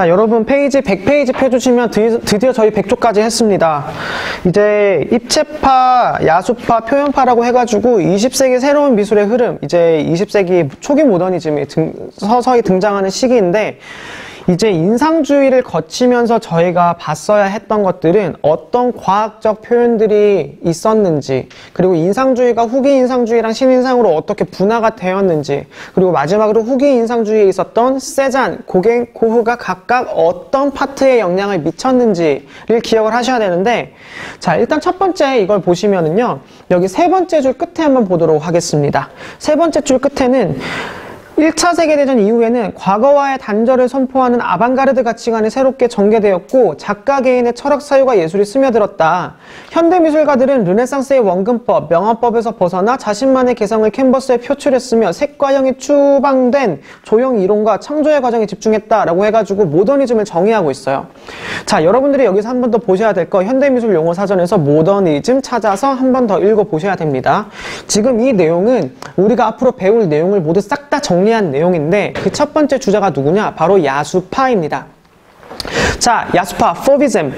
자, 여러분 페이지 100페이지 펴주시면 드디어 저희 100조까지 했습니다. 이제 입체파, 야수파, 표현파라고 해가지고 20세기 새로운 미술의 흐름, 이제 20세기 초기 모더니즘이 서서히 등장하는 시기인데, 이제 인상주의를 거치면서 저희가 봤어야 했던 것들은 어떤 과학적 표현들이 있었는지, 그리고 인상주의가 후기 인상주의랑 신인상으로 어떻게 분화가 되었는지, 그리고 마지막으로 후기 인상주의에 있었던 세잔, 고갱, 고흐가 각각 어떤 파트에 영향을 미쳤는지를 기억을 하셔야 되는데, 자, 일단 첫 번째 이걸 보시면은요, 여기 세 번째 줄 끝에 한번 보도록 하겠습니다. 세 번째 줄 끝에는 1차 세계대전 이후에는 과거와의 단절을 선포하는 아방가르드 가치관이 새롭게 전개되었고 작가 개인의 철학 사유가 예술이 스며들었다. 현대미술가들은 르네상스의 원근법, 명화법에서 벗어나 자신만의 개성을 캔버스에 표출했으며 색과 형이 추방된 조형 이론과 창조의 과정에 집중했다라고 해가지고 모더니즘을 정의하고 있어요. 자, 여러분들이 여기서 한 번 더 보셔야 될 거, 현대미술 용어 사전에서 모더니즘 찾아서 한 번 더 읽어보셔야 됩니다. 지금 이 내용은 우리가 앞으로 배울 내용을 모두 싹 다 정리한 내용인데, 그 첫 번째 주자가 누구냐? 바로 야수파입니다. 자, 야수파, Fauvism.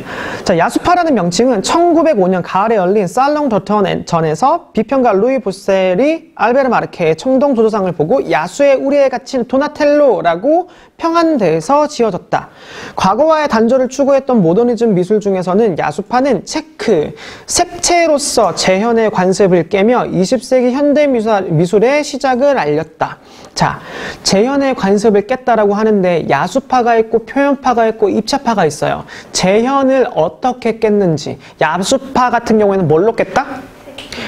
자, 야수파라는 명칭은 1905년 가을에 열린 살롱 더턴전에서 비평가 루이 보셀이 알베르 마르케의 청동 조조상을 보고 야수의 우리에 갇힌 도나텔로라고 평안돼서 지어졌다. 과거와의 단절을 추구했던 모더니즘 미술 중에서는 야수파는 체크, 색채로서 재현의 관습을 깨며 20세기 현대미술의 시작을 알렸다. 자, 재현의 관습을 깼다라고 하는데 야수파가 있고 표현파가 있고 입체파가 있어요. 재현을 어떻게 깼는지. 야수파 같은 경우에는 뭘로 깼다?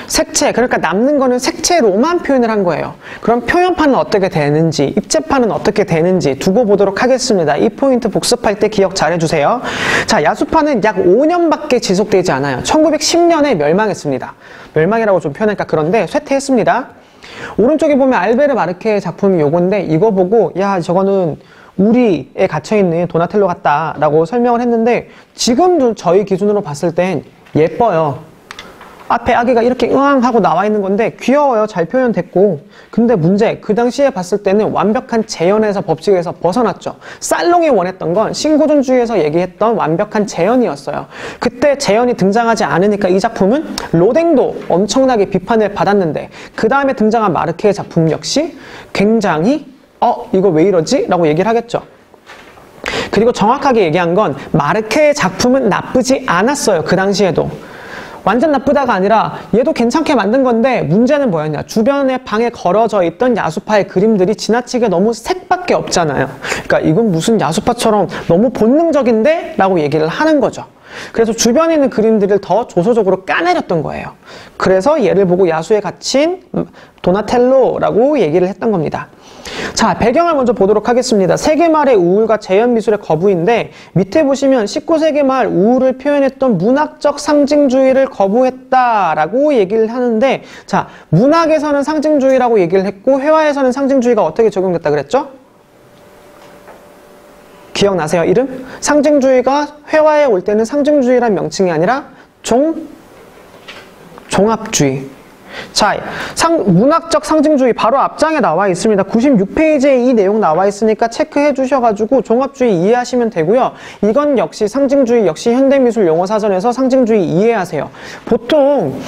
색채. 그러니까 남는 거는 색채로만 표현을 한 거예요. 그럼 표현파는 어떻게 되는지, 입체파는 어떻게 되는지 두고 보도록 하겠습니다. 이 포인트 복습할 때 기억 잘 해주세요. 자, 야수파는 약 5년밖에 지속되지 않아요. 1910년에 멸망했습니다. 멸망이라고 좀 표현할까? 그런데 쇠퇴했습니다. 오른쪽에 보면 알베르 마르케의 작품이 요건데, 이거 보고 야, 저거는 우리에 갇혀있는 도나텔로 같다라고 설명을 했는데, 지금 저희 기준으로 봤을 땐 예뻐요. 앞에 아기가 이렇게 으앙 하고 나와 있는 건데 귀여워요. 잘 표현됐고. 근데 문제, 그 당시에 봤을 때는 완벽한 재현에서, 법칙에서 벗어났죠. 살롱이 원했던 건 신고전주의에서 얘기했던 완벽한 재현이었어요. 그때 재현이 등장하지 않으니까 이 작품은 로댕도 엄청나게 비판을 받았는데, 그 다음에 등장한 마르케의 작품 역시 굉장히 이거 왜 이러지? 라고 얘기를 하겠죠. 그리고 정확하게 얘기한 건 마르케의 작품은 나쁘지 않았어요. 그 당시에도. 완전 나쁘다가 아니라 얘도 괜찮게 만든 건데, 문제는 뭐였냐, 주변에 방에 걸어져 있던 야수파의 그림들이 지나치게 너무 색밖에 없잖아요. 그러니까 이건 무슨 야수파처럼 너무 본능적인데? 라고 얘기를 하는 거죠. 그래서 주변에 있는 그림들을 더 조소적으로 까내렸던 거예요. 그래서 얘를 보고 야수에 갇힌 도나텔로라고 얘기를 했던 겁니다. 자, 배경을 먼저 보도록 하겠습니다. 세기 말의 우울과 재현미술의 거부인데, 밑에 보시면 19세기 말 우울을 표현했던 문학적 상징주의를 거부했다라고 얘기를 하는데, 자, 문학에서는 상징주의라고 얘기를 했고 회화에서는 상징주의가 어떻게 적용됐다 그랬죠? 기억나세요, 이름? 상징주의가 회화에 올 때는 상징주의란 명칭이 아니라 종합주의. 자, 문학적 상징주의 바로 앞장에 나와 있습니다. 96페이지에 이 내용 나와 있으니까 체크해 주셔가지고 종합주의 이해하시면 되고요. 이건 역시 상징주의, 역시 현대미술 용어사전에서 상징주의 이해하세요. 보통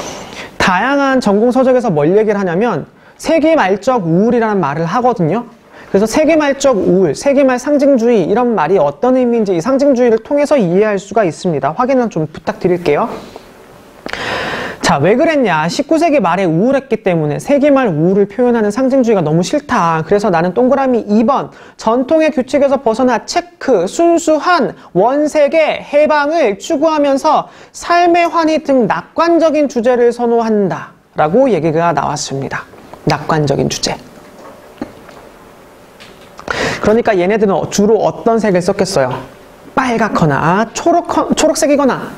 다양한 전공서적에서 뭘 얘기를 하냐면 세기말적 우울이라는 말을 하거든요. 그래서 세기말적 우울, 세기말 상징주의, 이런 말이 어떤 의미인지 이 상징주의를 통해서 이해할 수가 있습니다. 확인은 좀 부탁드릴게요. 자, 왜 그랬냐, 19세기 말에 우울했기 때문에 세기말 우울을 표현하는 상징주의가 너무 싫다. 그래서 나는 동그라미 2번, 전통의 규칙에서 벗어나 체크, 순수한 원색의 해방을 추구하면서 삶의 환희 등 낙관적인 주제를 선호한다 라고 얘기가 나왔습니다. 낙관적인 주제. 그러니까 얘네들은 주로 어떤 색을 썼겠어요? 빨갛거나 초록색이거나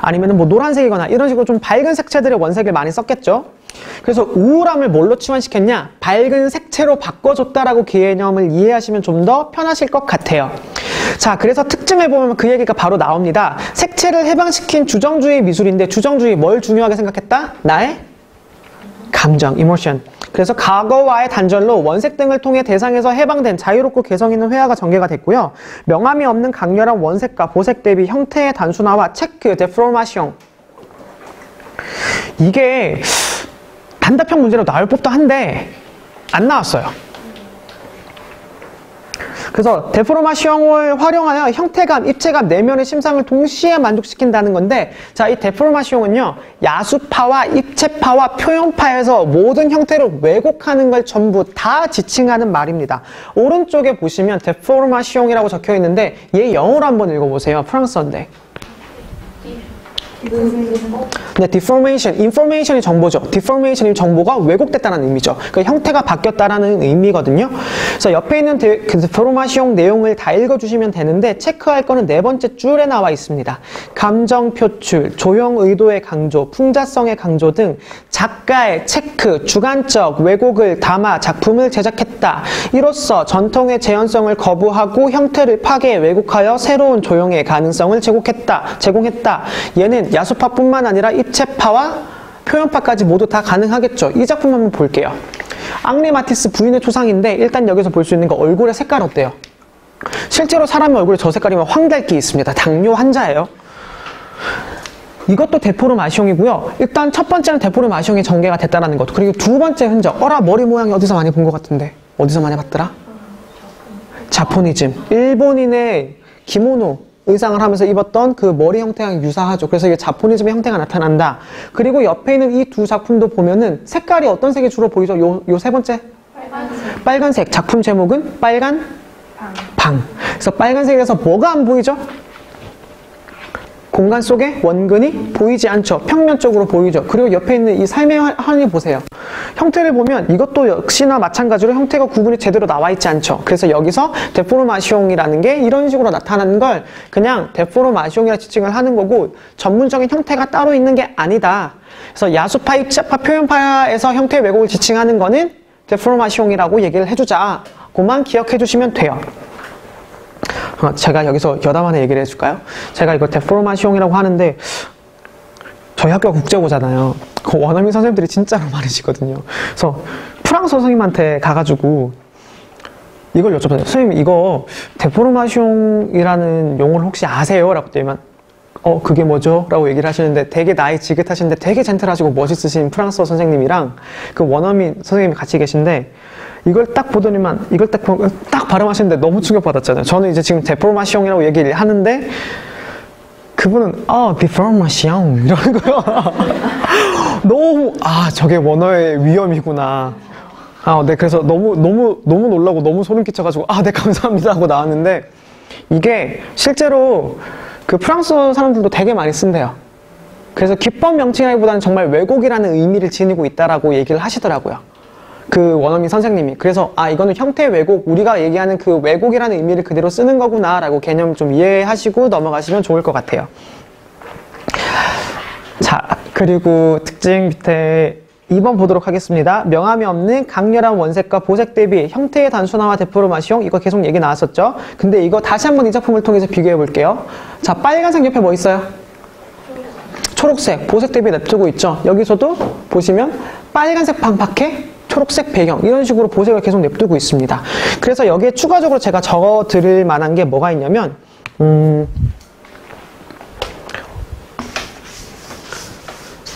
아니면 뭐 노란색이거나 이런 식으로 좀 밝은 색채들의 원색을 많이 썼겠죠. 그래서 우울함을 뭘로 치환시켰냐, 밝은 색채로 바꿔줬다라고 개념을 이해하시면 좀 더 편하실 것 같아요. 자, 그래서 특징해보면 그 얘기가 바로 나옵니다. 색채를 해방시킨 주정주의 미술인데, 주정주의 뭘 중요하게 생각했다? 나의 감정, emotion. 그래서 과거와의 단절로 원색 등을 통해 대상에서 해방된 자유롭고 개성있는 회화가 전개가 됐고요. 명암이 없는 강렬한 원색과 보색 대비 형태의 단순화와 체크, 데포르마시옹. 이게 단답형 문제로 나올 법도 한데 안 나왔어요. 그래서 데포르마시옹을 활용하여 형태감, 입체감, 내면의 심상을 동시에 만족시킨다는 건데, 자, 이 데포르마시옹은요, 야수파와 입체파와 표현파에서 모든 형태를 왜곡하는 걸 전부 다 지칭하는 말입니다. 오른쪽에 보시면 데포르마시옹이라고 적혀 있는데 얘 영어로 한번 읽어보세요. 프랑스어인데. 네, Deformation, Information이 정보죠. Deformation이 정보가 왜곡됐다는 의미죠. 그러니까 형태가 바뀌었다는 의미거든요. 그래서 옆에 있는 데포르마시옹 내용을 다 읽어주시면 되는데 체크할 거는 네 번째 줄에 나와 있습니다. 감정 표출, 조형 의도의 강조, 풍자성의 강조 등 작가의 체크, 주관적 왜곡을 담아 작품을 제작했다. 이로써 전통의 재현성을 거부하고 형태를 파괴, 왜곡하여 새로운 조형의 가능성을 제공했다. 얘는 야수파뿐만 아니라 입체파와 표현파까지 모두 다 가능하겠죠. 이 작품 한번 볼게요. 앙리 마티스 부인의 초상인데 일단 여기서 볼 수 있는 거 얼굴의 색깔 어때요? 실제로 사람의 얼굴에 저 색깔이면 황달기 있습니다. 당뇨 환자예요. 이것도 데포르마시옹이고요. 일단 첫 번째는 데포르마시옹이 전개가 됐다는 것. 그리고 두 번째 흔적. 어라, 머리 모양이 어디서 많이 본 것 같은데. 어디서 많이 봤더라? 자포니즘. 일본인의 기모노. 의상을 하면서 입었던 그 머리 형태랑 유사하죠. 그래서 이게 자포니즘의 형태가 나타난다. 그리고 옆에 있는 이 두 작품도 보면은 색깔이 어떤 색이 주로 보이죠? 요 세 번째? 빨간색. 작품 제목은 빨간 방. 그래서 빨간색에서 뭐가 안 보이죠? 공간 속에 원근이 보이지 않죠. 평면 쪽으로 보이죠. 그리고 옆에 있는 이 삶의 한이 보세요. 형태를 보면 이것도 역시나 마찬가지로 형태가 구분이 제대로 나와 있지 않죠. 그래서 여기서 데포르마시옹이라는 게 이런 식으로 나타나는 걸 그냥 데포르마시옹이라 지칭을 하는 거고 전문적인 형태가 따로 있는 게 아니다. 그래서 야수파, 입체파, 표현파에서 형태의 왜곡을 지칭하는 거는 데포르마시옹이라고 얘기를 해주자. 그만 기억해 주시면 돼요. 제가 여기서 여담하는 얘기를 해줄까요? 제가 이거 데포르마시옹이라고 하는데 저희 학교가 국제고잖아요. 그 원어민 선생님들이 진짜로 많으시거든요. 그래서 프랑스 선생님한테 가가지고 이걸 여쭤봤어요. 선생님, 이거 데포르마시옹이라는 용어를 혹시 아세요? 라고 했더니만 그게 뭐죠? 라고 얘기를 하시는데 되게 나이 지긋하신데 되게 젠틀하시고 멋있으신 프랑스어 선생님이랑 그 원어민 선생님이 같이 계신데 이걸 딱 보더니만 이걸 딱 발음하시는데 너무 충격받았잖아요. 저는 이제 지금 데포르마시옹이라고 얘기를 하는데 그분은 데포르마시옹 이러는 거예요. 너무 저게 원어의 위험이구나. 네, 그래서 너무 놀라고 너무 소름 끼쳐가지고 네, 감사합니다 하고 나왔는데 이게 실제로 그 프랑스 사람들도 되게 많이 쓴대요. 그래서 기법 명칭이라기보다는 정말 왜곡이라는 의미를 지니고 있다라고 얘기를 하시더라고요. 그 원어민 선생님이. 그래서 이거는 형태의 왜곡, 우리가 얘기하는 그 왜곡이라는 의미를 그대로 쓰는 거구나 라고 개념을 좀 이해하시고 넘어가시면 좋을 것 같아요. 자, 그리고 특징 밑에 2번 보도록 하겠습니다. 명암이 없는 강렬한 원색과 보색 대비 형태의 단순화와 데포르마시옹, 이거 계속 얘기 나왔었죠. 근데 이거 다시 한번 이 작품을 통해서 비교해 볼게요. 자, 빨간색 옆에 뭐 있어요? 초록색. 보색 대비 냅두고 있죠. 여기서도 보시면 빨간색 방밖에 초록색 배경, 이런 식으로 보색을 계속 냅두고 있습니다. 그래서 여기에 추가적으로 제가 적어 드릴 만한 게 뭐가 있냐면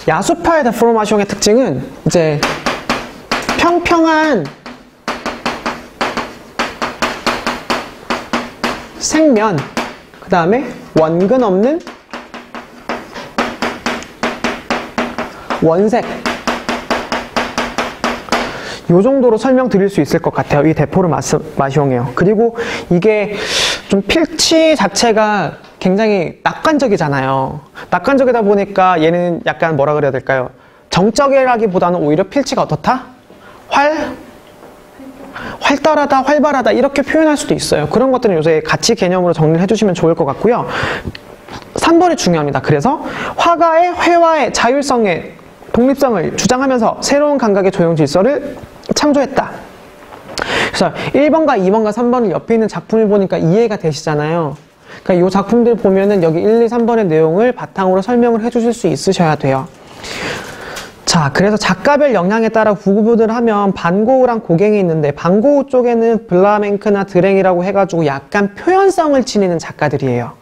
야수파의 데포르마시옹의 특징은 이제 평평한 색면, 그 다음에 원근 없는 원색, 이 정도로 설명드릴 수 있을 것 같아요. 이 데포르마시옹이에요. 그리고 이게 좀 필치 자체가 굉장히 낙관적이잖아요. 낙관적이다 보니까 얘는 약간 뭐라 그래야 될까요? 정적이라기보다는 오히려 필치가 어떻다? 활달하다, 활발하다 이렇게 표현할 수도 있어요. 그런 것들은 요새 같이 개념으로 정리를 해주시면 좋을 것 같고요. 3번이 중요합니다. 그래서 화가의 회화의 자율성의 독립성을 주장하면서 새로운 감각의 조형 질서를 창조했다. 그래서 1번과 2번과 3번을 옆에 있는 작품을 보니까 이해가 되시잖아요. 그러니까 이 작품들 보면은 여기 1, 2, 3번의 내용을 바탕으로 설명을 해주실 수 있으셔야 돼요. 자, 자, 그래서 작가별 역량에 따라 구분을 하면 반고흐랑 고갱이 있는데, 반고흐 쪽에는 블라맹크나 드랭이라고 해가지고 약간 표현성을 지니는 작가들이에요.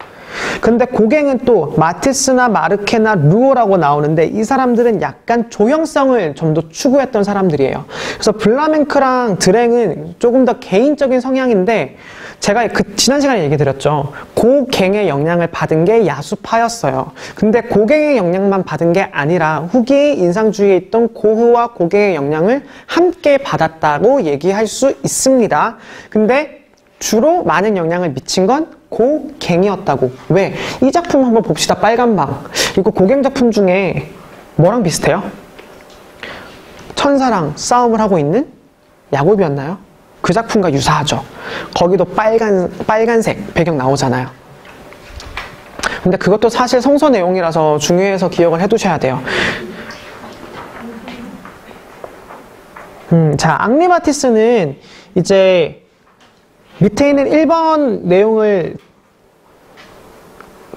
근데 고갱은 또 마티스나 마르케나 루오라고 나오는데, 이 사람들은 약간 조형성을 좀 더 추구했던 사람들이에요. 그래서 블라맹크랑 드랭은 조금 더 개인적인 성향인데, 제가 지난 시간에 얘기 드렸죠. 고갱의 영향을 받은 게 야수파였어요. 근데 고갱의 영향만 받은 게 아니라 후기 인상주의에 있던 고흐와 고갱의 영향을 함께 받았다고 얘기할 수 있습니다. 근데 주로 많은 영향을 미친 건 고갱이었다고. 왜? 이 작품 한번 봅시다. 빨간방. 이거 고갱 작품 중에 뭐랑 비슷해요? 천사랑 싸움을 하고 있는 야곱이었나요? 그 작품과 유사하죠. 거기도 빨간색 배경 나오잖아요. 근데 그것도 사실 성서 내용이라서 중요해서 기억을 해두셔야 돼요. 자, 앙리 마티스는 이제 밑에 있는 1번 내용을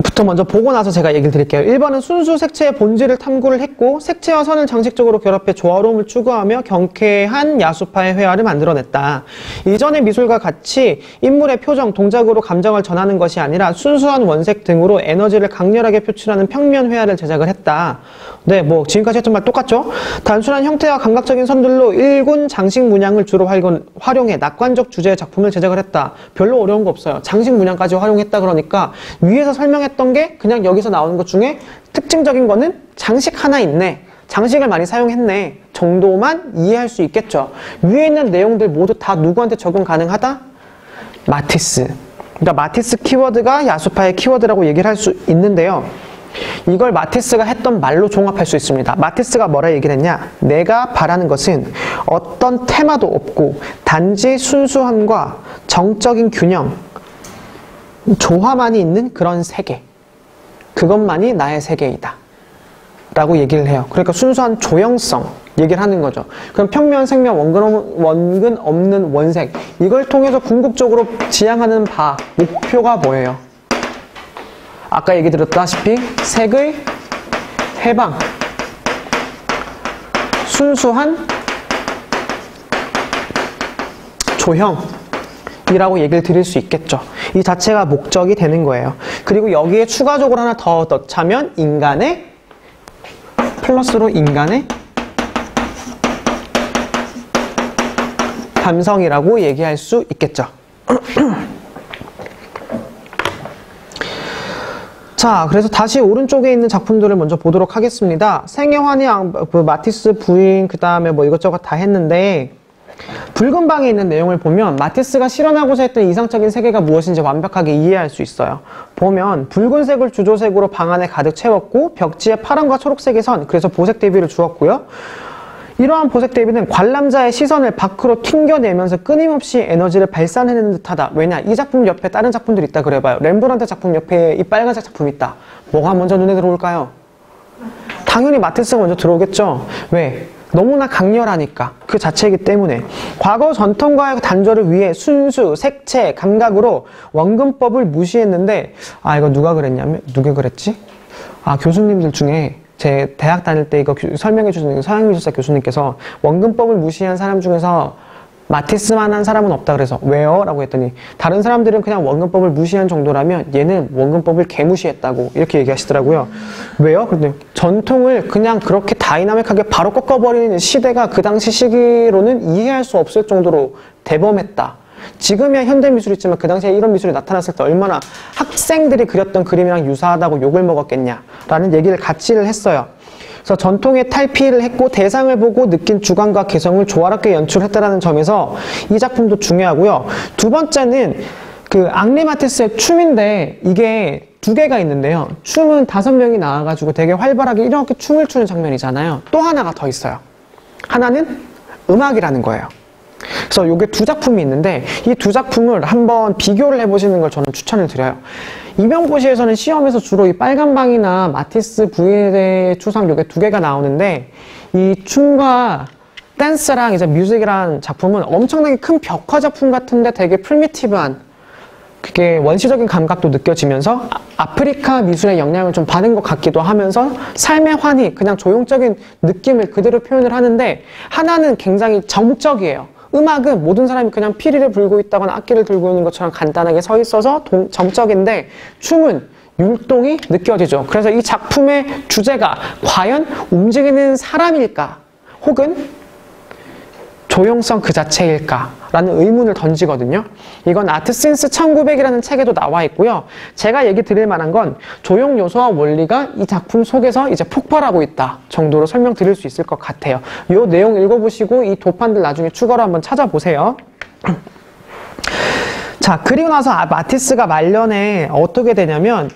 부터 먼저 보고 나서 제가 얘기를 드릴게요. 1번은 순수 색채의 본질을 탐구를 했고, 색채와 선을 장식적으로 결합해 조화로움을 추구하며 경쾌한 야수파의 회화를 만들어냈다. 이전의 미술과 같이 인물의 표정, 동작으로 감정을 전하는 것이 아니라 순수한 원색 등으로 에너지를 강렬하게 표출하는 평면 회화를 제작을 했다. 네, 뭐 지금까지 했던 말 똑같죠? 단순한 형태와 감각적인 선들로 일군 장식 문양을 주로 활용해 낙관적 주제의 작품을 제작을 했다. 별로 어려운 거 없어요. 장식 문양까지 활용했다. 그러니까 위에서 설명했던 게 그냥 여기서 나오는 것 중에 특징적인 거는 장식 하나 있네, 장식을 많이 사용했네 정도만 이해할 수 있겠죠. 위에 있는 내용들 모두 다 누구한테 적용 가능하다? 마티스. 그러니까 마티스 키워드가 야수파의 키워드라고 얘기를 할 수 있는데요. 이걸 마티스가 했던 말로 종합할 수 있습니다. 마티스가 뭐라 얘기를 했냐? 내가 바라는 것은 어떤 테마도 없고 단지 순수함과 정적인 균형, 조화만이 있는 그런 세계, 그것만이 나의 세계이다 라고 얘기를 해요. 그러니까 순수한 조형성 얘기를 하는 거죠. 그럼 평면, 색면, 원근 없는 원색, 이걸 통해서 궁극적으로 지향하는 바, 목표가 뭐예요? 아까 얘기 드렸다시피 색의 해방, 순수한 조형이라고 얘기를 드릴 수 있겠죠. 이 자체가 목적이 되는 거예요. 그리고 여기에 추가적으로 하나 더 넣자면 인간의, 플러스로 인간의 감성이라고 얘기할 수 있겠죠. 자, 그래서 다시 오른쪽에 있는 작품들을 먼저 보도록 하겠습니다. 생애 환희왕, 마티스 부인, 그 다음에 뭐 이것저것 다 했는데, 붉은 방에 있는 내용을 보면 마티스가 실현하고자 했던 이상적인 세계가 무엇인지 완벽하게 이해할 수 있어요. 보면 붉은색을 주조색으로 방 안에 가득 채웠고, 벽지에 파란과 초록색의 선, 그래서 보색 대비를 주었고요. 이러한 보색 대비는 관람자의 시선을 밖으로 튕겨내면서 끊임없이 에너지를 발산해내는 듯하다. 왜냐? 이 작품 옆에 다른 작품들이 있다 그래봐요. 렘브란트 작품 옆에 이 빨간색 작품이 있다. 뭐가 먼저 눈에 들어올까요? 당연히 마티스가 먼저 들어오겠죠. 왜? 너무나 강렬하니까, 그 자체이기 때문에. 과거 전통과의 단절을 위해 순수, 색채, 감각으로 원근법을 무시했는데, 아, 이거 누가 그랬냐면, 누가 그랬지? 아, 교수님들 중에 제 대학 다닐 때 이거 설명해 주시는 서양미술사 교수님께서 원근법을 무시한 사람 중에서 마티스만 한 사람은 없다 그래서, 왜요? 라고 했더니, 다른 사람들은 그냥 원근법을 무시한 정도라면 얘는 원근법을 개무시했다고 이렇게 얘기하시더라고요. 왜요? 그랬더니 전통을 그냥 그렇게 다이나믹하게 바로 꺾어버리는 시대가 그 당시 시기로는 이해할 수 없을 정도로 대범했다. 지금이야 현대미술이 있지만 그 당시에 이런 미술이 나타났을 때 얼마나 학생들이 그렸던 그림이랑 유사하다고 욕을 먹었겠냐라는 얘기를 같이 했어요. 그래서 전통의 탈피를 했고, 대상을 보고 느낀 주관과 개성을 조화롭게 연출했다라는 점에서 이 작품도 중요하고요. 두 번째는 그 앙리 마티스의 춤인데, 이게 두 개가 있는데요. 춤은 5명이 나와가지고 되게 활발하게 이렇게 춤을 추는 장면이잖아요. 또 하나가 더 있어요. 하나는 음악이라는 거예요. 그래서 요게 두 작품이 있는데, 이 두 작품을 한번 비교를 해보시는 걸 저는 추천을 드려요. 임용고시에서는 시험에서 주로 이 빨간방이나 마티스 부인의 추상, 요게 두 개가 나오는데, 이 춤과 댄스랑 이제 뮤직이란 작품은 엄청나게 큰 벽화 작품 같은데 되게 프리미티브한 그게 원시적인 감각도 느껴지면서 아프리카 미술의 영향을 좀 받은 것 같기도 하면서 삶의 환희, 그냥 조형적인 느낌을 그대로 표현을 하는데 하나는 굉장히 정적이에요. 음악은 모든 사람이 그냥 피리를 불고 있다거나 악기를 들고 있는 것처럼 간단하게 서 있어서 정적인데 춤은 율동이 느껴지죠. 그래서 이 작품의 주제가 과연 움직이는 사람일까? 혹은 조형성 그 자체일까라는 의문을 던지거든요. 이건 아트신스 1900이라는 책에도 나와 있고요. 제가 얘기 드릴 만한 건 조형 요소와 원리가 이 작품 속에서 이제 폭발하고 있다 정도로 설명 드릴 수 있을 것 같아요. 이 내용 읽어보시고 이 도판들 나중에 추가로 한번 찾아보세요. 자, 그리고 나서 마티스가 말년에 어떻게 되냐면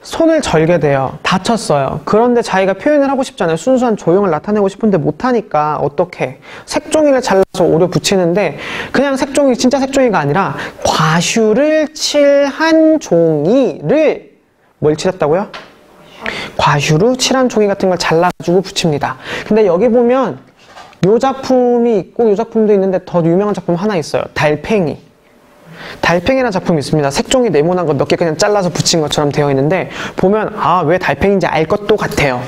손을 절게 돼요. 다쳤어요. 그런데 자기가 표현을 하고 싶잖아요. 순수한 조형을 나타내고 싶은데 못하니까 어떻게 색종이를 잘라서 오려 붙이는데 그냥 색종이, 진짜 색종이가 아니라 과슈를 칠한 종이를 뭘 칠했다고요? 과슈로 칠한 종이 같은 걸 잘라가지고 붙입니다. 근데 여기 보면 이 작품이 있고 이 작품도 있는데 더 유명한 작품 하나 있어요. 달팽이. 달팽이라는 작품이 있습니다. 색종이 네모난 거 몇 개 그냥 잘라서 붙인 것처럼 되어 있는데 보면 아, 왜 달팽이인지 알 것도 같아요.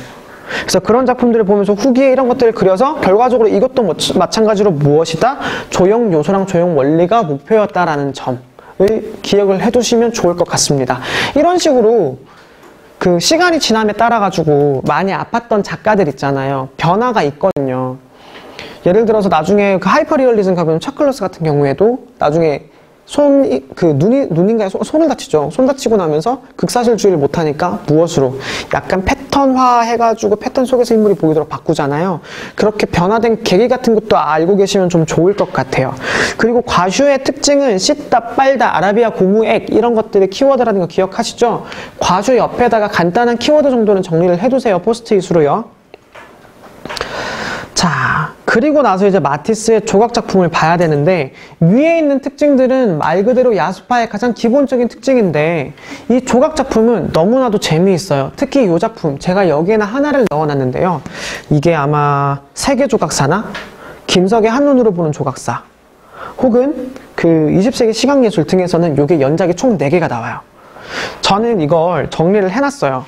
그래서 그런 작품들을 보면서 후기에 이런 것들을 그려서 결과적으로 이것도 마찬가지로 무엇이다? 조형 요소랑 조형 원리가 목표였다라는 점을 기억을 해두시면 좋을 것 같습니다. 이런 식으로 그 시간이 지남에 따라가지고 많이 아팠던 작가들 있잖아요. 변화가 있거든요. 예를 들어서 나중에 그 하이퍼리얼리즘 가면 차클러스 같은 경우에도 나중에 손을 다치죠. 손 다치고 나면서 극사실주의를 못하니까 무엇으로? 약간 패턴화 해가지고 패턴 속에서 인물이 보이도록 바꾸잖아요. 그렇게 변화된 계기 같은 것도 알고 계시면 좀 좋을 것 같아요. 그리고 과슈의 특징은 씻다, 빨다, 아라비아 고무액 이런 것들의 키워드라는 거 기억하시죠? 과슈 옆에다가 간단한 키워드 정도는 정리를 해두세요. 포스트잇으로요. 자, 그리고 나서 이제 마티스의 조각작품을 봐야 되는데 위에 있는 특징들은 말 그대로 야수파의 가장 기본적인 특징인데 이 조각작품은 너무나도 재미있어요. 특히 이 작품, 제가 여기에는 하나를 넣어놨는데요. 이게 아마 세계조각사나 김석의 한눈으로 보는 조각사 혹은 그 20세기 시각예술 등에서는 이게 연작이 총 4개가 나와요. 저는 이걸 정리를 해놨어요.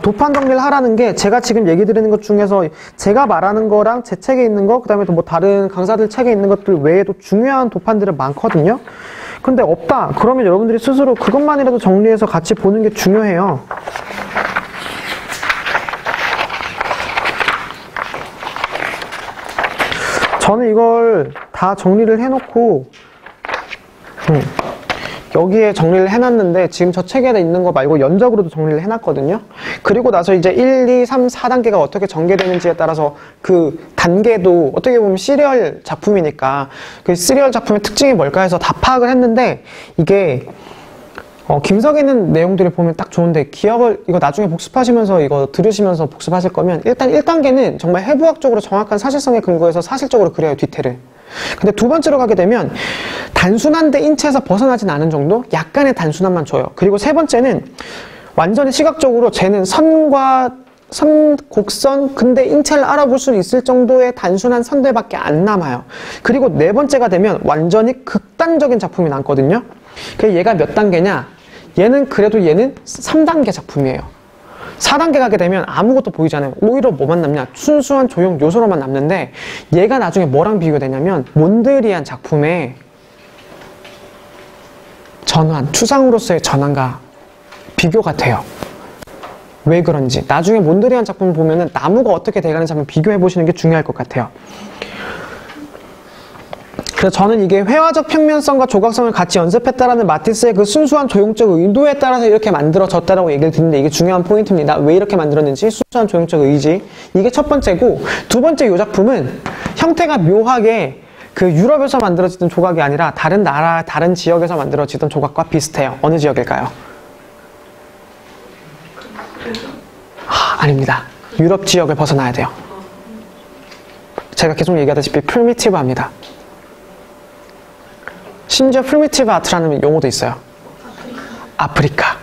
도판 정리를 하라는 게 제가 지금 얘기 드리는 것 중에서 제가 말하는 거랑 제 책에 있는 거, 그 다음에 또 뭐 다른 강사들 책에 있는 것들 외에도 중요한 도판들은 많거든요. 근데 없다 그러면 여러분들이 스스로 그것만이라도 정리해서 같이 보는 게 중요해요. 저는 이걸 다 정리를 해놓고 여기에 정리를 해놨는데 지금 저 책에 있는 거 말고 연적으로도 정리를 해놨거든요. 그리고 나서 이제 1, 2, 3, 4단계가 어떻게 전개되는지에 따라서 그 단계도 어떻게 보면 시리얼 작품이니까 그 시리얼 작품의 특징이 뭘까 해서 다 파악을 했는데 이게 김석에 있는 내용들을 보면 딱 좋은데 이거 나중에 복습하시면서 이거 들으시면서 복습하실 거면 일단 1단계는 정말 해부학적으로 정확한 사실성에 근거해서 사실적으로 그려요, 뒤태를. 근데 두 번째로 가게 되면 단순한데 인체에서 벗어나진 않은 정도? 약간의 단순함만 줘요. 그리고 세 번째는 완전히 시각적으로 쟤는 선, 곡선, 근데 인체를 알아볼 수 있을 정도의 단순한 선들밖에 안 남아요. 그리고 네 번째가 되면 완전히 극단적인 작품이 남거든요. 그래서 얘가 몇 단계냐? 얘는 3단계 작품이에요. 4단계 가게 되면 아무것도 보이잖아요. 오히려 뭐만 남냐? 순수한 조형 요소로만 남는데 얘가 나중에 뭐랑 비교되냐면 몬드리안 작품의 전환, 추상으로서의 전환과 비교가 돼요. 왜 그런지 나중에 몬드리안 작품 보면은 나무가 어떻게 돼가는지 한번 비교해 보시는 게 중요할 것 같아요. 그래서 저는 이게 회화적 평면성과 조각성을 같이 연습했다라는 마티스의 그 순수한 조형적 의도에 따라서 이렇게 만들어졌다라고 얘기를 드리는데 이게 중요한 포인트입니다. 왜 이렇게 만들었는지, 순수한 조형적 의지, 이게 첫 번째고, 두 번째 이 작품은 형태가 묘하게 그 유럽에서 만들어지던 조각이 아니라 다른 나라, 다른 지역에서 만들어지던 조각과 비슷해요. 어느 지역일까요? 아닙니다. 유럽 지역을 벗어나야 돼요. 제가 계속 얘기하다시피 프리미티브합니다. 심지어 프리미티브 아트라는 용어도 있어요. 아프리카.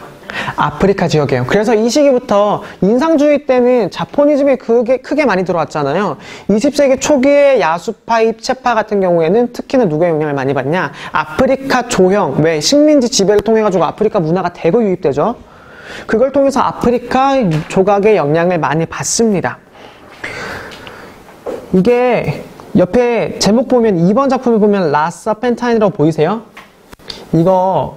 아프리카 지역이에요. 그래서 이 시기부터 인상주의 때는 자포니즘이 크게 많이 들어왔잖아요. 20세기 초기의 야수파, 입체파 같은 경우에는 특히나 누구의 영향을 많이 받냐? 아프리카 조형, 왜 식민지 지배를 통해가지고 아프리카 문화가 대거 유입되죠. 그걸 통해서 아프리카 조각의 영향을 많이 받습니다. 이게 옆에 제목 보면 2번 작품을 보면 라사 펜타인이라고 보이세요? 이거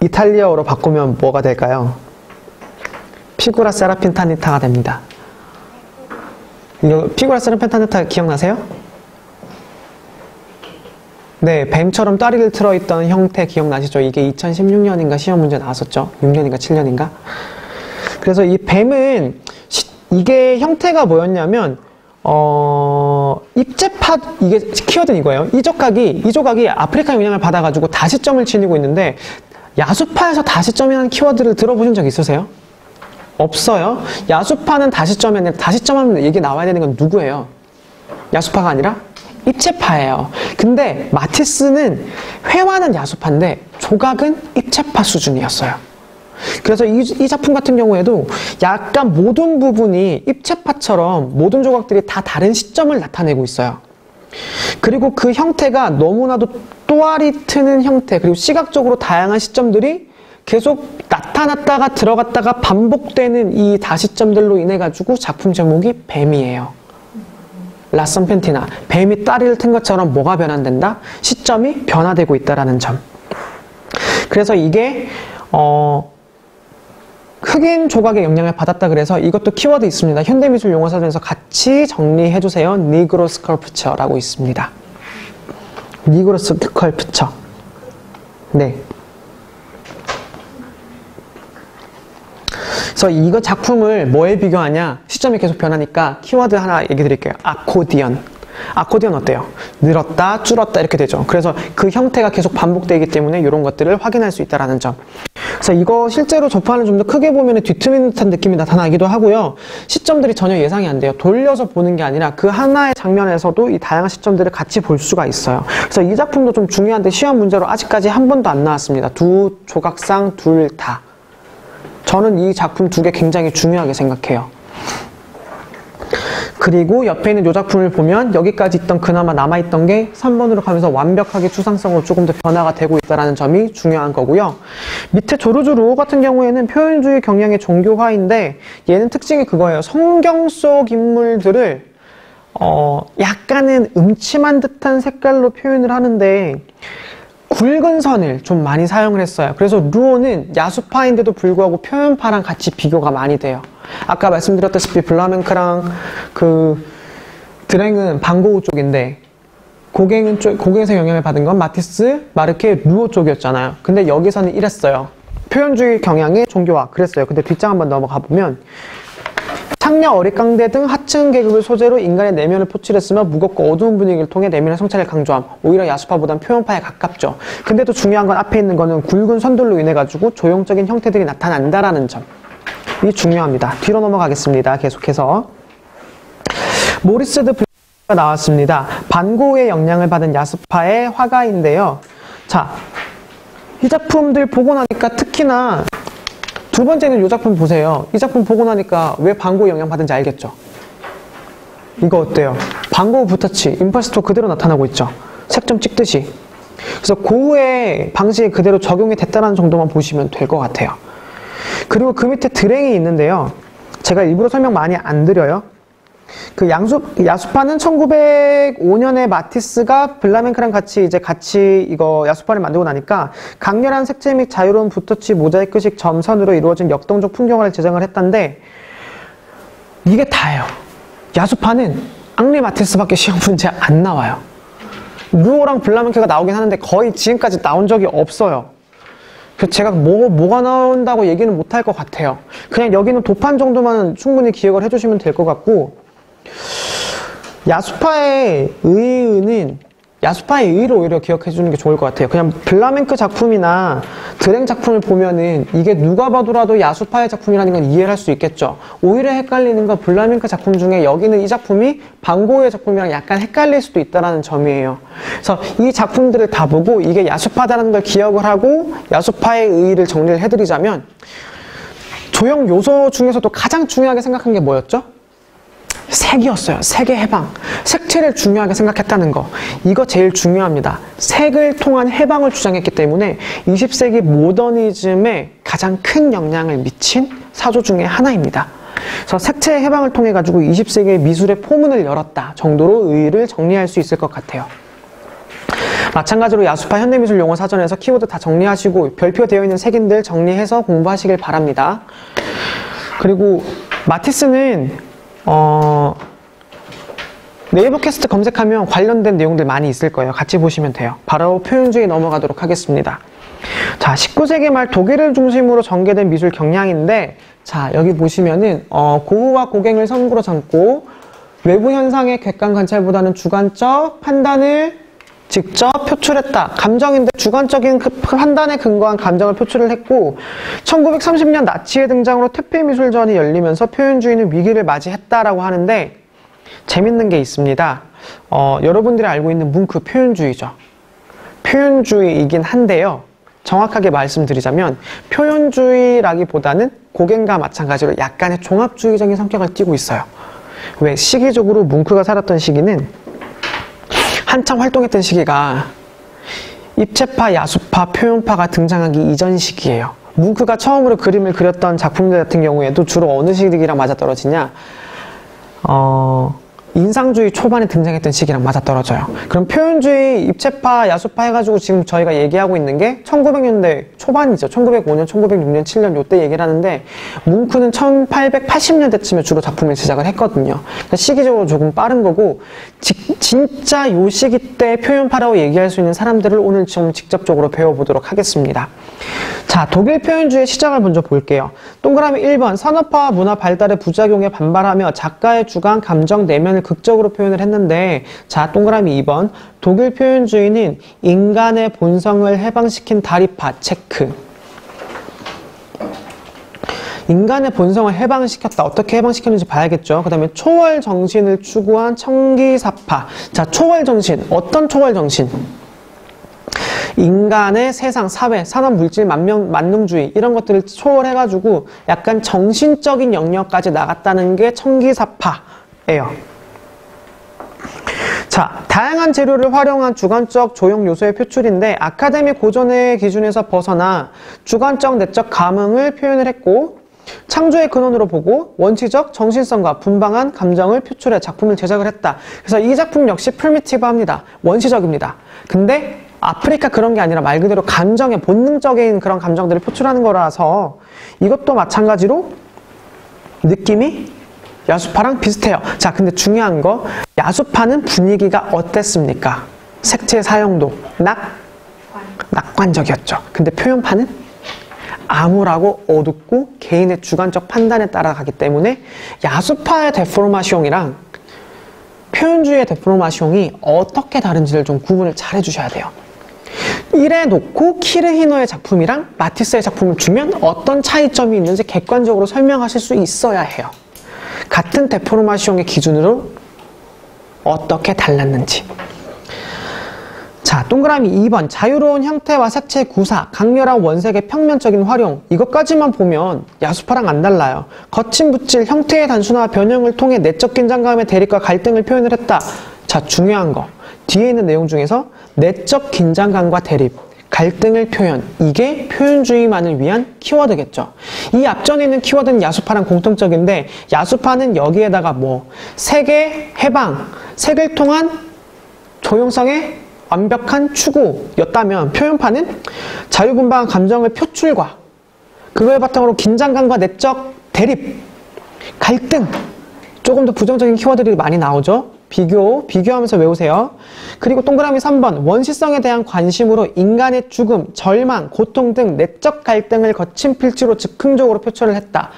이탈리아어로 바꾸면 뭐가 될까요? 피구라 세라핀타니타가 됩니다. 이거 피구라 세라핀타니타 기억나세요? 네, 뱀처럼 다리를 틀어있던 형태 기억나시죠? 이게 2016년인가 시험 문제 나왔었죠? 6년인가 7년인가? 그래서 이 뱀은 이게 형태가 뭐였냐면 입체파, 이게 키워드는 이거예요. 이 조각이 아프리카 영향을 받아가지고 다시점을 지니고 있는데, 야수파에서 다시점이라는 키워드를 들어보신 적 있으세요? 없어요. 야수파는 다시점이 아니라, 다시점 하면 얘기 나와야 되는 건 누구예요? 야수파가 아니라 입체파예요. 근데 마티스는 회화는 야수파인데 조각은 입체파 수준이었어요. 그래서 이 작품 같은 경우에도 약간 모든 부분이 입체파처럼 모든 조각들이 다 다른 시점을 나타내고 있어요. 그리고 그 형태가 너무나도 또아리 트는 형태, 그리고 시각적으로 다양한 시점들이 계속 나타났다가 들어갔다가 반복되는 이 다시점들로 인해 가지고 작품 제목이 뱀이에요. 라썸 펜티나, 뱀이 따리를 튼 것처럼 뭐가 변환된다? 시점이 변화되고 있다라는 점. 그래서 이게 흑인 조각의 영향을 받았다. 그래서 이것도 키워드 있습니다. 현대미술 용어사전에서 같이 정리해주세요. 니그로 스컬프처라고 있습니다. 니그로 스컬프처. 네. 그래서 이거 작품을 뭐에 비교하냐? 시점이 계속 변하니까 키워드 하나 얘기 드릴게요. 아코디언. 아코디언 어때요? 늘었다, 줄었다 이렇게 되죠. 그래서 그 형태가 계속 반복되기 때문에 이런 것들을 확인할 수 있다는 점. 그래서 이거 실제로 접판을 좀 더 크게 보면 뒤틀리는 듯한 느낌이 나타나기도 하고요. 시점들이 전혀 예상이 안 돼요. 돌려서 보는 게 아니라 그 하나의 장면에서도 이 다양한 시점들을 같이 볼 수가 있어요. 그래서 이 작품도 좀 중요한데 시험 문제로 아직까지 한 번도 안 나왔습니다. 두 조각상 둘 다. 저는 이 작품 두 개 굉장히 중요하게 생각해요. 그리고 옆에 있는 이 작품을 보면 여기까지 있던 그나마 남아있던 게 3번으로 가면서 완벽하게 추상성으로 조금 더 변화가 되고 있다는 점이 중요한 거고요. 밑에 조르주 루오 같은 경우에는 표현주의 경향의 종교화인데, 얘는 특징이 그거예요. 성경 속 인물들을 약간은 음침한 듯한 색깔로 표현을 하는데 굵은 선을 좀 많이 사용을 했어요. 그래서 루오는 야수파인데도 불구하고 표현파랑 같이 비교가 많이 돼요. 아까 말씀드렸다시피 블라밍크랑 그 드랭은 반고우 쪽인데, 고갱에서 영향을 받은 건 마티스, 마르케, 루오 쪽이었잖아요. 근데 여기서는 이랬어요. 표현주의 경향의 종교화 그랬어요. 근데 뒷장 한번 넘어가 보면, 창녀, 어릿강대 등 하층 계급을 소재로 인간의 내면을 포칠했으며 무겁고 어두운 분위기를 통해 내면의 성찰을 강조함. 오히려 야수파보단 표현파에 가깝죠. 근데 또 중요한 건 앞에 있는 거는 굵은 선들로 인해 가지고 조형적인 형태들이 나타난다라는 점이 중요합니다. 뒤로 넘어가겠습니다. 계속해서 모리스 드 블랑크가 나왔습니다. 반고흐의 영향을 받은 야수파의 화가인데요. 자, 이 작품들 보고 나니까 특히나 두 번째는 이 작품 보세요. 이 작품 보고 나니까 왜 반고흐 영향받은지 알겠죠? 이거 어때요? 반고흐 붓터치, 임펄스토 그대로 나타나고 있죠? 색점 찍듯이. 그래서 고흐의 방식이 그대로 적용이 됐다는 정도만 보시면 될 것 같아요. 그리고 그 밑에 드랭이 있는데요. 제가 일부러 설명 많이 안 드려요. 그 야수파는 1905년에 마티스가 블라밍크랑 같이 이거 야수파를 만들고 나니까 강렬한 색채 및 자유로운 붓터치 모자이크식 점선으로 이루어진 역동적 풍경화를 제정을 했던데, 이게 다예요. 야수파는 앙리 마티스밖에 시험 문제 안 나와요. 루오랑 블라밍크가 나오긴 하는데 거의 지금까지 나온 적이 없어요. 그래서 제가 뭐가 나온다고 얘기는 못할 것 같아요. 그냥 여기는 도판 정도만 충분히 기억을 해주시면 될 것 같고, 야수파의 의의는 야수파의 의의를 오히려 기억해 주는 게 좋을 것 같아요. 그냥 블라밍크 작품이나 드랭 작품을 보면은 이게 누가 봐도라도 야수파의 작품이라는 건 이해를 할 수 있겠죠. 오히려 헷갈리는 건 블라밍크 작품 중에 여기는 이 작품이 반고흐의 작품이랑 약간 헷갈릴 수도 있다는 점이에요. 그래서 이 작품들을 다 보고 이게 야수파다라는 걸 기억을 하고 야수파의 의의를 정리를 해드리자면 조형 요소 중에서도 가장 중요하게 생각한 게 뭐였죠? 색이었어요. 색의 해방. 색채를 중요하게 생각했다는 거. 이거 제일 중요합니다. 색을 통한 해방을 주장했기 때문에 20세기 모더니즘에 가장 큰 영향을 미친 사조 중에 하나입니다. 그래서 색채의 해방을 통해 가지고 20세기의 미술의 포문을 열었다 정도로 의의를 정리할 수 있을 것 같아요. 마찬가지로 야수파 현대미술 용어 사전에서 키워드 다 정리하시고 별표 되어 있는 색인들 정리해서 공부하시길 바랍니다. 그리고 마티스는 네이버 캐스트 검색하면 관련된 내용들 많이 있을 거예요. 같이 보시면 돼요. 바로 표현주의 넘어가도록 하겠습니다. 자, 19세기 말 독일을 중심으로 전개된 미술 경향인데, 자, 여기 보시면은, 고흐와 고갱을 선구로 삼고, 외부 현상의 객관 관찰보다는 주관적 판단을 직접 표출했다. 감정인데 주관적인 판단에 근거한 감정을 표출을 했고 1930년 나치의 등장으로 퇴폐미술전이 열리면서 표현주의는 위기를 맞이했다라고 하는데 재밌는 게 있습니다. 여러분들이 알고 있는 뭉크 표현주의죠. 표현주의이긴 한데요. 정확하게 말씀드리자면 표현주의라기보다는 고갱과 마찬가지로 약간의 종합주의적인 성격을 띠고 있어요. 왜? 시기적으로 뭉크가 살았던 시기는 한창 활동했던 시기가 입체파, 야수파, 표현파가 등장하기 이전 시기예요. 뭉크가 처음으로 그림을 그렸던 작품들 같은 경우에도 주로 어느 시기랑 맞아떨어지냐? 인상주의 초반에 등장했던 시기랑 맞아떨어져요. 그럼 표현주의, 입체파, 야수파 해가지고 지금 저희가 얘기하고 있는 게 1900년대 초반이죠. 1905년, 1906년, 7년 요때 얘기를 하는데 뭉크는 1880년대쯤에 주로 작품을 제작을 했거든요. 그러니까 시기적으로 조금 빠른 거고 진짜 요 시기 때 표현파라고 얘기할 수 있는 사람들을 오늘 좀 직접적으로 배워보도록 하겠습니다. 자, 독일 표현주의 시작을 먼저 볼게요. 동그라미 1번, 산업화와 문화 발달의 부작용에 반발하며 작가의 주관, 감정, 내면을 극적으로 표현을 했는데, 자, 동그라미 2번, 독일 표현주의는 인간의 본성을 해방시킨 다리파, 체크. 인간의 본성을 해방시켰다. 어떻게 해방시켰는지 봐야겠죠. 그 다음에 초월 정신을 추구한 청기사파. 자, 초월 정신. 어떤 초월 정신? 인간의 세상, 사회, 산업, 물질, 만능주의 이런 것들을 초월해가지고 약간 정신적인 영역까지 나갔다는 게 청기사파예요. 자, 다양한 재료를 활용한 주관적 조형 요소의 표출인데 아카데미 고전의 기준에서 벗어나 주관적 내적 감흥을 표현을 했고 창조의 근원으로 보고 원시적 정신성과 분방한 감정을 표출해 작품을 제작을 했다. 그래서 이 작품 역시 프리미티브합니다. 원시적입니다. 근데 아프리카 그런 게 아니라 말 그대로 감정의 본능적인 그런 감정들을 표출하는 거라서 이것도 마찬가지로 느낌이 야수파랑 비슷해요. 자, 근데 중요한 거 야수파는 분위기가 어땠습니까? 색채 사용도 낙관적이었죠. 근데 표현파는 암울하고 어둡고 개인의 주관적 판단에 따라가기 때문에 야수파의 데포르마숑이랑 표현주의의 데포르마숑이 어떻게 다른지를 좀 구분을 잘 해주셔야 돼요. 이래 놓고 키르히너의 작품이랑 마티스의 작품을 주면 어떤 차이점이 있는지 객관적으로 설명하실 수 있어야 해요. 같은 데포르마숑의 기준으로 어떻게 달랐는지. 자, 동그라미 2번, 자유로운 형태와 색채 구사, 강렬한 원색의 평면적인 활용. 이것까지만 보면 야수파랑 안 달라요. 거친 붓질, 형태의 단순화, 변형을 통해 내적 긴장감의 대립과 갈등을 표현을 했다. 자, 중요한 거. 뒤에 있는 내용 중에서 내적 긴장감과 대립, 갈등을 표현. 이게 표현주의만을 위한 키워드겠죠. 이 앞전에 있는 키워드는 야수파랑 공통적인데 야수파는 여기에다가 뭐 색의 해방, 색을 통한 조형성의 완벽한 추구였다면 표현파는 자유분방한 감정의 표출과 그걸 바탕으로 긴장감과 내적 대립, 갈등, 조금 더 부정적인 키워드들이 많이 나오죠. 비교하면서 외우세요. 그리고 동그라미 3번, 원시성에 대한 관심으로 인간의 죽음, 절망, 고통 등 내적 갈등을 거친 필치로 즉흥적으로 표출을 했다.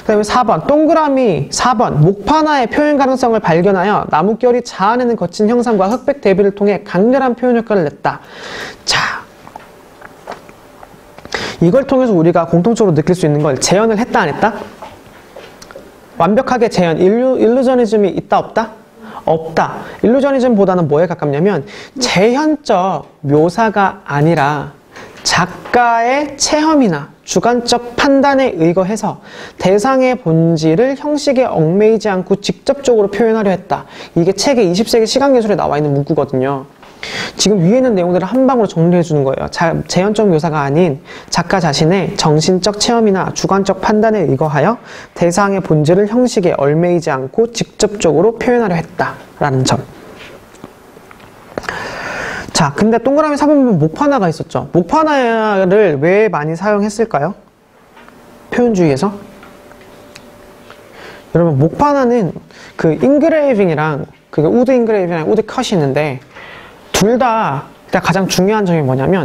그 다음에 4번 동그라미 4번 목판화의 표현 가능성을 발견하여 나뭇결이 자아내는 거친 형상과 흑백 대비를 통해 강렬한 표현 효과를 냈다. 자, 이걸 통해서 우리가 공통적으로 느낄 수 있는 걸 재현을 했다 안 했다? 완벽하게 재현, 일루저니즘이 있다 없다? 없다. 일루저니즘보다는 뭐에 가깝냐면 재현적 묘사가 아니라 작가의 체험이나 주관적 판단에 의거해서 대상의 본질을 형식에 얽매이지 않고 직접적으로 표현하려 했다. 이게 책의 20세기 시각예술에 나와 있는 문구거든요. 지금 위에 있는 내용들을 한 방으로 정리해 주는 거예요. 재현적 묘사가 아닌 작가 자신의 정신적 체험이나 주관적 판단에 의거하여 대상의 본질을 형식에 얽매이지 않고 직접적으로 표현하려 했다라는 점. 자, 근데 동그라미 4번 목판화가 있었죠. 목판화를 왜 많이 사용했을까요? 표현주의에서? 여러분, 목판화는 그 인그레이빙이랑 그 우드 인그레이빙이랑 우드 컷이 있는데 둘 다 가장 중요한 점이 뭐냐면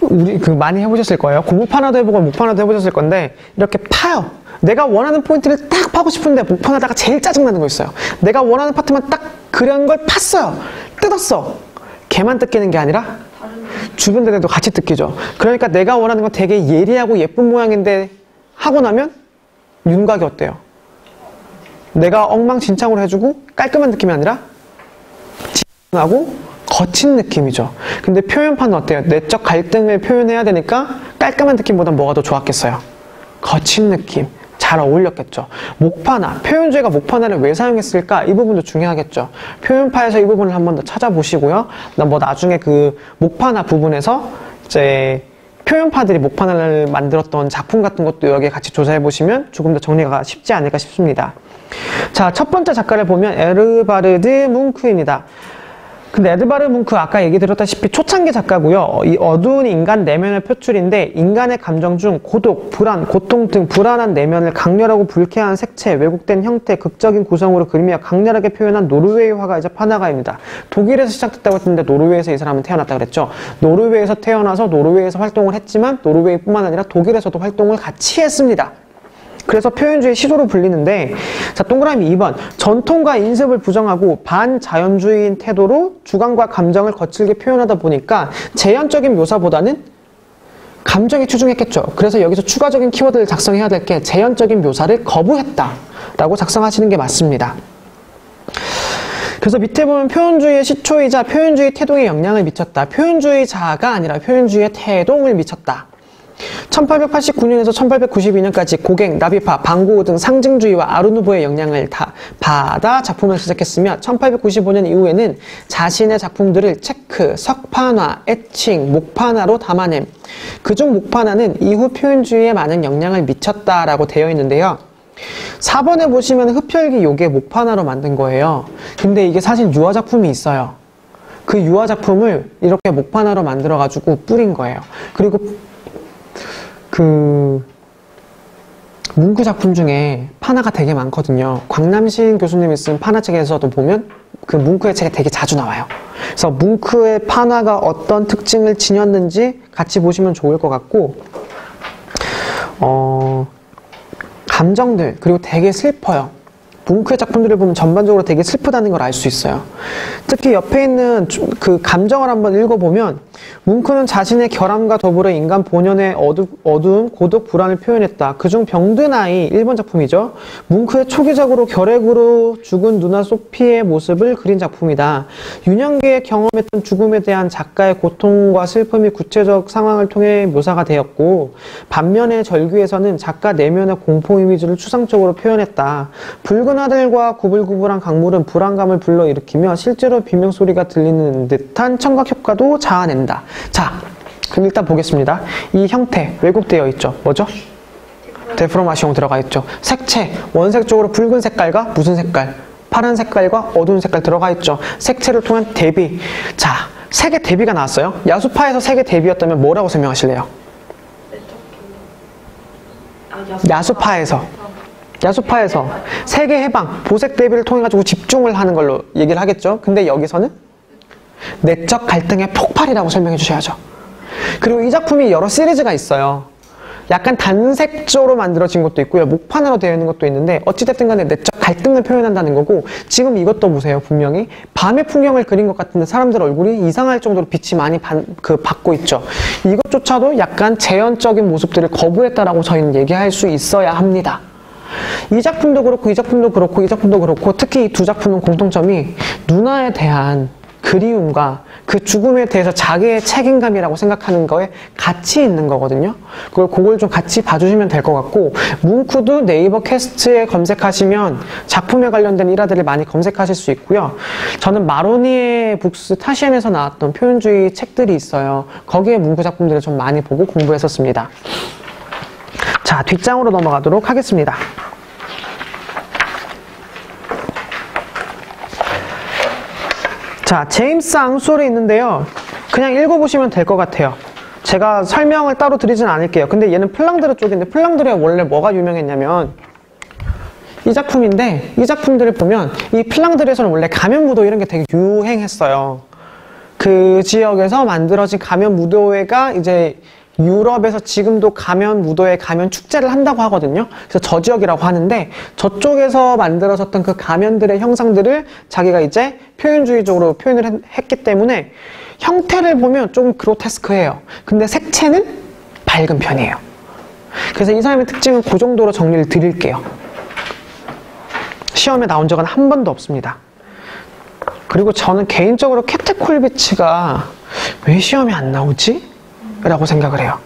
우리 그 많이 해보셨을 거예요. 고무판화도 해보고 목판화도 해보셨을 건데 이렇게 파요. 내가 원하는 포인트를 딱 파고 싶은데 목판하다가 제일 짜증나는 거 있어요. 내가 원하는 파트만 딱 그려낸 걸 팠어요. 뜯었어. 걔만 뜯기는 게 아니라 주변 데도 같이 뜯기죠. 그러니까 내가 원하는 건 되게 예리하고 예쁜 모양인데 하고 나면 윤곽이 어때요? 내가 엉망진창으로 해주고 깔끔한 느낌이 아니라 하고 거친 느낌이죠. 근데 표현판은 어때요? 내적 갈등을 표현해야 되니까 깔끔한 느낌보다 뭐가 더 좋았겠어요? 거친 느낌. 잘 어울렸겠죠. 목판화, 표현주의가 목판화를 왜 사용했을까? 이 부분도 중요하겠죠. 표현파에서 이 부분을 한번 더 찾아보시고요. 뭐 나중에 그 목판화 부분에서 이제 표현파들이 목판화를 만들었던 작품 같은 것도 여기에 같이 조사해보시면 조금 더 정리가 쉽지 않을까 싶습니다. 자, 첫 번째 작가를 보면 에드바르드 뭉크입니다. 근데 에드바르 뭉크 아까 얘기 드렸다시피 초창기 작가고요. 이 어두운 인간 내면의 표출인데 인간의 감정 중 고독, 불안, 고통 등 불안한 내면을 강렬하고 불쾌한 색채, 왜곡된 형태, 극적인 구성으로 그리며 강렬하게 표현한 노르웨이 화가이자 판화가입니다. 독일에서 시작됐다고 했는데 노르웨이에서 이 사람은 태어났다 그랬죠. 노르웨이에서 태어나서 노르웨이에서 활동을 했지만 노르웨이뿐만 아니라 독일에서도 활동을 같이 했습니다. 그래서 표현주의 시조로 불리는데, 자, 동그라미 2번 전통과 인습을 부정하고 반자연주의인 태도로 주관과 감정을 거칠게 표현하다 보니까 재현적인 묘사보다는 감정에 치중했겠죠. 그래서 여기서 추가적인 키워드를 작성해야 될 게 재현적인 묘사를 거부했다라고 작성하시는 게 맞습니다. 그래서 밑에 보면 표현주의의 시초이자 표현주의 태동에 영향을 미쳤다. 표현주의자가 아니라 표현주의의 태동을 미쳤다. 1889년에서 1892년까지 고갱, 나비파, 방고우 등 상징주의와 아르누보의 영향을 다 받아 작품을 시작했으며 1895년 이후에는 자신의 작품들을 체크, 석판화, 에칭, 목판화로 담아냄. 그중 목판화는 이후 표현주의에 많은 영향을 미쳤다라고 되어 있는데요. 4번에 보시면 흡혈귀 요게 목판화로 만든 거예요. 근데 이게 사실 유화 작품이 있어요. 그 유화 작품을 이렇게 목판화로 만들어가지고 뿌린 거예요. 그리고 그 문구 작품 중에 판화가 되게 많거든요. 광남신 교수님이 쓴 판화책에서도 보면 그 뭉크의 책이 되게 자주 나와요. 그래서 뭉크의 판화가 어떤 특징을 지녔는지 같이 보시면 좋을 것 같고, 감정들, 그리고 되게 슬퍼요. 뭉크의 작품들을 보면 전반적으로 되게 슬프다는 걸 알 수 있어요. 특히 옆에 있는 그 감정을 한번 읽어보면 뭉크는 자신의 결함과 더불어 인간 본연의 어두움, 고독, 불안을 표현했다. 그중 병든 아이, 1번 작품이죠. 뭉크의 초기적으로 결핵으로 죽은 누나 소피의 모습을 그린 작품이다. 유년기에 경험했던 죽음에 대한 작가의 고통과 슬픔이 구체적 상황을 통해 묘사가 되었고, 반면에 절규에서는 작가 내면의 공포 이미지를 추상적으로 표현했다. 붉은 하늘과 구불구불한 강물은 불안감을 불러일으키며 실제로 비명소리가 들리는 듯한 청각효과도 자아낸다. 자, 그럼 일단 보겠습니다. 이 형태, 왜곡되어 있죠. 뭐죠? 데포르마시옹 들어가 있죠. 색채, 원색적으로 붉은 색깔과 무슨 색깔? 파란 색깔과 어두운 색깔 들어가 있죠. 색채를 통한 대비. 자, 색의 대비가 나왔어요. 야수파에서 색의 대비였다면 뭐라고 설명하실래요? 야수파에서 색의 해방, 보색 대비를 통해 가지고 집중을 하는 걸로 얘기를 하겠죠. 근데 여기서는 내적 갈등의 폭발이라고 설명해 주셔야죠. 그리고 이 작품이 여러 시리즈가 있어요. 약간 단색조로 만들어진 것도 있고요. 목판으로 되어 있는 것도 있는데 어찌됐든 간에 내적 갈등을 표현한다는 거고, 지금 이것도 보세요. 분명히 밤의 풍경을 그린 것 같은데 사람들 얼굴이 이상할 정도로 빛이 많이 받고 있죠. 이것조차도 약간 재현적인 모습들을 거부했다라고 저희는 얘기할 수 있어야 합니다. 이 작품도 그렇고 이 작품도 그렇고 이 작품도 그렇고, 특히 이 두 작품은 공통점이 누나에 대한 그리움과 그 죽음에 대해서 자기의 책임감이라고 생각하는 거에 같이 있는 거거든요. 그걸 좀 같이 봐주시면 될 것 같고, 뭉크도 네이버 캐스트에 검색하시면 작품에 관련된 일화들을 많이 검색하실 수 있고요. 저는 마로니에 북스 타시엔에서 나왔던 표현주의 책들이 있어요. 거기에 뭉크 작품들을 좀 많이 보고 공부했었습니다. 자, 뒷장으로 넘어가도록 하겠습니다. 자, 제임스 앙솔이 있는데요. 그냥 읽어보시면 될 것 같아요. 제가 설명을 따로 드리진 않을게요. 근데 얘는 플랑드르 쪽인데, 플랑드르가 원래 뭐가 유명했냐면 이 작품인데, 이 작품들을 보면 이 플랑드르에서는 원래 가면무도 이런 게 되게 유행했어요. 그 지역에서 만들어진 가면무도회가 이제 유럽에서 지금도 가면 무도회, 가면 축제를 한다고 하거든요. 그래서 저 지역이라고 하는데, 저쪽에서 만들어졌던 그 가면들의 형상들을 자기가 이제 표현주의적으로 표현을 했기 때문에 형태를 보면 좀 그로테스크해요. 근데 색채는 밝은 편이에요. 그래서 이 사람의 특징은 그 정도로 정리를 드릴게요. 시험에 나온 적은 한 번도 없습니다. 그리고 저는 개인적으로 케테 콜비츠가 왜 시험에 안 나오지? 라고 생각을 해요.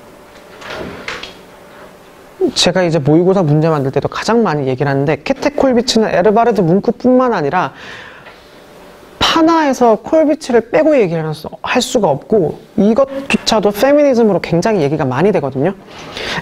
제가 이제 모의고사 문제 만들 때도 가장 많이 얘기를 하는데, 케테 콜비츠는 에르바르드 뭉크뿐만 아니라 파나에서 콜비츠를 빼고 얘기를 할 수가 없고, 이것조차도 페미니즘으로 굉장히 얘기가 많이 되거든요.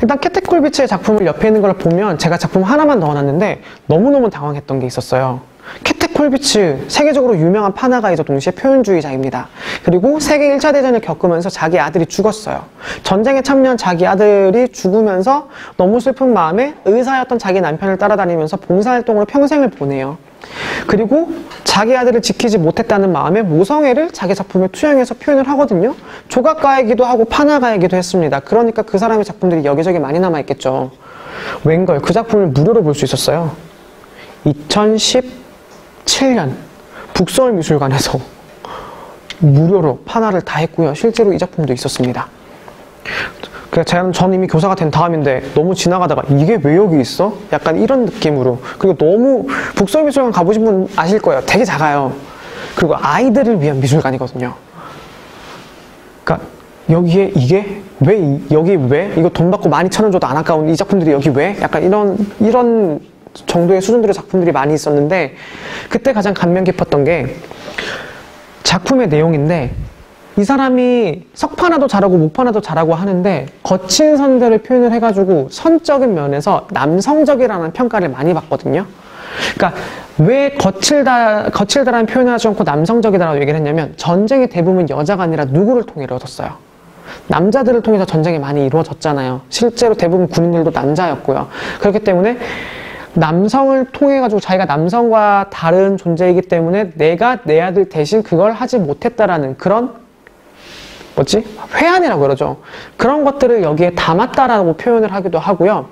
일단 케테 콜비츠의 작품을 옆에 있는 걸 보면, 제가 작품 하나만 넣어놨는데 너무너무 당황했던 게 있었어요. 케테 콜비츠, 세계적으로 유명한 파나가이자 동시에 표현주의자입니다. 그리고 세계 1차 대전을 겪으면서 자기 아들이 죽었어요. 전쟁에 참여한 자기 아들이 죽으면서 너무 슬픈 마음에 의사였던 자기 남편을 따라다니면서 봉사활동으로 평생을 보내요. 그리고 자기 아들을 지키지 못했다는 마음에 모성애를 자기 작품에 투영해서 표현을 하거든요. 조각가이기도 하고 파나가이기도 했습니다. 그러니까 그 사람의 작품들이 여기저기 많이 남아있겠죠. 웬걸, 그 작품을 무료로 볼 수 있었어요. 2017년 북서울미술관에서 무료로 파나를 다 했고요. 실제로 이 작품도 있었습니다. 그래서 전 이미 교사가 된 다음인데 너무 지나가다가 이게 왜 여기 있어? 약간 이런 느낌으로. 그리고 너무, 북서울미술관 가보신 분 아실 거예요. 되게 작아요. 그리고 아이들을 위한 미술관이거든요. 그러니까 여기에 이게 왜, 여기 왜? 이거 돈 받고 12,000원 줘도 안 아까운 이 작품들이 여기 왜? 약간 이런 정도의 수준들의 작품들이 많이 있었는데, 그때 가장 감명 깊었던 게 작품의 내용인데, 이 사람이 석판화도 잘하고 목판화도 잘하고 하는데 거친 선들을 표현을 해가지고 선적인 면에서 남성적이라는 평가를 많이 받거든요. 그러니까 왜 거칠다라는 표현을 하지 않고 남성적이다라고 얘기를 했냐면, 전쟁의 대부분 여자가 아니라 누구를 통해 이루어졌어요? 남자들을 통해서 전쟁이 많이 이루어졌잖아요. 실제로 대부분 군인들도 남자였고요. 그렇기 때문에 남성을 통해가지고 자기가 남성과 다른 존재이기 때문에 내가 내 아들 대신 그걸 하지 못했다라는 그런, 뭐지? 회한이라고 그러죠. 그런 것들을 여기에 담았다라고 표현을 하기도 하고요.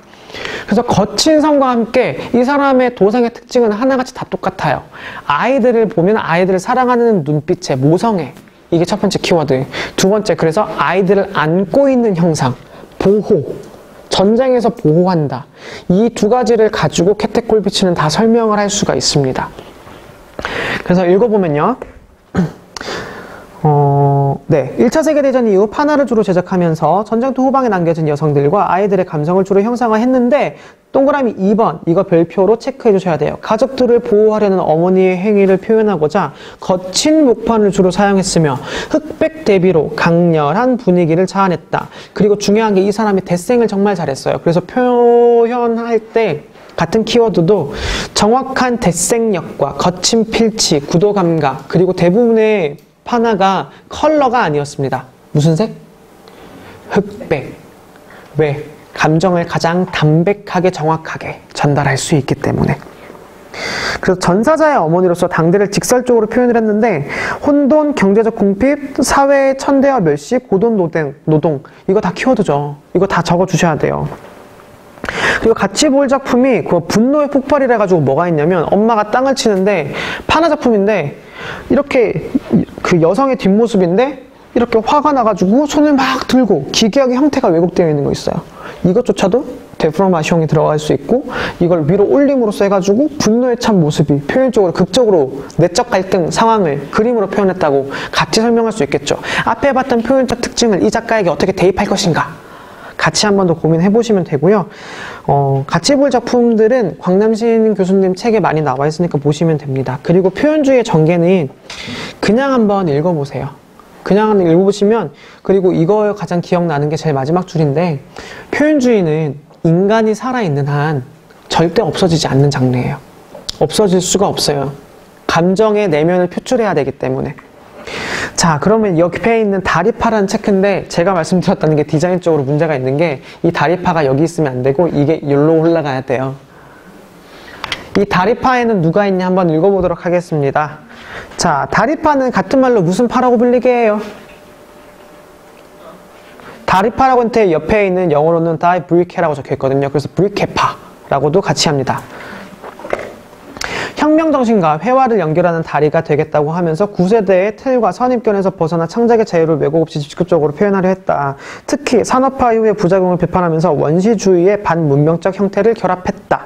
그래서 거친 성과 함께 이 사람의 도생의 특징은 하나같이 다 똑같아요. 아이들을 보면 아이들을 사랑하는 눈빛의 모성애. 이게 첫 번째 키워드. 두 번째, 그래서 아이들을 안고 있는 형상. 보호. 전쟁에서 보호한다. 이 두 가지를 가지고 케테 콜비츠는 다 설명을 할 수가 있습니다. 그래서 읽어보면요. 1차 세계대전 이후 파나를 주로 제작하면서 전쟁터 후방에 남겨진 여성들과 아이들의 감성을 주로 형상화했는데, 동그라미 2번, 이거 별표로 체크해 주셔야 돼요. 가족들을 보호하려는 어머니의 행위를 표현하고자 거친 목판을 주로 사용했으며 흑백 대비로 강렬한 분위기를 자아냈다. 그리고 중요한 게 이 사람이 데생을 정말 잘했어요. 그래서 표현할 때 같은 키워드도 정확한 데생력과 거친 필치, 구도 감각, 그리고 대부분의 파나가 컬러가 아니었습니다. 무슨 색? 흑백. 왜? 감정을 가장 담백하게 정확하게 전달할 수 있기 때문에. 그래서 전사자의 어머니로서 당대를 직설적으로 표현을 했는데 혼돈, 경제적 궁핍, 사회의 천대와 멸시, 고돈 노동 이거 다 키워드죠. 이거 다 적어주셔야 돼요. 그리고 같이 볼 작품이 그 분노의 폭발이라 가지고 뭐가 있냐면 엄마가 땅을 치는데 판화 작품인데 이렇게 그 여성의 뒷모습인데 이렇게 화가 나가지고 손을 막 들고 기괴하게 형태가 왜곡되어 있는 거 있어요. 이것조차도 데포르마시옹이 들어갈 수 있고 이걸 위로 올림으로써 해가지고 분노에 찬 모습이 표현적으로 극적으로 내적 갈등 상황을 그림으로 표현했다고 같이 설명할 수 있겠죠. 앞에 봤던 표현적 특징을 이 작가에게 어떻게 대입할 것인가 같이 한 번 더 고민해 보시면 되고요. 같이 볼 작품들은 광남신 교수님 책에 많이 나와 있으니까 보시면 됩니다. 그리고 표현주의의 전개는 그냥 한번 읽어보세요. 그냥 한번 읽어보시면, 그리고 이거 가장 기억나는 게 제일 마지막 줄인데, 표현주의는 인간이 살아있는 한 절대 없어지지 않는 장르예요. 없어질 수가 없어요. 감정의 내면을 표출해야 되기 때문에. 자, 그러면 옆에 있는 다리파라는 체크인데, 제가 말씀드렸다는 게 디자인적으로 문제가 있는 게, 이 다리파가 여기 있으면 안 되고, 이게 여기로 올라가야 돼요. 이 다리파에는 누가 있냐 한번 읽어보도록 하겠습니다. 자, 다리파는 같은 말로 무슨 파라고 불리게 해요? 다리파라고 할 때 옆에 있는 영어로는 Die Brücke라고 적혀있거든요. 그래서 브리케파라고도 같이 합니다. 혁명정신과 회화를 연결하는 다리가 되겠다고 하면서 구세대의 틀과 선입견에서 벗어나 창작의 자유를 왜곡 없이 직접적으로 표현하려 했다. 특히 산업화 이후의 부작용을 비판하면서 원시주의의 반문명적 형태를 결합했다.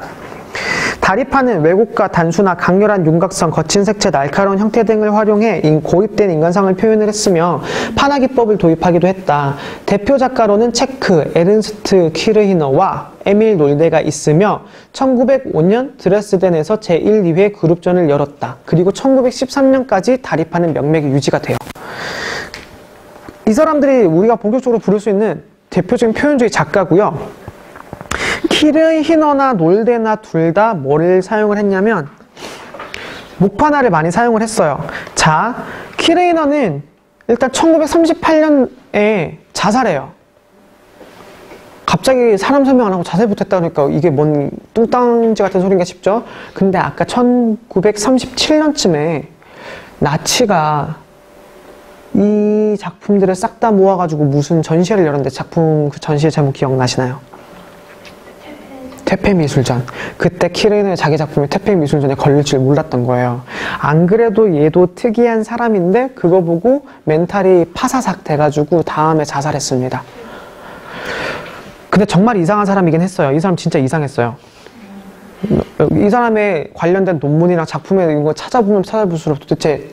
다리파는 왜곡과 단순화, 강렬한 윤곽성, 거친 색채, 날카로운 형태 등을 활용해 고입된 인간상을 표현을 했으며 판화 기법을 도입하기도 했다. 대표 작가로는 체크, 에른스트 키르히너와 에밀 놀데가 있으며 1905년 드레스덴에서 제1, 2회 그룹전을 열었다. 그리고 1913년까지 다리파는 명맥이 유지가 돼요. 이 사람들이 우리가 본격적으로 부를 수 있는 대표적인 표현주의 작가고요. 키르히너나 놀데나 둘 다 뭐를 사용을 했냐면 목판화를 많이 사용을 했어요. 자, 키르히너는 일단 1938년에 자살해요. 갑자기 사람 설명 안 하고 자살 못했다니까 이게 뭔 뚱땅지 같은 소린가 싶죠? 근데 아까 1937년쯤에 나치가 이 작품들을 싹 다 모아가지고 무슨 전시회를 열었는데 작품 그 전시회 제목 기억나시나요? 퇴폐미술전. 그때 키르히너의 자기 작품이 퇴폐미술전에 걸릴 줄 몰랐던 거예요. 안 그래도 얘도 특이한 사람인데 그거 보고 멘탈이 파사삭 돼가지고 다음에 자살했습니다. 근데 정말 이상한 사람이긴 했어요. 이 사람 진짜 이상했어요. 이 사람의 관련된 논문이나 작품에 이거 찾아보면 찾아볼수록 도대체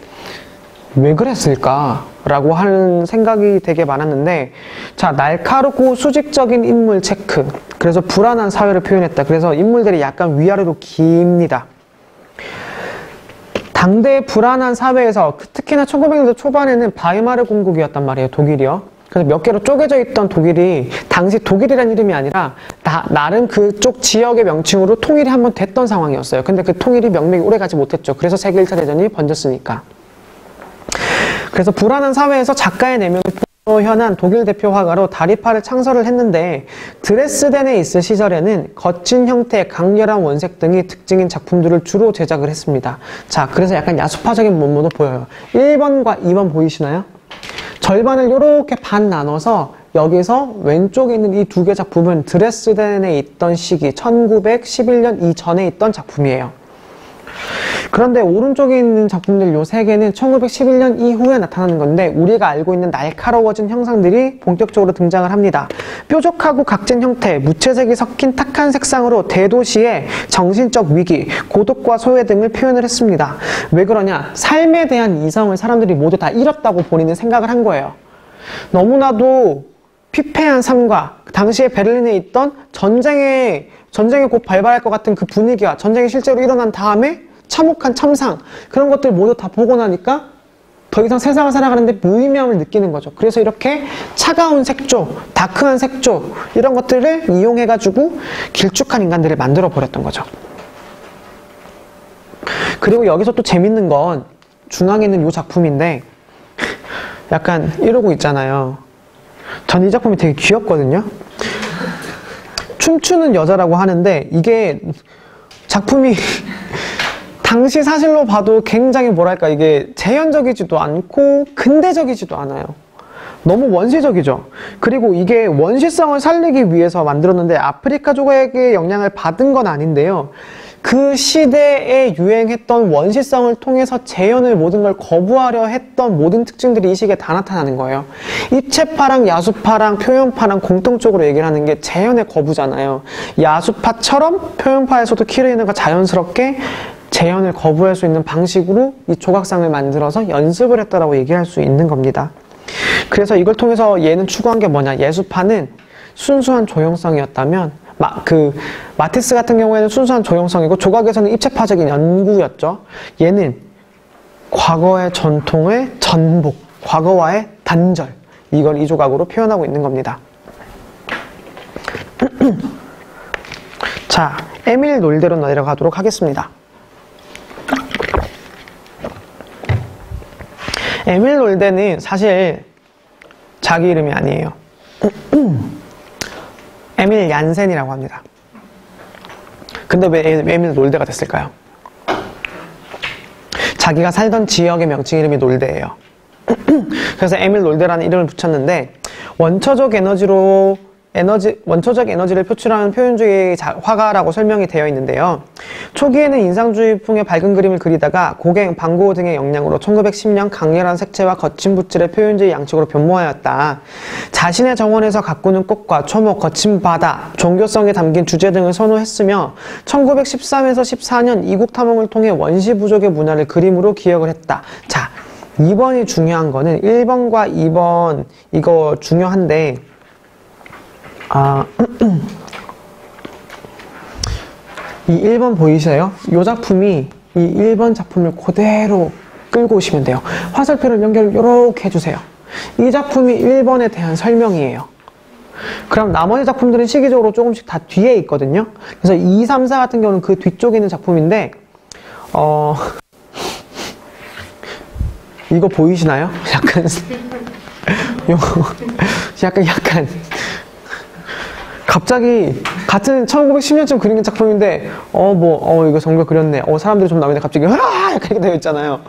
왜 그랬을까? 라고 하는 생각이 되게 많았는데, 자, 날카롭고 수직적인 인물 체크. 그래서 불안한 사회를 표현했다. 그래서 인물들이 약간 위아래로 깁니다. 당대의 불안한 사회에서 특히나 1900년대 초반에는 바이마르 공국이었단 말이에요. 독일이요. 그래서 몇 개로 쪼개져 있던 독일이 당시 독일이라는 이름이 아니라 나름 그쪽 지역의 명칭으로 통일이 한번 됐던 상황이었어요. 근데 그 통일이 명맥이 오래가지 못했죠. 그래서 세계 1차 대전이 번졌으니까. 그래서 불안한 사회에서 작가의 내면을 표현한 독일 대표 화가로 다리파를 창설을 했는데 드레스덴에 있을 시절에는 거친 형태, 강렬한 원색 등이 특징인 작품들을 주로 제작을 했습니다. 자, 그래서 약간 야수파적인 면모도 보여요. 1번과 2번 보이시나요? 절반을 이렇게 반 나눠서 여기서 왼쪽에 있는 이 두 개 작품은 드레스덴에 있던 시기, 1911년 이전에 있던 작품이에요. 그런데 오른쪽에 있는 작품들 요 세 개는 1911년 이후에 나타나는 건데 우리가 알고 있는 날카로워진 형상들이 본격적으로 등장을 합니다. 뾰족하고 각진 형태, 무채색이 섞인 탁한 색상으로 대도시의 정신적 위기, 고독과 소외 등을 표현을 했습니다. 왜 그러냐? 삶에 대한 이성을 사람들이 모두 다 잃었다고 본인은 생각을 한 거예요. 너무나도 피폐한 삶과 당시에 베를린에 있던 전쟁이 곧 발발할 것 같은 그 분위기와 전쟁이 실제로 일어난 다음에 참혹한 참상 그런 것들 모두 다 보고 나니까 더 이상 세상을 살아가는데 무의미함을 느끼는 거죠. 그래서 이렇게 차가운 색조, 다크한 색조 이런 것들을 이용해가지고 길쭉한 인간들을 만들어 버렸던 거죠. 그리고 여기서 또 재밌는 건 중앙에 있는 이 작품인데 약간 이러고 있잖아요. 전 이 작품이 되게 귀엽거든요. 춤추는 여자라고 하는데 이게 작품이 당시 사실로 봐도 굉장히 뭐랄까 이게 재현적이지도 않고 근대적이지도 않아요. 너무 원시적이죠. 그리고 이게 원시성을 살리기 위해서 만들었는데 아프리카 조각의 영향을 받은 건 아닌데요. 그 시대에 유행했던 원시성을 통해서 재현을 모든 걸 거부하려 했던 모든 특징들이 이 시기에 다 나타나는 거예요. 입체파랑 야수파랑 표현파랑 공통적으로 얘기를 하는 게 재현의 거부잖아요. 야수파처럼 표현파에서도 키르히너가 자연스럽게 재현을 거부할 수 있는 방식으로 이 조각상을 만들어서 연습을 했다라고 얘기할 수 있는 겁니다. 그래서 이걸 통해서 얘는 추구한 게 뭐냐? 예술파는 순수한 조형성이었다면 마티스 같은 경우에는 순수한 조형성이고 조각에서는 입체파적인 연구였죠. 얘는 과거의 전통의 전복, 과거와의 단절, 이걸 이 조각으로 표현하고 있는 겁니다. 자, 에밀 놀데로 내려가도록 하겠습니다. 에밀 놀데는 사실 자기 이름이 아니에요. 에밀 얀센이라고 합니다. 근데 왜 에밀 놀데가 됐을까요? 자기가 살던 지역의 명칭 이름이 놀데예요. 그래서 에밀 놀데라는 이름을 붙였는데 원초적 에너지를 표출하는 표현주의 화가라고 설명이 되어 있는데요. 초기에는 인상주의풍의 밝은 그림을 그리다가 고갱, 반고흐 등의 영향으로 1910년 강렬한 색채와 거친 붓질의 표현주의 양식으로 변모하였다. 자신의 정원에서 가꾸는 꽃과 초목, 거친 바다, 종교성에 담긴 주제 등을 선호했으며 1913에서 14년 이국 탐험을 통해 원시 부족의 문화를 그림으로 기억을 했다. 자, 2번이 중요한 거는 1번과 2번 이거 중요한데 이 1번 보이세요? 이 작품이 이 1번 작품을 그대로 끌고 오시면 돼요. 화살표를 연결을 이렇게 해주세요. 이 작품이 1번에 대한 설명이에요. 그럼 나머지 작품들은 시기적으로 조금씩 다 뒤에 있거든요. 그래서 2, 3, 4 같은 경우는 그 뒤쪽에 있는 작품인데 이거 보이시나요? 약간 약간 갑자기 같은 1910년쯤 그린 작품인데 이거 정글 그렸네. 사람들이 좀 나오는데 갑자기 으아! 이렇게 되어 있잖아요.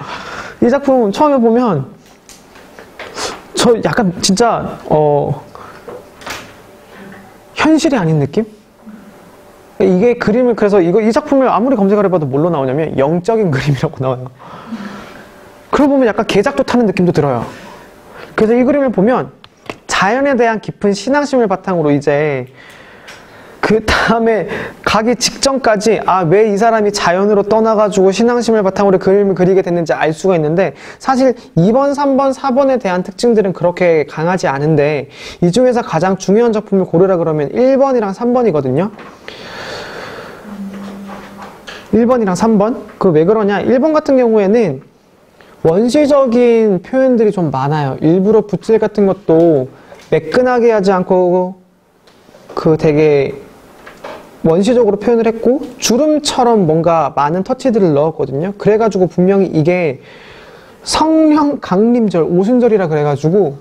이 작품 처음에 보면 저 약간 진짜 현실이 아닌 느낌? 이게 그림을 그래서 이 작품을 아무리 검색을 해봐도 뭘로 나오냐면 영적인 그림이라고 나와요. 그러고 보면 약간 개작도 타는 느낌도 들어요. 그래서 이 그림을 보면 자연에 대한 깊은 신앙심을 바탕으로 이제 그 다음에 가기 직전까지 왜 이 사람이 자연으로 떠나가지고 신앙심을 바탕으로 그림을 그리게 됐는지 알 수가 있는데 사실 2번, 3번, 4번에 대한 특징들은 그렇게 강하지 않은데 이 중에서 가장 중요한 작품을 고르라 그러면 1번이랑 3번이거든요. 1번이랑 3번? 그 왜 그러냐? 1번 같은 경우에는 원시적인 표현들이 좀 많아요. 일부러 붓질 같은 것도 매끈하게 하지 않고 되게 원시적으로 표현을 했고 주름처럼 뭔가 많은 터치들을 넣었거든요. 그래가지고 분명히 이게 성령 강림절, 오순절이라 그래가지고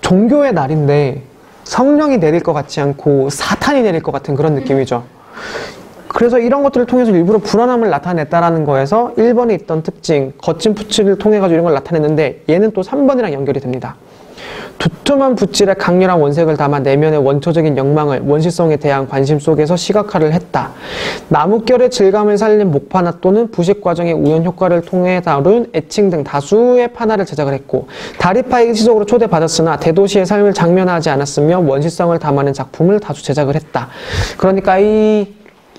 종교의 날인데 성령이 내릴 것 같지 않고 사탄이 내릴 것 같은 그런 느낌이죠. 그래서 이런 것들을 통해서 일부러 불안함을 나타냈다라는 거에서 1번에 있던 특징, 거친 붓질을 통해가지고 이런 걸 나타냈는데 얘는 또 3번이랑 연결이 됩니다. 두툼한 붓질에 강렬한 원색을 담아 내면의 원초적인 욕망을 원시성에 대한 관심 속에서 시각화를 했다. 나뭇결의 질감을 살린 목판화 또는 부식 과정의 우연 효과를 통해 다룬 애칭 등 다수의 판화를 제작을 했고 다리파에 일시적으로 초대받았으나 대도시의 삶을 장면화하지 않았으며 원시성을 담아낸 작품을 다수 제작을 했다. 그러니까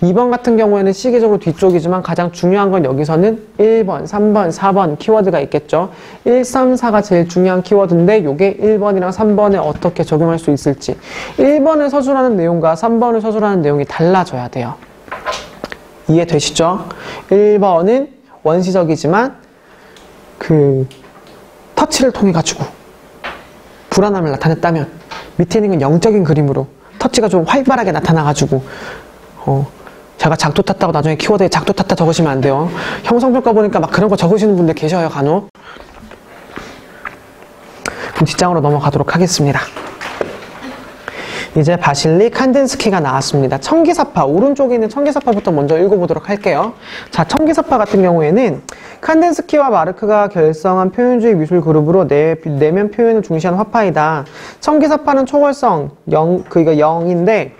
2번 같은 경우에는 시기적으로 뒤쪽이지만 가장 중요한 건 여기서는 1번, 3번, 4번 키워드가 있겠죠. 1, 3, 4가 제일 중요한 키워드인데 이게 1번이랑 3번에 어떻게 적용할 수 있을지 1번을 서술하는 내용과 3번을 서술하는 내용이 달라져야 돼요. 이해되시죠? 1번은 원시적이지만 터치를 통해 가지고 불안함을 나타냈다면 밑에 있는 건 영적인 그림으로 터치가 좀 활발하게 나타나가지고 제가 작도 탔다고 나중에 키워드에 작도 탔다 적으시면 안 돼요. 형성평가 보니까 막 그런 거 적으시는 분들 계셔요, 간혹. 그럼 뒷장으로 넘어가도록 하겠습니다. 이제 바실리 칸딘스키가 나왔습니다. 청기사파, 오른쪽에 있는 청기사파부터 먼저 읽어보도록 할게요. 자, 청기사파 같은 경우에는 칸딘스키와 마르크가 결성한 표현주의 미술 그룹으로 내면 표현을 중시한 화파이다. 청기사파는 초월성, 그러니까 0인데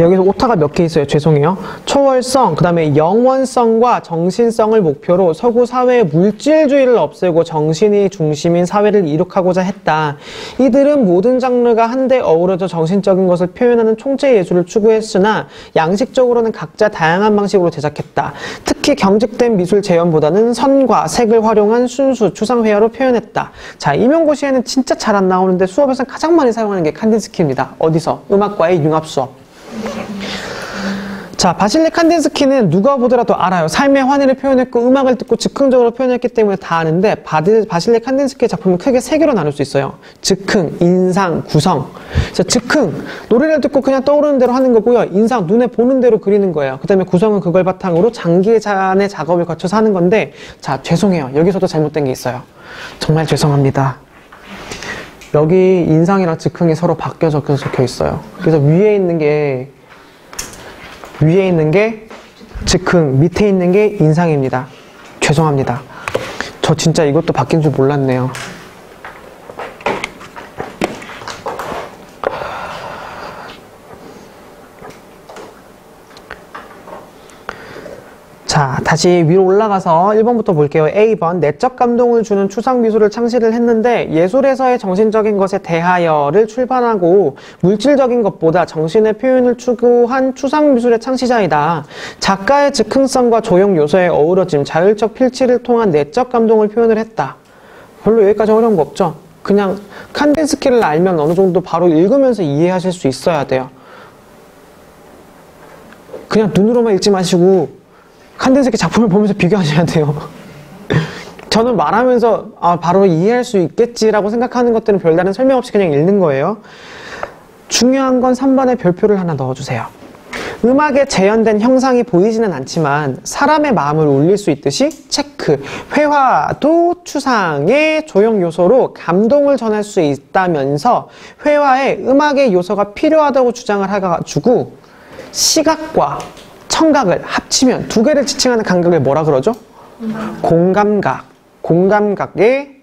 여기서 오타가 몇 개 있어요. 죄송해요. 초월성, 그 다음에 영원성과 정신성을 목표로 서구 사회의 물질주의를 없애고 정신이 중심인 사회를 이룩하고자 했다. 이들은 모든 장르가 한데 어우러져 정신적인 것을 표현하는 총체 예술을 추구했으나 양식적으로는 각자 다양한 방식으로 제작했다. 특히 경직된 미술 재현보다는 선과 색을 활용한 순수 추상회화로 표현했다. 자, 임용고시에는 진짜 잘 안 나오는데 수업에서 가장 많이 사용하는 게 칸딘스키입니다. 어디서? 음악과의 융합수업. 자, 바실리 칸딘스키는 누가 보더라도 알아요. 삶의 환희를 표현했고 음악을 듣고 즉흥적으로 표현했기 때문에 다 아는데 바실리 칸딘스키의 작품은 크게 세 개로 나눌 수 있어요. 즉흥, 인상, 구성. 자, 즉흥, 노래를 듣고 그냥 떠오르는 대로 하는 거고요. 인상, 눈에 보는 대로 그리는 거예요. 그 다음에 구성은 그걸 바탕으로 장기의 잔의 작업을 거쳐서 하는 건데, 자, 죄송해요. 여기서도 잘못된 게 있어요. 정말 죄송합니다. 여기 인상이랑 즉흥이 서로 바뀌어 적혀 있어요. 그래서 위에 있는 게 즉흥, 밑에 있는 게 인상입니다. 죄송합니다. 저 진짜 이것도 바뀐 줄 몰랐네요. 자, 다시 위로 올라가서 1번부터 볼게요. A번, 내적 감동을 주는 추상미술을 창시를 했는데 예술에서의 정신적인 것에 대하여를 출판하고 물질적인 것보다 정신의 표현을 추구한 추상미술의 창시자이다. 작가의 즉흥성과 조형 요소의 어우러짐, 자율적 필치를 통한 내적 감동을 표현을 했다. 별로 여기까지 어려운 거 없죠? 그냥 칸딘스키를 알면 어느 정도 바로 읽으면서 이해하실 수 있어야 돼요. 그냥 눈으로만 읽지 마시고 칸딘스키 작품을 보면서 비교하셔야 돼요. 저는 말하면서 아, 바로 이해할 수 있겠지라고 생각하는 것들은 별다른 설명 없이 그냥 읽는 거예요. 중요한 건 3번에 별표를 하나 넣어주세요. 음악에 재현된 형상이 보이지는 않지만 사람의 마음을 울릴 수 있듯이 체크, 회화도 추상의 조형 요소로 감동을 전할 수 있다면서 회화에 음악의 요소가 필요하다고 주장을 해가지고 시각과 청각을 합치면 두 개를 지칭하는 감각을 뭐라 그러죠? 공감각. 공감각의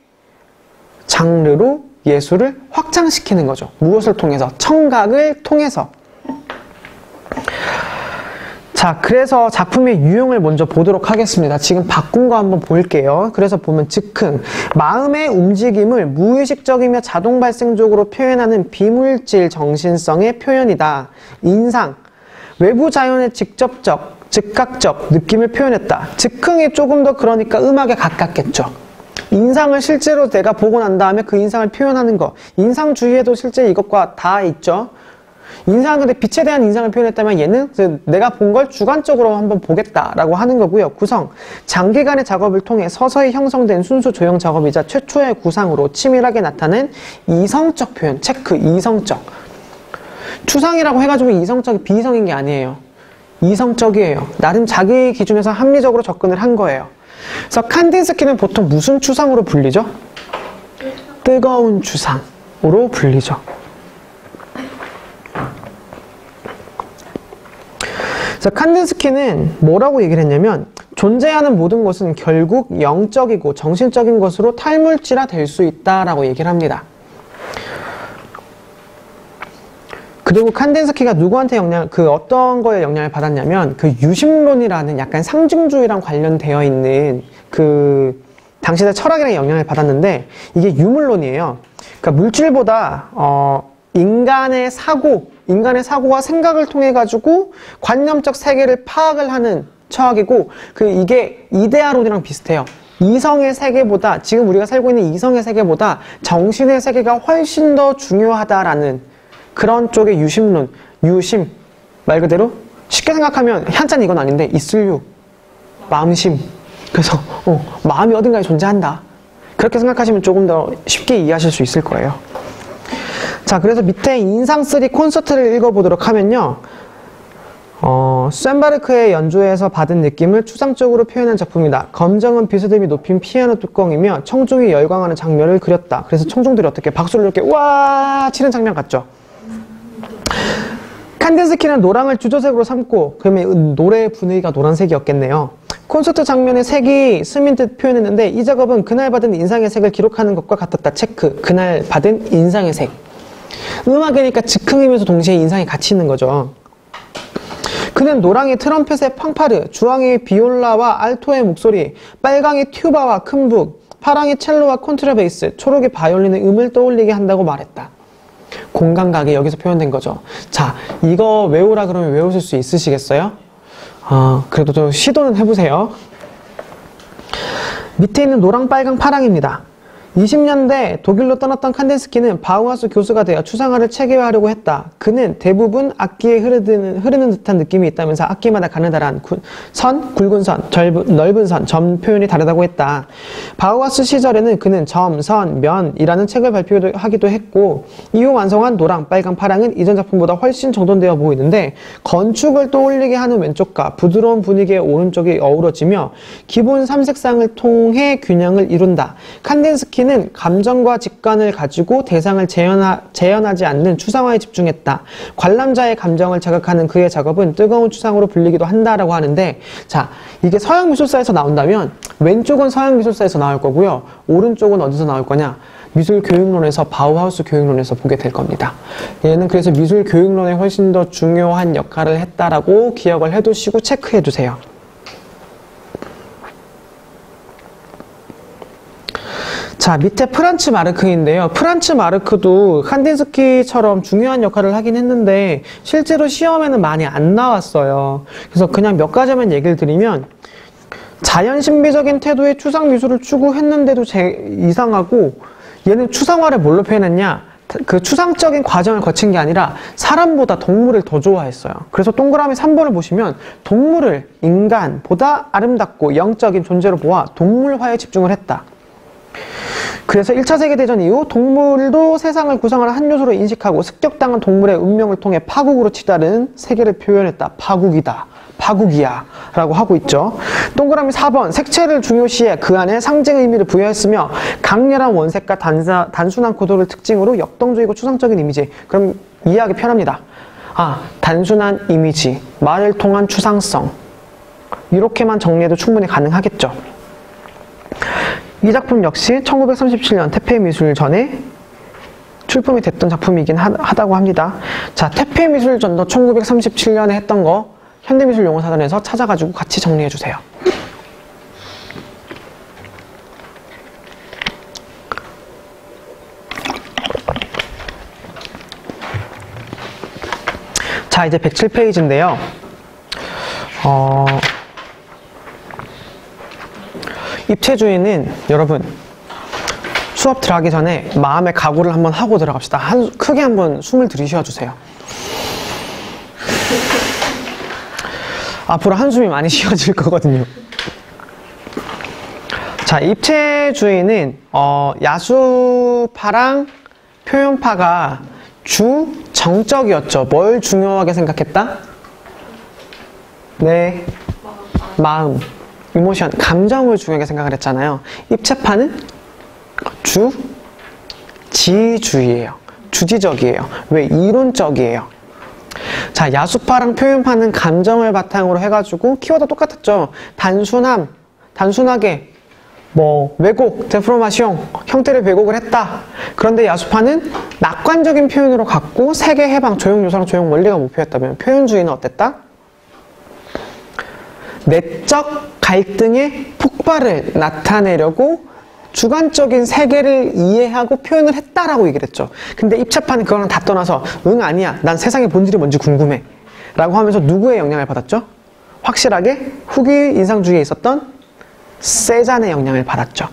장르로 예술을 확장시키는 거죠. 무엇을 통해서? 청각을 통해서. 자, 그래서 작품의 유형을 먼저 보도록 하겠습니다. 지금 바꾼 거 한번 볼게요. 그래서 보면 즉흥, 마음의 움직임을 무의식적이며 자동발생적으로 표현하는 비물질 정신성의 표현이다. 인상, 외부 자연의 직접적, 즉각적 느낌을 표현했다. 즉흥이 조금 더 그러니까 음악에 가깝겠죠. 인상을 실제로 내가 보고 난 다음에 그 인상을 표현하는 거. 인상주의에도 실제 이것과 다 있죠. 인상은 근데 빛에 대한 인상을 표현했다면 얘는 내가 본 걸 주관적으로 한번 보겠다라고 하는 거고요. 구성, 장기간의 작업을 통해 서서히 형성된 순수 조형 작업이자 최초의 구상으로 치밀하게 나타낸 이성적 표현, 체크, 이성적. 추상이라고 해가지고 이성적이 비이성인 게 아니에요. 이성적이에요. 나름 자기 기준에서 합리적으로 접근을 한 거예요. 그래서 칸딘스키는 보통 무슨 추상으로 불리죠? 뜨거운 추상으로 불리죠. 그래서 칸딘스키는 뭐라고 얘기를 했냐면 존재하는 모든 것은 결국 영적이고 정신적인 것으로 탈물질화 될 수 있다라고 얘기를 합니다. 그리고 칸딘스키가 누구한테 어떤 거에 영향을 받았냐면 그 유심론이라는 약간 상징주의랑 관련되어 있는 그 당시의 철학이랑 영향을 받았는데 이게 유물론이에요. 그러니까 물질보다 인간의 사고와 생각을 통해 가지고 관념적 세계를 파악을 하는 철학이고 이게 이데아론이랑 비슷해요. 이성의 세계보다 지금 우리가 살고 있는 이성의 세계보다 정신의 세계가 훨씬 더 중요하다라는 그런 쪽의 유심론, 유심 말 그대로 쉽게 생각하면 한자는 이건 아닌데 있을유, 마음심. 그래서 마음이 어딘가에 존재한다. 그렇게 생각하시면 조금 더 쉽게 이해하실 수 있을 거예요. 자, 그래서 밑에 인상3 콘서트를 읽어보도록 하면요. 스탠바르크의 연주회에서 받은 느낌을 추상적으로 표현한 작품이다. 검정은 비스듬히 높인 피아노 뚜껑이며 청중이 열광하는 장면을 그렸다. 그래서 청중들이 어떻게 박수를 이렇게 우와 치는 장면 같죠. 칸딘스키는 노랑을 주조색으로 삼고, 그러면 노래의 분위기가 노란색이었겠네요. 콘서트 장면의 색이 스민 듯 표현했는데 이 작업은 그날 받은 인상의 색을 기록하는 것과 같았다. 체크. 그날 받은 인상의 색. 음악이니까 즉흥이면서 동시에 인상이 같이 있는 거죠. 그는 노랑이 트럼펫의 팡파르, 주황이 비올라와 알토의 목소리, 빨강이 튜바와 큰북, 파랑이 첼로와 콘트라베이스, 초록이 바이올린의 음을 떠올리게 한다고 말했다. 공감각이 여기서 표현된 거죠. 자, 이거 외우라 그러면 외우실 수 있으시겠어요? 그래도 좀 시도는 해보세요. 밑에 있는 노랑, 빨강, 파랑입니다. 20년대 독일로 떠났던 칸딘스키는 바우하우스 교수가 되어 추상화를 체계화하려고 했다. 그는 대부분 악기에 흐르는 듯한 느낌이 있다면서 악기마다 가느다란 선, 굵은 선, 넓은 선, 점 표현이 다르다고 했다. 바우하우스 시절에는 그는 점, 선, 면이라는 책을 발표하기도 했고, 이후 완성한 노랑, 빨강, 파랑은 이전 작품보다 훨씬 정돈되어 보이는데 건축을 떠올리게 하는 왼쪽과 부드러운 분위기의 오른쪽이 어우러지며 기본 삼색상을 통해 균형을 이룬다. 칸딘스키 는 감정과 직관을 가지고 대상을 재현하지 않는 추상화에 집중했다. 관람자의 감정을 자극하는 그의 작업은 뜨거운 추상으로 불리기도 한다라고 하는데, 자, 이게 서양 미술사에서 나온다면 왼쪽은 서양 미술사에서 나올 거고요, 오른쪽은 어디서 나올 거냐? 미술 교육론에서, 바우하우스 교육론에서 보게 될 겁니다. 얘는 그래서 미술 교육론에 훨씬 더 중요한 역할을 했다라고 기억을 해두시고 체크해 두세요. 자, 밑에 프란츠 마르크인데요. 프란츠 마르크도 칸딘스키처럼 중요한 역할을 하긴 했는데 실제로 시험에는 많이 안 나왔어요. 그래서 그냥 몇 가지만 얘기를 드리면, 자연신비적인 태도의 추상미술을 추구했는데도 이상하고, 얘는 추상화를 뭘로 표현했냐? 그 추상적인 과정을 거친 게 아니라 사람보다 동물을 더 좋아했어요. 그래서 동그라미 3번을 보시면 동물을 인간보다 아름답고 영적인 존재로 보아 동물화에 집중을 했다. 그래서 1차 세계대전 이후 동물도 세상을 구성하는 한 요소로 인식하고 습격당한 동물의 운명을 통해 파국으로 치달은 세계를 표현했다. 파국이다, 파국이야 라고 하고 있죠. 동그라미 4번, 색채를 중요시해 그 안에 상징의 의미를 부여했으며 강렬한 원색과 단순한 구도를 특징으로 역동적이고 추상적인 이미지. 그럼 이해하기 편합니다. 단순한 이미지, 말을 통한 추상성, 이렇게만 정리해도 충분히 가능하겠죠. 이 작품 역시 1937년 태페 미술전에 출품이 됐던 작품이긴 하다고 합니다. 자, 태페 미술전도 1937년에 했던 거 현대미술 용어사전에서 찾아가지고 같이 정리해주세요. 자, 이제 107페이지인데요. 입체주의는 여러분, 수업 들어가기 전에 마음의 각오를 한번 하고 들어갑시다. 크게 한번 숨을 들이쉬어 주세요. 앞으로 한숨이 많이 쉬어질 거거든요. 자, 입체주의는 야수파랑 표현파가 주정적이었죠. 뭘 중요하게 생각했다? 네, 마음. 이모션, 감정을 중요하게 생각을 했잖아요. 입체파는 주지주의예요. 주지적이에요. 왜? 이론적이에요. 자, 야수파랑 표현파는 감정을 바탕으로 해가지고 키워드 똑같았죠. 단순함, 단순하게 왜곡, 데프로마시옹, 형태를 왜곡을 했다. 그런데 야수파는 낙관적인 표현으로 갔고 세계 해방, 조형 요소랑 조형 원리가 목표였다면 표현주의는 어땠다? 내적 갈등의 폭발을 나타내려고 주관적인 세계를 이해하고 표현을 했다라고 얘기를 했죠. 근데 입체파는 그거랑 다 떠나서 응, 아니야, 난 세상의 본질이 뭔지 궁금해 라고 하면서 누구의 영향을 받았죠? 확실하게 후기 인상주의에 있었던 세잔의 영향을 받았죠.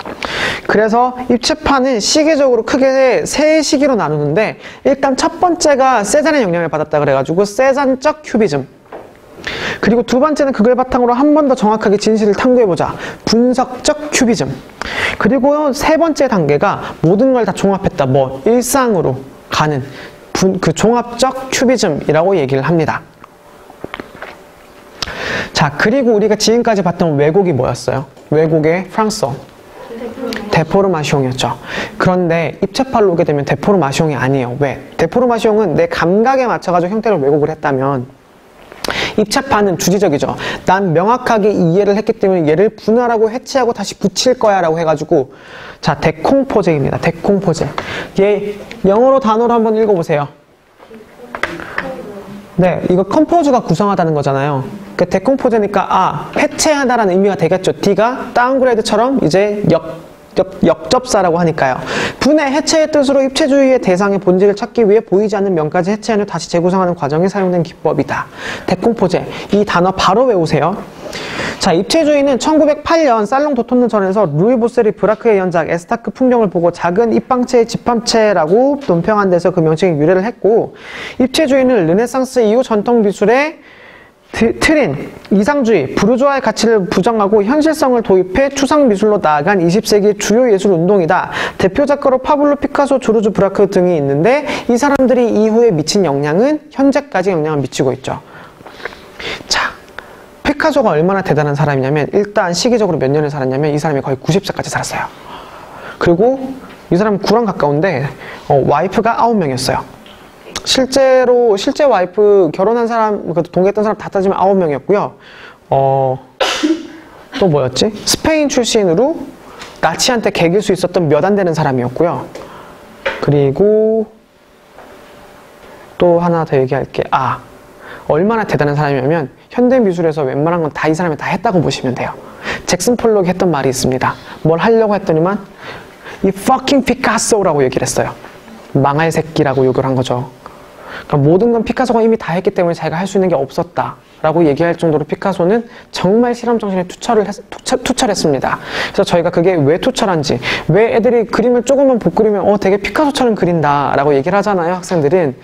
그래서 입체파는 시기적으로 크게 세 시기로 나누는데, 일단 첫 번째가 세잔의 영향을 받았다 그래가지고 세잔적 큐비즘. 그리고 두 번째는 그걸 바탕으로 한 번 더 정확하게 진실을 탐구해보자, 분석적 큐비즘. 그리고 세 번째 단계가 모든 걸 다 종합했다, 일상으로 가는 그 종합적 큐비즘이라고 얘기를 합니다. 자, 그리고 우리가 지금까지 봤던 왜곡이 뭐였어요? 왜곡의 프랑스어. 데포르마숑이었죠. 그런데 입체파로 오게 되면 데포르마숑이 아니에요. 왜? 데포르마숑은 내 감각에 맞춰가지고 형태를 왜곡을 했다면 입체파는 주지적이죠. 난 명확하게 이해를 했기 때문에 얘를 분할하고 해체하고 다시 붙일 거야 라고 해가지고, 자, 데콩포제입니다. 데콩포제. 얘 영어로 단어로 한번 읽어보세요. 네, 이거 컴포즈가 구성하다는 거잖아요. 그러니까 데콩포제니까 아, 해체하다라는 의미가 되겠죠. D가 다운그레이드처럼 이제 역접사라고 하니까요. 분해, 해체의 뜻으로 입체주의의 대상의 본질을 찾기 위해 보이지 않는 면까지 해체한 후 다시 재구성하는 과정에 사용된 기법이다. 데콤포제, 이 단어 바로 외우세요. 자, 입체주의는 1908년 살롱 도톤느 전에서 루이 보세리 브라크의 연작 에스타크 풍경을 보고 작은 입방체의 집합체라고 논평한 데서 그 명칭이 유래를 했고, 입체주의는 르네상스 이후 전통미술의 틀린 이상주의, 부르주아의 가치를 부정하고 현실성을 도입해 추상미술로 나아간 20세기 주요 예술운동이다. 대표 작가로 파블로 피카소, 조르주 브라크 등이 있는데 이 사람들이 이후에 미친 영향은 현재까지 영향을 미치고 있죠. 자, 피카소가 얼마나 대단한 사람이냐면 일단 시기적으로 몇 년을 살았냐면 이 사람이 거의 90세까지 살았어요. 그리고 이 사람은 구랑 가까운데 와이프가 9명이었어요. 실제 와이프 결혼한 사람, 동거했던 사람 다 따지면 9명이었고요. 또 뭐였지? 스페인 출신으로 나치한테 개길 수 있었던 몇 안 되는 사람이었고요. 그리고 또 하나 더 얘기할게. 아, 얼마나 대단한 사람이냐면 현대미술에서 웬만한 건 다 이 사람이 다 했다고 보시면 돼요. 잭슨 폴록이 했던 말이 있습니다. 뭘 하려고 했더니만 이 fucking Picasso라고 얘기를 했어요. 망할 새끼라고 욕을 한 거죠. 그러니까 모든 건 피카소가 이미 다 했기 때문에 자기가 할 수 있는 게 없었다 라고 얘기할 정도로 피카소는 정말 실험정신에 투철했습니다. 그래서 저희가 그게 왜 투철한지, 왜 애들이 그림을 조금만 못 그리면 되게 피카소처럼 그린다 라고 얘기를 하잖아요, 학생들은.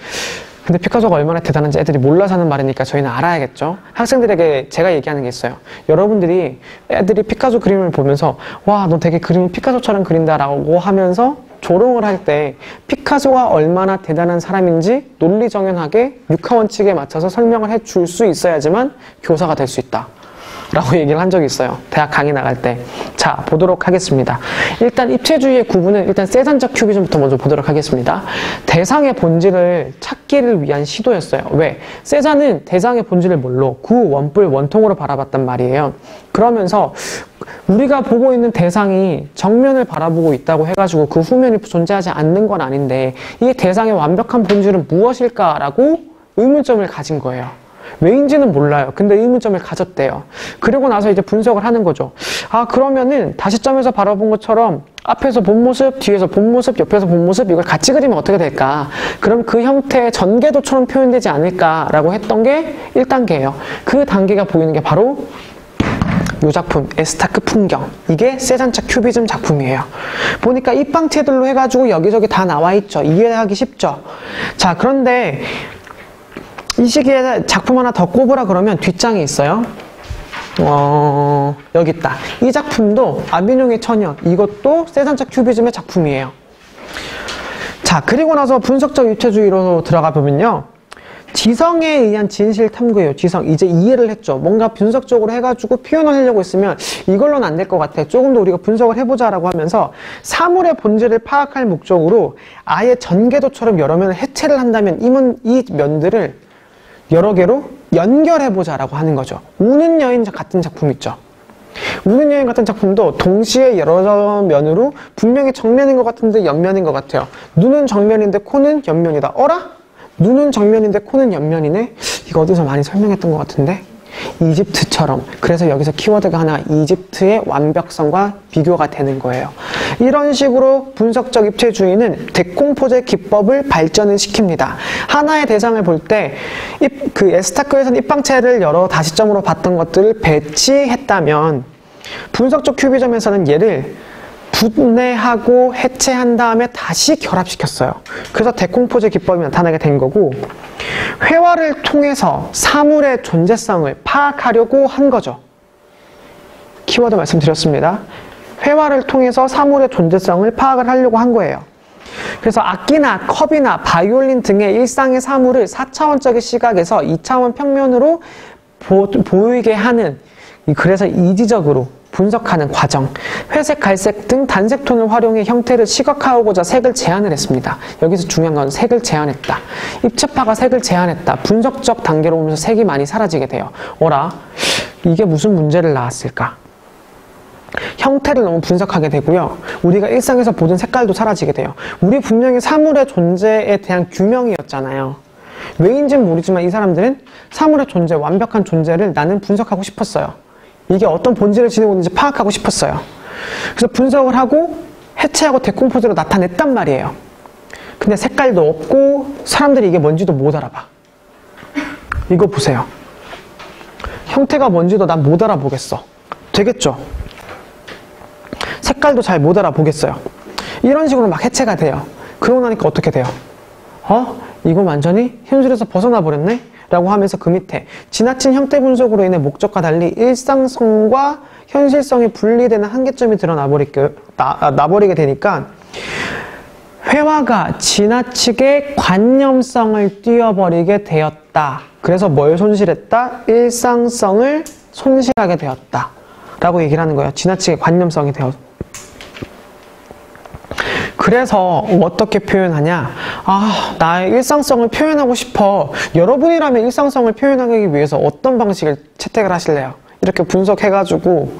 근데 피카소가 얼마나 대단한지 애들이 몰라서 하는 말이니까 저희는 알아야겠죠. 학생들에게 제가 얘기하는 게 있어요. 여러분들이 애들이 피카소 그림을 보면서 와, 너 되게 그림을 피카소처럼 그린다 라고 하면서 조롱을 할 때 피카소가 얼마나 대단한 사람인지 논리정연하게 육하원칙에 맞춰서 설명을 해줄 수 있어야지만 교사가 될 수 있다 라고 얘기를 한 적이 있어요. 대학 강의 나갈 때. 자, 보도록 하겠습니다. 일단 입체주의의 구분은 일단 세잔적 큐비즘부터 먼저 보도록 하겠습니다. 대상의 본질을 찾기를 위한 시도였어요. 왜? 세잔은 대상의 본질을 뭘로? 구, 원뿔, 원통으로 바라봤단 말이에요. 그러면서 우리가 보고 있는 대상이 정면을 바라보고 있다고 해가지고 그 후면이 존재하지 않는 건 아닌데 이 대상의 완벽한 본질은 무엇일까라고 의문점을 가진 거예요. 왜인지는 몰라요. 근데 의문점을 가졌대요. 그리고 나서 이제 분석을 하는 거죠. 아, 그러면은 다시점에서 바라본 것처럼 앞에서 본 모습, 뒤에서 본 모습, 옆에서 본 모습 이걸 같이 그리면 어떻게 될까? 그럼 그 형태의 전개도처럼 표현되지 않을까라고 했던 게 1단계예요. 그 단계가 보이는 게 바로 이 작품, 에스타크 풍경. 이게 세잔차 큐비즘 작품이에요. 보니까 입방체들로 해가지고 여기저기 다 나와있죠. 이해하기 쉽죠. 자, 그런데 이 시기에 작품 하나 더 꼽으라 그러면 뒷장에 있어요. 여기 있다. 이 작품도 아비뇽의 처녀. 이것도 세잔차 큐비즘의 작품이에요. 자, 그리고 나서 분석적 입체주의로 들어가 보면요. 지성에 의한 진실 탐구예요. 지성. 이제 이해를 했죠. 뭔가 분석적으로 해가지고 표현을 하려고 했으면 이걸로는 안 될 것 같아. 조금 더 우리가 분석을 해보자라고 하면서 사물의 본질을 파악할 목적으로 아예 전개도처럼 여러 면을 해체를 한다면 이 면들을 여러 개로 연결해보자라고 하는 거죠. 우는 여인 같은 작품 있죠. 우는 여인 같은 작품도 동시에 여러 면으로 분명히 정면인 것 같은데 옆면인 것 같아요. 눈은 정면인데 코는 옆면이다. 어라? 눈은 정면인데 코는 옆면이네? 이거 어디서 많이 설명했던 것 같은데? 이집트처럼. 그래서 여기서 키워드가 하나, 이집트의 완벽성과 비교가 되는 거예요. 이런 식으로 분석적 입체주의는 데콤포제 기법을 발전을 시킵니다. 하나의 대상을 볼 때 그 에스타크에서는 입방체를 여러 다시점으로 봤던 것들을 배치했다면 분석적 큐비즘에서는 얘를 분해하고 해체한 다음에 다시 결합시켰어요. 그래서 데콤포제 기법이 나타나게 된 거고, 회화를 통해서 사물의 존재성을 파악하려고 한 거죠. 키워드 말씀드렸습니다. 회화를 통해서 사물의 존재성을 파악을 하려고 한 거예요. 그래서 악기나 컵이나 바이올린 등의 일상의 사물을 4차원적인 시각에서 2차원 평면으로 보이게 하는, 그래서 이지적으로 분석하는 과정, 회색, 갈색 등 단색 톤을 활용해 형태를 시각화하고자 색을 제한을 했습니다. 여기서 중요한 건 색을 제한했다. 입체파가 색을 제한했다. 분석적 단계로 오면서 색이 많이 사라지게 돼요. 어라, 이게 무슨 문제를 낳았을까? 형태를 너무 분석하게 되고요. 우리가 일상에서 보던 색깔도 사라지게 돼요. 우리 분명히 사물의 존재에 대한 규명이었잖아요. 왜인지는 모르지만 이 사람들은 사물의 존재, 완벽한 존재를 나는 분석하고 싶었어요. 이게 어떤 본질을 지니고 있는지 파악하고 싶었어요. 그래서 분석을 하고 해체하고 데콤포즈로 나타냈단 말이에요. 근데 색깔도 없고 사람들이 이게 뭔지도 못 알아봐. 이거 보세요. 형태가 뭔지도 난 못 알아보겠어. 되겠죠? 색깔도 잘 못 알아보겠어요. 이런 식으로 막 해체가 돼요. 그러고 나니까 어떻게 돼요? 이건 완전히 현실에서 벗어나 버렸네? 라고 하면서 그 밑에 지나친 형태 분석으로 인해 목적과 달리 일상성과 현실성이 분리되는 한계점이 드러나버리게 되니까 회화가 지나치게 관념성을 띄워버리게 되었다. 그래서 뭘 손실했다? 일상성을 손실하게 되었다. 라고 얘기를 하는 거예요. 지나치게 관념성이 되었다. 그래서 어떻게 표현하냐? 나의 일상성을 표현하고 싶어. 여러분이라면 일상성을 표현하기 위해서 어떤 방식을 채택을 하실래요? 이렇게 분석해가지고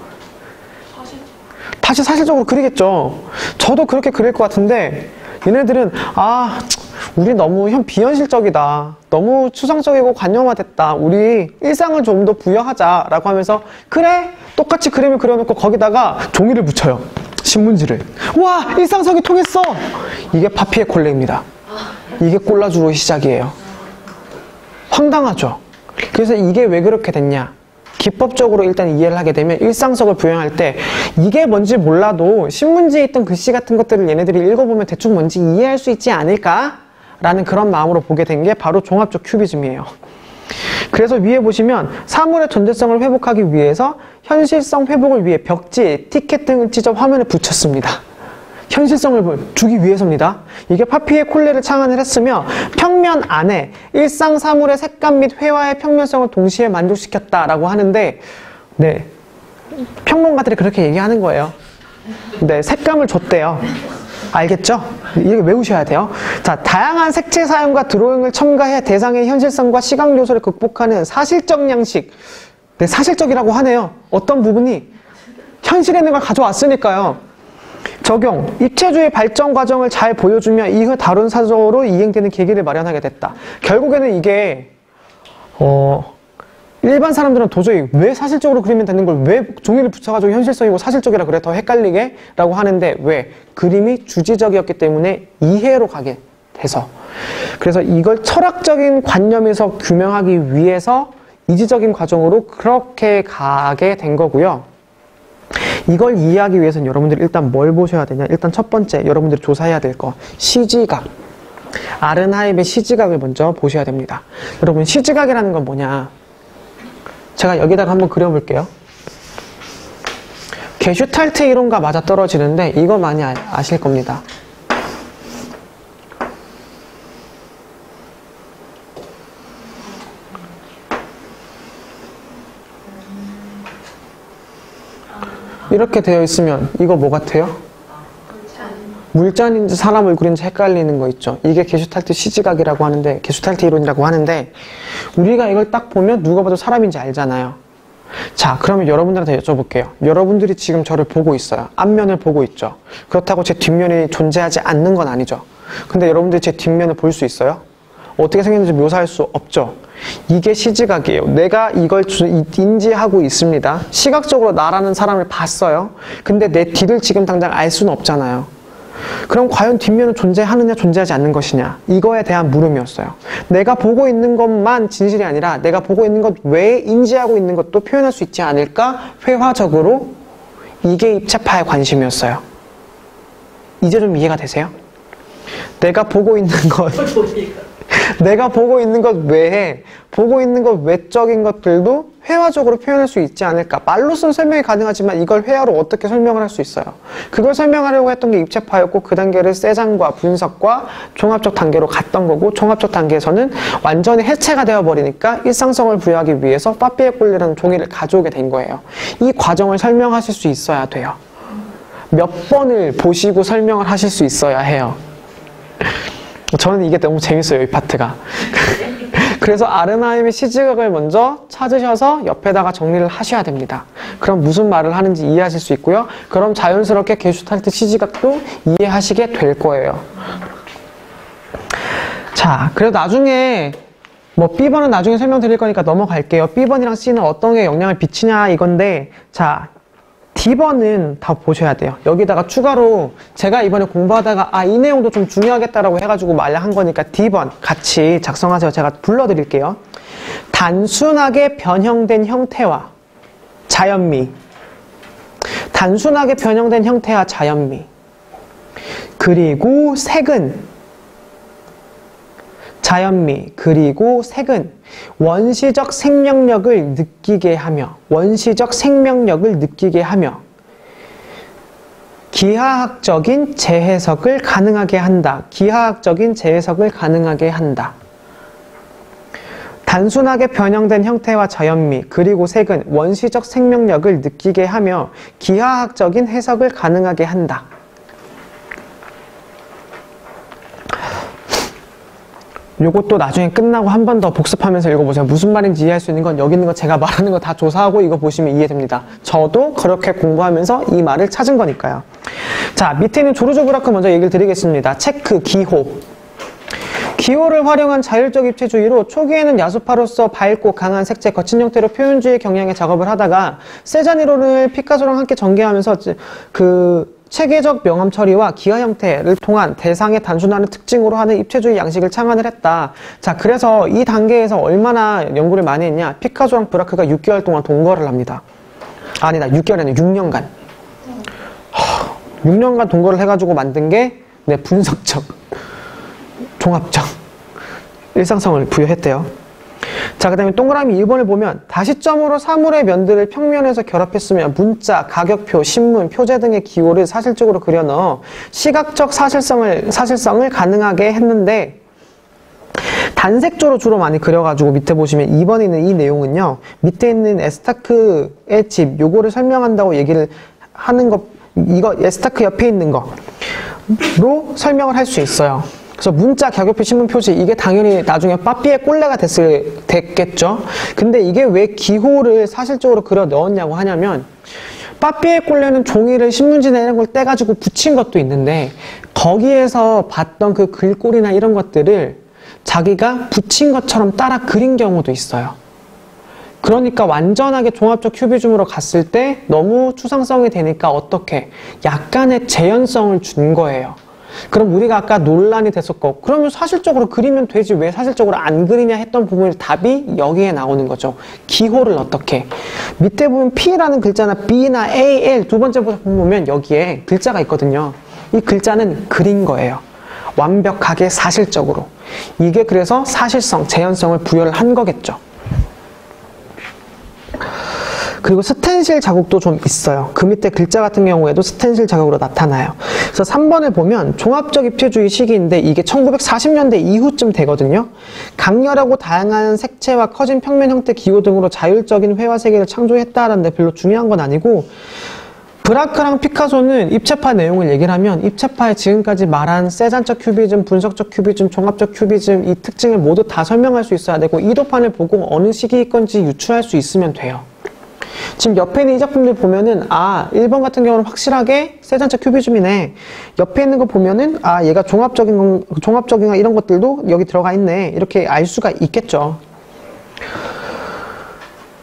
다시 사실적으로 그리겠죠. 저도 그렇게 그릴 것 같은데 얘네들은 우리 너무 비현실적이다. 너무 추상적이고 관념화됐다. 우리 일상을 좀 더 부여하자. 라고 하면서 그래! 똑같이 그림을 그려놓고 거기다가 종이를 붙여요. 신문지를. 와! 일상성이 통했어! 이게 파피에 콜레입니다. 이게 꼴라주로의 시작이에요. 황당하죠? 그래서 이게 왜 그렇게 됐냐? 기법적으로 일단 이해를 하게 되면 일상성을 부여할 때 이게 뭔지 몰라도 신문지에 있던 글씨 같은 것들을 얘네들이 읽어보면 대충 뭔지 이해할 수 있지 않을까? 라는 그런 마음으로 보게 된 게 바로 종합적 큐비즘이에요. 그래서 위에 보시면 사물의 존재성을 회복하기 위해서 현실성 회복을 위해 벽지, 티켓 등을 찢어 화면에 붙였습니다. 현실성을 주기 위해서입니다. 이게 파피에 콜레를 창안을 했으며 평면 안에 일상 사물의 색감 및 회화의 평면성을 동시에 만족시켰다라고 하는데 네, 평론가들이 그렇게 얘기하는 거예요. 네, 색감을 줬대요. 알겠죠? 이게 외우셔야 돼요. 자, 다양한 색채 사용과 드로잉을 첨가해 대상의 현실성과 시각 요소를 극복하는 사실적 양식. 네, 사실적이라고 하네요. 어떤 부분이 현실에 있는 걸 가져왔으니까요. 적용, 입체주의 발전 과정을 잘 보여주며 이후 다룬 사조로 이행되는 계기를 마련하게 됐다. 결국에는 이게 일반 사람들은 도저히 왜 사실적으로 그리면 되는 걸 왜 종이를 붙여가지고 현실성이고 사실적이라 그래 더 헷갈리게 라고 하는데 왜? 그림이 주지적이었기 때문에 이해로 가게 돼서 그래서 이걸 철학적인 관념에서 규명하기 위해서 이지적인 과정으로 그렇게 가게 된 거고요. 이걸 이해하기 위해서는 여러분들이 일단 뭘 보셔야 되냐? 일단 첫 번째 여러분들이 조사해야 될 거 시지각. 아른하임의 시지각을 먼저 보셔야 됩니다. 여러분 시지각이라는 건 뭐냐? 제가 여기다가 한번 그려볼게요. 게슈탈트 이론과 맞아떨어지는데 이거 많이 아실 겁니다. 이렇게 되어 있으면 이거 뭐 같아요? 물잔인지 사람 얼굴인지 헷갈리는 거 있죠. 이게 게슈탈트 시지각이라고 하는데 게슈탈트 이론이라고 하는데 우리가 이걸 딱 보면 누가 봐도 사람인지 알잖아요. 자, 그러면 여러분들한테 여쭤볼게요. 여러분들이 지금 저를 보고 있어요. 앞면을 보고 있죠. 그렇다고 제 뒷면이 존재하지 않는 건 아니죠. 근데 여러분들이 제 뒷면을 볼 수 있어요? 어떻게 생겼는지 묘사할 수 없죠. 이게 시지각이에요. 내가 이걸 인지하고 있습니다. 시각적으로 나라는 사람을 봤어요. 근데 내 뒤를 지금 당장 알 수는 없잖아요. 그럼 과연 뒷면은 존재하느냐 존재하지 않는 것이냐 이거에 대한 물음이었어요. 내가 보고 있는 것만 진실이 아니라 내가 보고 있는 것 외에 인지하고 있는 것도 표현할 수 있지 않을까 회화적으로. 이게 입체파의 관심이었어요. 이제 좀 이해가 되세요? 내가 보고 있는 것 내가 보고 있는 것 외에 보고 있는 것 외적인 것들도 회화적으로 표현할 수 있지 않을까. 말로선 설명이 가능하지만 이걸 회화로 어떻게 설명을 할 수 있어요. 그걸 설명하려고 했던 게 입체파였고 그 단계를 세장과 분석과 종합적 단계로 갔던 거고 종합적 단계에서는 완전히 해체가 되어버리니까 일상성을 부여하기 위해서 파피에 꼴레라는 종이를 가져오게 된 거예요. 이 과정을 설명하실 수 있어야 돼요. 몇 번을 보시고 설명을 하실 수 있어야 해요. 저는 이게 너무 재밌어요, 이 파트가. 그래서 아르나임의 시지각을 먼저 찾으셔서 옆에다가 정리를 하셔야 됩니다. 그럼 무슨 말을 하는지 이해하실 수 있고요. 그럼 자연스럽게 게슈탈트 시지각도 이해하시게 될 거예요. 자, 그래서 나중에 뭐 B번은 나중에 설명드릴 거니까 넘어갈게요. B번이랑 C는 어떤 게 영향을 미치냐 이건데, 자, D번은 다 보셔야 돼요. 여기다가 추가로 제가 이번에 공부하다가 아, 이 내용도 좀 중요하겠다라고 해가지고 말한 거니까 D번 같이 작성하세요. 제가 불러드릴게요. 단순하게 변형된 형태와 자연미. 단순하게 변형된 형태와 자연미. 그리고 색은. 자연미 그리고 색은 원시적 생명력을 느끼게 하며 기하학적인 재해석을 가능하게 한다. 단순하게 변형된 형태와 자연미 그리고 색은 원시적 생명력을 느끼게 하며 기하학적인 해석을 가능하게 한다. 요것도 나중에 끝나고 한 번 더 복습하면서 읽어보세요. 무슨 말인지 이해할 수 있는 건 여기 있는 거 제가 말하는 거 다 조사하고 이거 보시면 이해됩니다. 저도 그렇게 공부하면서 이 말을 찾은 거니까요. 자, 밑에 있는 조르주 브라크 먼저 얘기를 드리겠습니다. 체크, 기호. 기호를 활용한 자율적 입체주의로 초기에는 야수파로서 밝고 강한 색채, 거친 형태로 표현주의 경향의 작업을 하다가 세잔 이론을 피카소랑 함께 전개하면서 체계적 명암 처리와 기하 형태를 통한 대상의 단순화를 특징으로 하는 입체주의 양식을 창안을 했다. 자, 그래서 이 단계에서 얼마나 연구를 많이 했냐. 피카소랑 브라크가 6개월 동안 동거를 합니다. 아니다, 6개월이 아니라 6년간. 6년간 동거를 해가지고 만든 게 네, 분석적, 종합적, 일상성을 부여했대요. 자, 그 다음에 동그라미 1번을 보면 다시점으로 사물의 면들을 평면에서 결합했으며 문자, 가격표, 신문, 표제 등의 기호를 사실적으로 그려넣어 시각적 사실성을 가능하게 했는데 단색조로 주로 많이 그려가지고 밑에 보시면 2번에 있는 이 내용은요. 밑에 있는 에스타크의 집, 요거를 설명한다고 얘기를 하는 거, 이거 에스타크 옆에 있는 거로 설명을 할 수 있어요. 그래서 문자, 가격표, 신문 표시 이게 당연히 나중에 빠삐의 꼴레가 됐겠죠. 근데 이게 왜 기호를 사실적으로 그려 넣었냐고 하냐면 빠삐의 꼴레는 종이를 신문지나 이런 걸 떼가지고 붙인 것도 있는데 거기에서 봤던 그 글꼴이나 이런 것들을 자기가 붙인 것처럼 따라 그린 경우도 있어요. 그러니까 완전하게 종합적 큐비즘으로 갔을 때 너무 추상성이 되니까 어떻게 약간의 재현성을 준 거예요. 그럼 우리가 아까 논란이 됐었고 그러면 사실적으로 그리면 되지 왜 사실적으로 안 그리냐 했던 부분의 답이 여기에 나오는 거죠. 기호를 어떻게 밑에 보면 P라는 글자나 B나 A, L 두 번째 보면 여기에 글자가 있거든요. 이 글자는 그린 거예요. 완벽하게 사실적으로. 이게 그래서 사실성, 재현성을 부여를 한 거겠죠. 그리고 스텐실 자국도 좀 있어요. 그 밑에 글자 같은 경우에도 스텐실 자국으로 나타나요. 그래서 3번을 보면 종합적 입체주의 시기인데 이게 1940년대 이후쯤 되거든요. 강렬하고 다양한 색채와 커진 평면 형태 기호 등으로 자율적인 회화 세계를 창조했다는데 별로 중요한 건 아니고 브라크랑 피카소는 입체파 내용을 얘기를 하면 입체파의 지금까지 말한 세잔적 큐비즘, 분석적 큐비즘, 종합적 큐비즘 이 특징을 모두 다 설명할 수 있어야 되고 이 도판을 보고 어느 시기일 건지 유추할 수 있으면 돼요. 지금 옆에 있는 이 작품들 보면은 아, 1번 같은 경우는 확실하게 세잔적 큐비즘이네. 옆에 있는 거 보면은 아, 얘가 종합적인 이런 것들도 여기 들어가 있네. 이렇게 알 수가 있겠죠.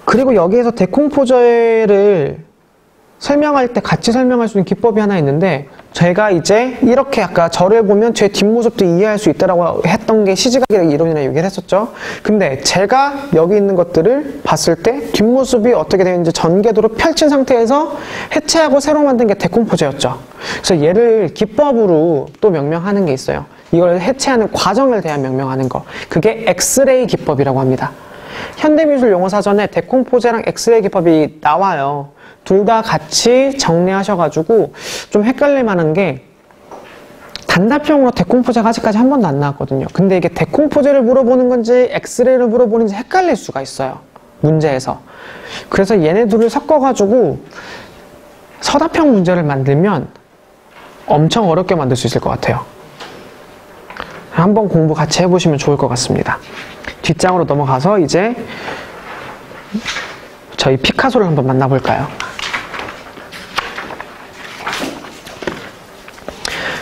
그리고 여기에서 데콤포제를 설명할 때 같이 설명할 수 있는 기법이 하나 있는데 제가 이제 이렇게 아까 저를 보면 제 뒷모습도 이해할 수 있다라고 했던 게 시지각이라는 이론이나 얘기를 했었죠. 근데 제가 여기 있는 것들을 봤을 때 뒷모습이 어떻게 되는지 전개도로 펼친 상태에서 해체하고 새로 만든 게 데콤포제였죠. 그래서 얘를 기법으로 또 명명하는 게 있어요. 이걸 해체하는 과정을 대한 명명하는 거, 그게 엑스레이 기법이라고 합니다. 현대미술 용어사전에 데콤포제랑 엑스레이 기법이 나와요. 둘 다 같이 정리하셔가지고 좀 헷갈릴만한 게, 단답형으로 데콤포제가 아직까지 한 번도 안 나왔거든요. 근데 이게 데콤포제를 물어보는 건지 엑스레이를 물어보는지 헷갈릴 수가 있어요, 문제에서. 그래서 얘네 둘을 섞어가지고 서답형 문제를 만들면 엄청 어렵게 만들 수 있을 것 같아요. 한번 공부 같이 해보시면 좋을 것 같습니다. 뒷장으로 넘어가서 이제 저희 피카소를 한번 만나볼까요?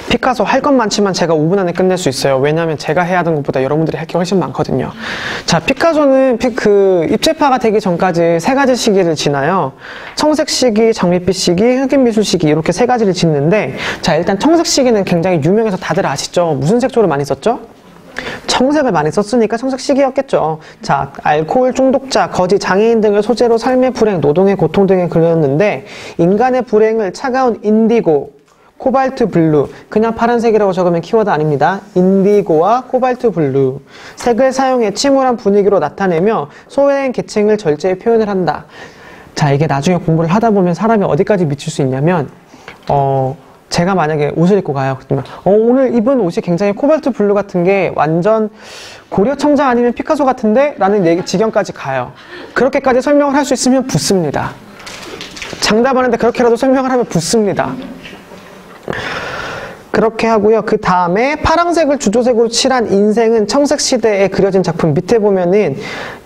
피카소 할 건 많지만 제가 5분 안에 끝낼 수 있어요. 왜냐하면 제가 해야 하는 것보다 여러분들이 할 게 훨씬 많거든요. 자, 피카소는 그 입체파가 되기 전까지 세 가지 시기를 지나요. 청색 시기, 정립빛 시기, 흑인 미술 시기, 이렇게 세 가지를 짓는데, 자, 일단 청색 시기는 굉장히 유명해서 다들 아시죠? 무슨 색조를 많이 썼죠? 청색을 많이 썼으니까 청색 시기였겠죠. 자, 알코올 중독자, 거지, 장애인 등을 소재로 삶의 불행, 노동의 고통 등을 그렸는데, 인간의 불행을 차가운 인디고, 코발트 블루, 그냥 파란색이라고 적으면 키워드 아닙니다. 인디고와 코발트 블루, 색을 사용해 침울한 분위기로 나타내며 소외된 계층을 절제히 표현을 한다. 자, 이게 나중에 공부를 하다 보면 사람이 어디까지 미칠 수 있냐면, 제가 만약에 옷을 입고 가요. 그러면 오늘 입은 옷이 굉장히 코발트 블루 같은 게 완전 고려청자 아니면 피카소 같은데? 라는 얘기 지경까지 가요. 그렇게까지 설명을 할 수 있으면 붙습니다. 장담하는데 그렇게라도 설명을 하면 붙습니다. 그렇게 하고요. 그 다음에 파랑색을 주조색으로 칠한 인생은 청색 시대에 그려진 작품, 밑에 보면은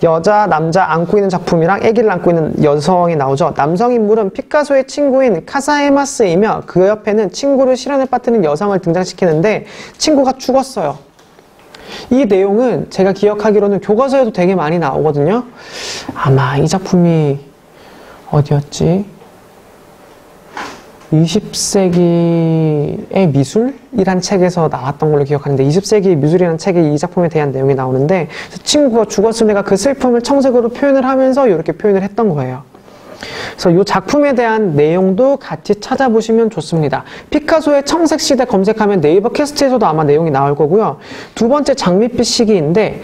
여자, 남자 안고 있는 작품이랑 아기를 안고 있는 여성이 나오죠. 남성 인물은 피카소의 친구인 카사에마스이며 그 옆에는 친구를 실연에 빠뜨린 여성을 등장시키는데 친구가 죽었어요. 이 내용은 제가 기억하기로는 교과서에도 되게 많이 나오거든요. 아마 이 작품이 어디였지? 20세기의 미술이란 책에서 나왔던 걸로 기억하는데, 20세기의 미술이란 책에 이 작품에 대한 내용이 나오는데, 친구가 죽었으니까 그 슬픔을 청색으로 표현을 하면서 이렇게 표현을 했던 거예요. 그래서 이 작품에 대한 내용도 같이 찾아보시면 좋습니다. 피카소의 청색 시대 검색하면 네이버 캐스트에서도 아마 내용이 나올 거고요. 두 번째 장밋빛 시기인데,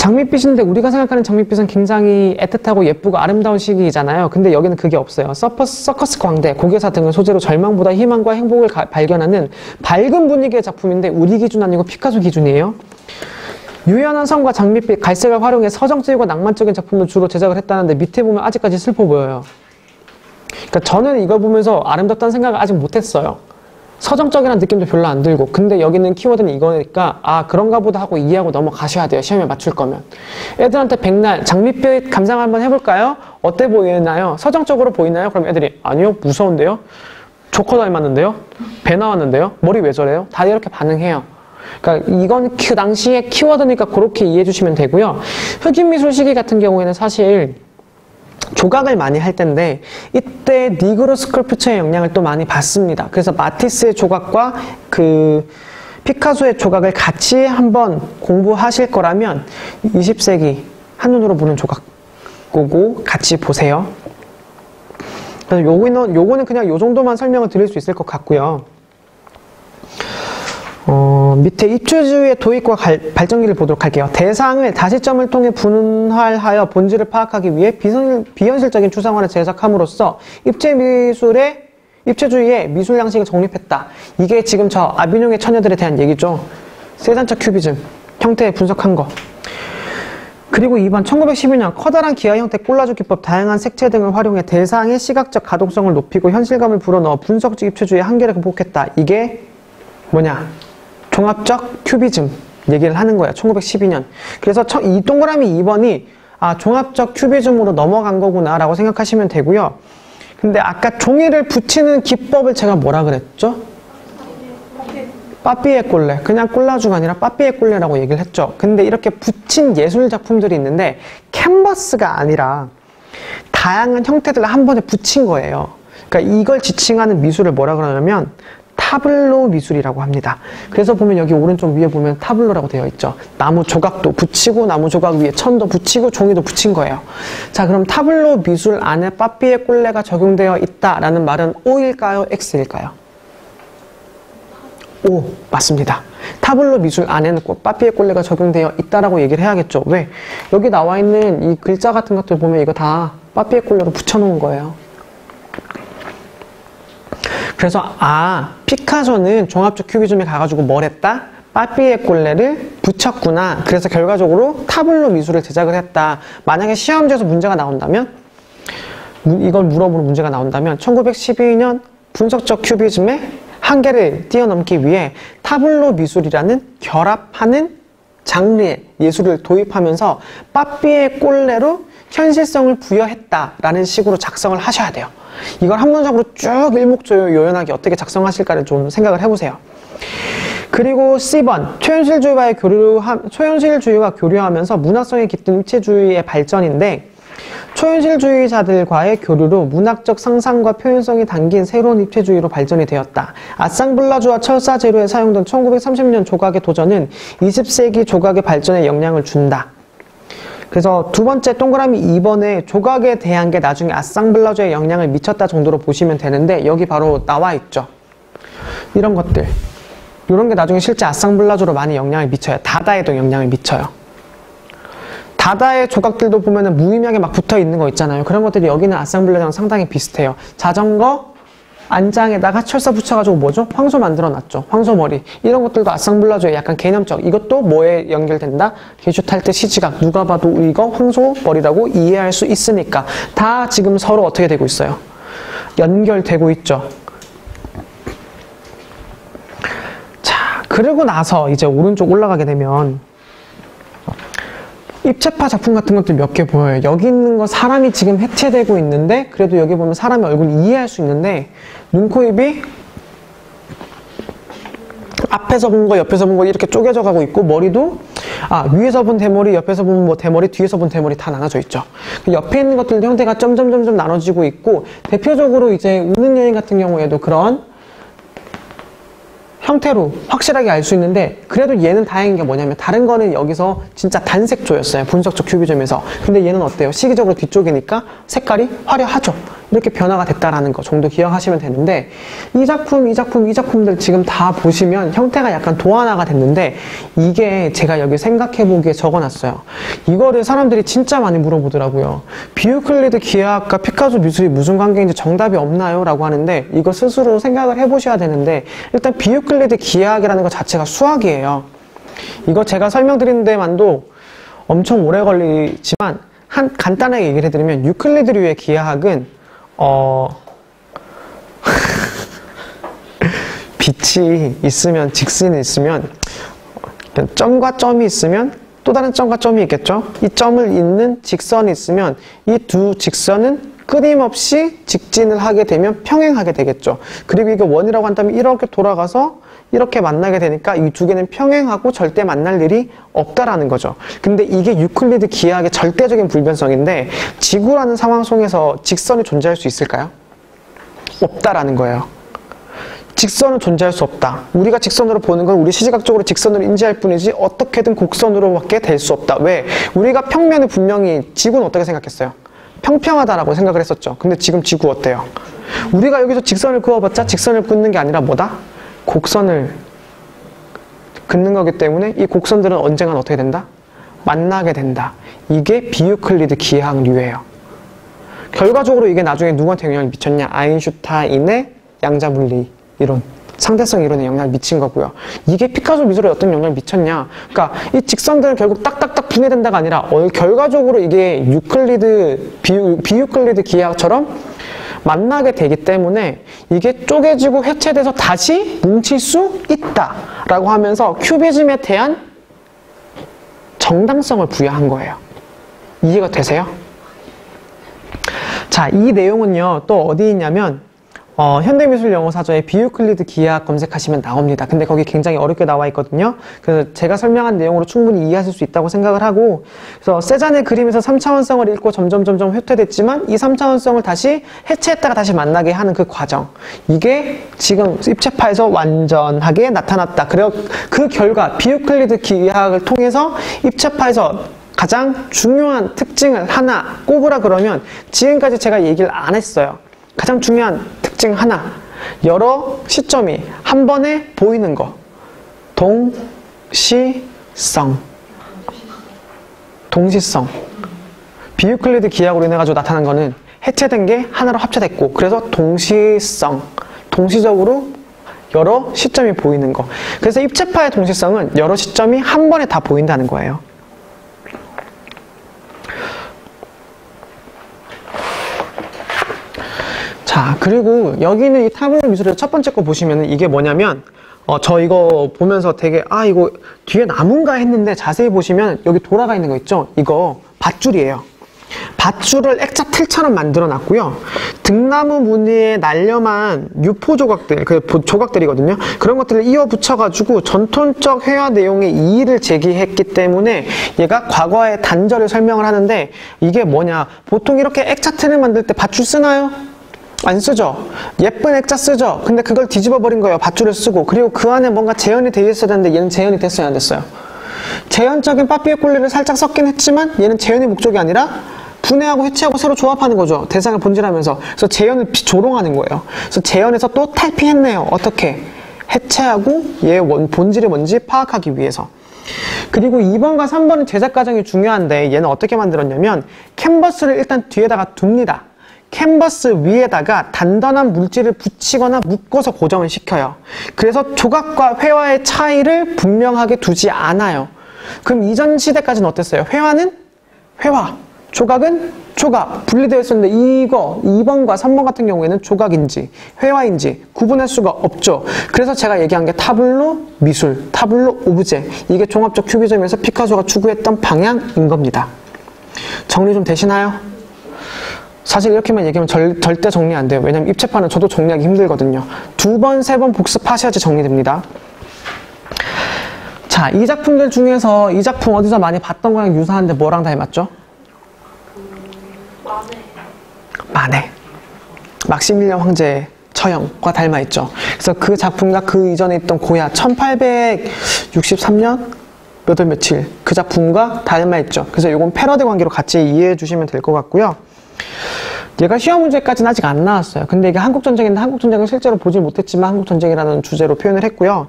장밋빛인데 우리가 생각하는 장밋빛은 굉장히 애틋하고 예쁘고 아름다운 시기이잖아요. 근데 여기는 그게 없어요. 서커스 광대, 고개사 등을 소재로 절망보다 희망과 행복을 발견하는 밝은 분위기의 작품인데, 우리 기준 아니고 피카소 기준이에요. 유연한 선과 장밋빛, 갈색을 활용해 서정적이고 낭만적인 작품을 주로 제작을 했다는데, 밑에 보면 아직까지 슬퍼 보여요. 그러니까 저는 이걸 보면서 아름답다는 생각을 아직 못했어요. 서정적이라는 느낌도 별로 안 들고. 근데 여기는 키워드는 이거니까 아, 그런가 보다 하고 이해하고 넘어가셔야 돼요, 시험에 맞출 거면. 애들한테 백날 장밋빛 감상 한번 해볼까요? 어때 보이나요? 서정적으로 보이나요? 그럼 애들이 아니요, 무서운데요? 조커 닮았는데요? 배 나왔는데요? 머리 왜 저래요? 다 이렇게 반응해요. 그러니까 이건 그 당시의 키워드니까 그렇게 이해해 주시면 되고요. 흑인미술 시기 같은 경우에는 사실 조각을 많이 할 텐데, 이때 니그로 스컬프처의 영향을 또 많이 받습니다. 그래서 마티스의 조각과 그 피카소의 조각을 같이 한번 공부하실 거라면 20세기 한눈으로 보는 조각 보고 같이 보세요. 그래서 요거는 그냥 요 정도만 설명을 드릴 수 있을 것 같고요. 밑에 입체주의의 도입과 발전기를 보도록 할게요. 대상을 다시점을 통해 분할하여 본질을 파악하기 위해 비현실적인 추상화를 제작함으로써 입체주의의 미술 양식을 정립했다. 이게 지금 저 아비뇽의 처녀들에 대한 얘기죠. 세잔차 큐비즘, 형태에 분석한 거. 그리고 2번 1912년 커다란 기하 형태 꼴라주 기법, 다양한 색채 등을 활용해 대상의 시각적 가동성을 높이고 현실감을 불어넣어 분석적 입체주의의 한계를 극복했다. 이게 뭐냐? 종합적 큐비즘 얘기를 하는 거야, 1912년. 그래서 이 동그라미 2번이 아, 종합적 큐비즘으로 넘어간 거구나 라고 생각하시면 되고요. 근데 아까 종이를 붙이는 기법을 제가 뭐라 그랬죠? 파피에 꼴레. 그냥 꼴라주가 아니라 파피에 꼴레라고 얘기를 했죠. 근데 이렇게 붙인 예술 작품들이 있는데 캔버스가 아니라 다양한 형태들을 한 번에 붙인 거예요. 그러니까 이걸 지칭하는 미술을 뭐라 그러냐면 타블로 미술이라고 합니다. 그래서 보면 여기 오른쪽 위에 보면 타블로라고 되어 있죠. 나무 조각도 붙이고, 나무 조각 위에 천도 붙이고, 종이도 붙인 거예요. 자, 그럼 타블로 미술 안에 파피에 꼴레가 적용되어 있다라는 말은 O일까요? X일까요? 오, 맞습니다. 타블로 미술 안에는 꼭 파피에 꼴레가 적용되어 있다라고 얘기를 해야겠죠. 왜? 여기 나와 있는 이 글자 같은 것들 보면 이거 다 파피에 꼴레로 붙여놓은 거예요. 그래서 아, 피카소는 종합적 큐비즘에 가가지고 뭘 했다? 파피에 꼴레를 붙였구나. 그래서 결과적으로 타블로 미술을 제작을 했다. 만약에 시험지에서 문제가 나온다면, 이걸 물어보는 문제가 나온다면 1912년 분석적 큐비즘의 한계를 뛰어넘기 위해 타블로 미술이라는 결합하는 장르의 예술을 도입하면서 파피에 꼴레로 현실성을 부여했다라는 식으로 작성을 하셔야 돼요. 이걸 학문적으로 쭉 일목요연하게 어떻게 작성하실까를 좀 생각을 해보세요. 그리고 C번, 초현실주의와 교류하면서 문학성에 깃든 입체주의의 발전인데, 초현실주의자들과의 교류로 문학적 상상과 표현성이 담긴 새로운 입체주의로 발전이 되었다. 아상블라주와 철사 재료에 사용된 1930년 조각의 도전은 20세기 조각의 발전에 영향을 준다. 그래서 두 번째 동그라미 2번에 조각에 대한 게 나중에 아상블라주에 영향을 미쳤다 정도로 보시면 되는데, 여기 바로 나와 있죠. 이런 것들, 이런 게 나중에 실제 아상블라주로 많이 영향을 미쳐요. 다다에도 영향을 미쳐요. 다다의 조각들도 보면은 무의미하게 막 붙어 있는 거 있잖아요. 그런 것들이 여기는 아상블라주랑 상당히 비슷해요. 자전거 안장에다가 철사 붙여가지고 뭐죠? 황소 만들어놨죠. 황소머리. 이런 것들도 아상블라주의 약간 개념적. 이것도 뭐에 연결된다? 게슈탈트 시지각. 누가 봐도 이거 황소머리라고 이해할 수 있으니까. 다 지금 서로 어떻게 되고 있어요? 연결되고 있죠. 자, 그러고 나서 이제 오른쪽 올라가게 되면 입체파 작품 같은 것들 몇 개 보여요. 여기 있는 거 사람이 지금 해체되고 있는데, 그래도 여기 보면 사람의 얼굴을 이해할 수 있는데, 눈, 코, 입이 앞에서 본 거, 옆에서 본 거 이렇게 쪼개져 가고 있고, 머리도 위에서 본 대머리, 옆에서 본 뭐 대머리, 뒤에서 본 대머리 다 나눠져 있죠. 옆에 있는 것들도 형태가 점점점점 나눠지고 있고, 대표적으로 이제 우는 여인 같은 경우에도 그런 형태로 확실하게 알 수 있는데, 그래도 얘는 다행인 게 뭐냐면 다른 거는 여기서 진짜 단색조였어요. 분석적 큐비즘에서. 근데 얘는 어때요? 시기적으로 뒤쪽이니까 색깔이 화려하죠. 이렇게 변화가 됐다라는 거 정도 기억하시면 되는데, 이 작품들 지금 다 보시면 형태가 약간 도안화가 됐는데, 이게 제가 여기 생각해보기에 적어놨어요. 이거를 사람들이 진짜 많이 물어보더라고요. 비유클리드 기하학과 피카소 미술이 무슨 관계인지 정답이 없나요? 라고 하는데, 이거 스스로 생각을 해보셔야 되는데, 일단 비유클리드 기하학이라는 것 자체가 수학이에요. 이거 제가 설명드린 데만도 엄청 오래 걸리지만 간단하게 얘기를 해드리면, 유클리드류의 기하학은 빛이 있으면, 직선이 있으면, 점과 점이 있으면 또 다른 점과 점이 있겠죠. 이 점을 잇는 직선이 있으면 이 두 직선은 끊임없이 직진을 하게 되면 평행하게 되겠죠. 그리고 이게 원이라고 한다면 이렇게 돌아가서 이렇게 만나게 되니까 이 두 개는 평행하고 절대 만날 일이 없다라는 거죠. 근데 이게 유클리드 기하학의 절대적인 불변성인데, 지구라는 상황 속에서 직선이 존재할 수 있을까요? 없다라는 거예요. 직선은 존재할 수 없다. 우리가 직선으로 보는 건 우리 시시각적으로 직선으로 인지할 뿐이지 어떻게든 곡선으로밖에 될 수 없다. 왜? 우리가 평면을 분명히, 지구는 어떻게 생각했어요? 평평하다라고 생각을 했었죠. 근데 지금 지구 어때요? 우리가 여기서 직선을 그어봤자 직선을 긋는 게 아니라 뭐다? 곡선을 긋는 거기 때문에 이 곡선들은 언젠간 어떻게 된다? 만나게 된다. 이게 비유클리드 기하학류예요. 결과적으로 이게 나중에 누구한테 영향을 미쳤냐? 아인슈타인의 양자물리 이론, 상대성 이론에 영향을 미친 거고요. 이게 피카소 미술에 어떤 영향을 미쳤냐? 그러니까 이 직선들은 결국 딱딱딱 분해된다가 아니라 결과적으로 이게 비유클리드 기하학처럼 만나게 되기 때문에 이게 쪼개지고 해체돼서 다시 뭉칠 수 있다라고 하면서 큐비즘에 대한 정당성을 부여한 거예요. 이해가 되세요? 자, 이 내용은요 또 어디 있냐면 현대미술영어사전에 비유클리드 기하학 검색하시면 나옵니다. 근데 거기 굉장히 어렵게 나와 있거든요. 그래서 제가 설명한 내용으로 충분히 이해하실 수 있다고 생각을 하고, 그래서 세잔의 그림에서 3차원성을 잃고 점점점점 회퇴됐지만 이 3차원성을 다시 해체했다가 다시 만나게 하는 그 과정, 이게 지금 입체파에서 완전하게 나타났다. 그리고 그 결과 비유클리드 기하학을 통해서 입체파에서 가장 중요한 특징을 하나 꼽으라 그러면, 지금까지 제가 얘기를 안 했어요. 가장 중요한 특징 하나, 여러 시점이 한 번에 보이는 거. 동시성. 동시성. 비유클리드 기하학으로 인해 가지고 나타난 거는 해체된 게 하나로 합쳐됐고, 그래서 동시성. 동시적으로 여러 시점이 보이는 거. 그래서 입체파의 동시성은 여러 시점이 한 번에 다 보인다는 거예요. 자, 그리고 여기는 이 타블로 미술의 첫 번째 거 보시면 이게 뭐냐면, 저 이거 보면서 되게, 아, 이거 뒤에 나무인가 했는데 자세히 보시면 여기 돌아가 있는 거 있죠? 이거 밧줄이에요. 밧줄을 액자 틀처럼 만들어 놨고요. 등나무 무늬에 날려만 유포 조각들, 그 조각들이거든요. 그런 것들을 이어 붙여가지고 전통적 회화 내용의 이의를 제기했기 때문에 얘가 과거의 단절을 설명을 하는데, 이게 뭐냐. 보통 이렇게 액자 틀을 만들 때 밧줄 쓰나요? 안 쓰죠. 예쁜 액자 쓰죠. 근데 그걸 뒤집어 버린 거예요. 밧줄을 쓰고. 그리고 그 안에 뭔가 재현이 되어 있어야 되는데 얘는 재현이 됐어요, 안 됐어요? 재현적인 파피에 꼴리를 살짝 섞긴 했지만 얘는 재현의 목적이 아니라 분해하고 해체하고 새로 조합하는 거죠. 대상을 본질하면서. 그래서 재현을 조롱하는 거예요. 그래서 재현에서 또 탈피했네요. 어떻게? 해체하고 얘의 본질이 뭔지 파악하기 위해서. 그리고 2번과 3번은 제작 과정이 중요한데, 얘는 어떻게 만들었냐면 캔버스를 일단 뒤에다가 둡니다. 캔버스 위에다가 단단한 물질을 붙이거나 묶어서 고정을 시켜요. 그래서 조각과 회화의 차이를 분명하게 두지 않아요. 그럼 이전 시대까지는 어땠어요? 회화는 회화, 조각은 조각, 분리되어 있었는데 이거 2번과 3번 같은 경우에는 조각인지 회화인지 구분할 수가 없죠. 그래서 제가 얘기한 게 타블로 미술, 타블로 오브제, 이게 종합적 큐비즘에서 피카소가 추구했던 방향인 겁니다. 정리 좀 되시나요? 사실 이렇게만 얘기하면 절대 정리 안 돼요. 왜냐면 입체파는 저도 정리하기 힘들거든요. 두 번, 세 번 복습하셔야지 정리됩니다. 자, 이 작품들 중에서 이 작품 어디서 많이 봤던 거랑 유사한데 뭐랑 닮았죠? 마네. 막시밀리안 황제의 처형과 닮아있죠. 그래서 그 작품과 그 이전에 있던 고야 1863년 몇월 며칠 그 작품과 닮아있죠. 그래서 이건 패러디 관계로 같이 이해해 주시면 될 것 같고요. 얘가 시험 문제까지는 아직 안 나왔어요. 근데 이게 한국전쟁인데 한국전쟁을 실제로 보지 못했지만 한국전쟁이라는 주제로 표현을 했고요.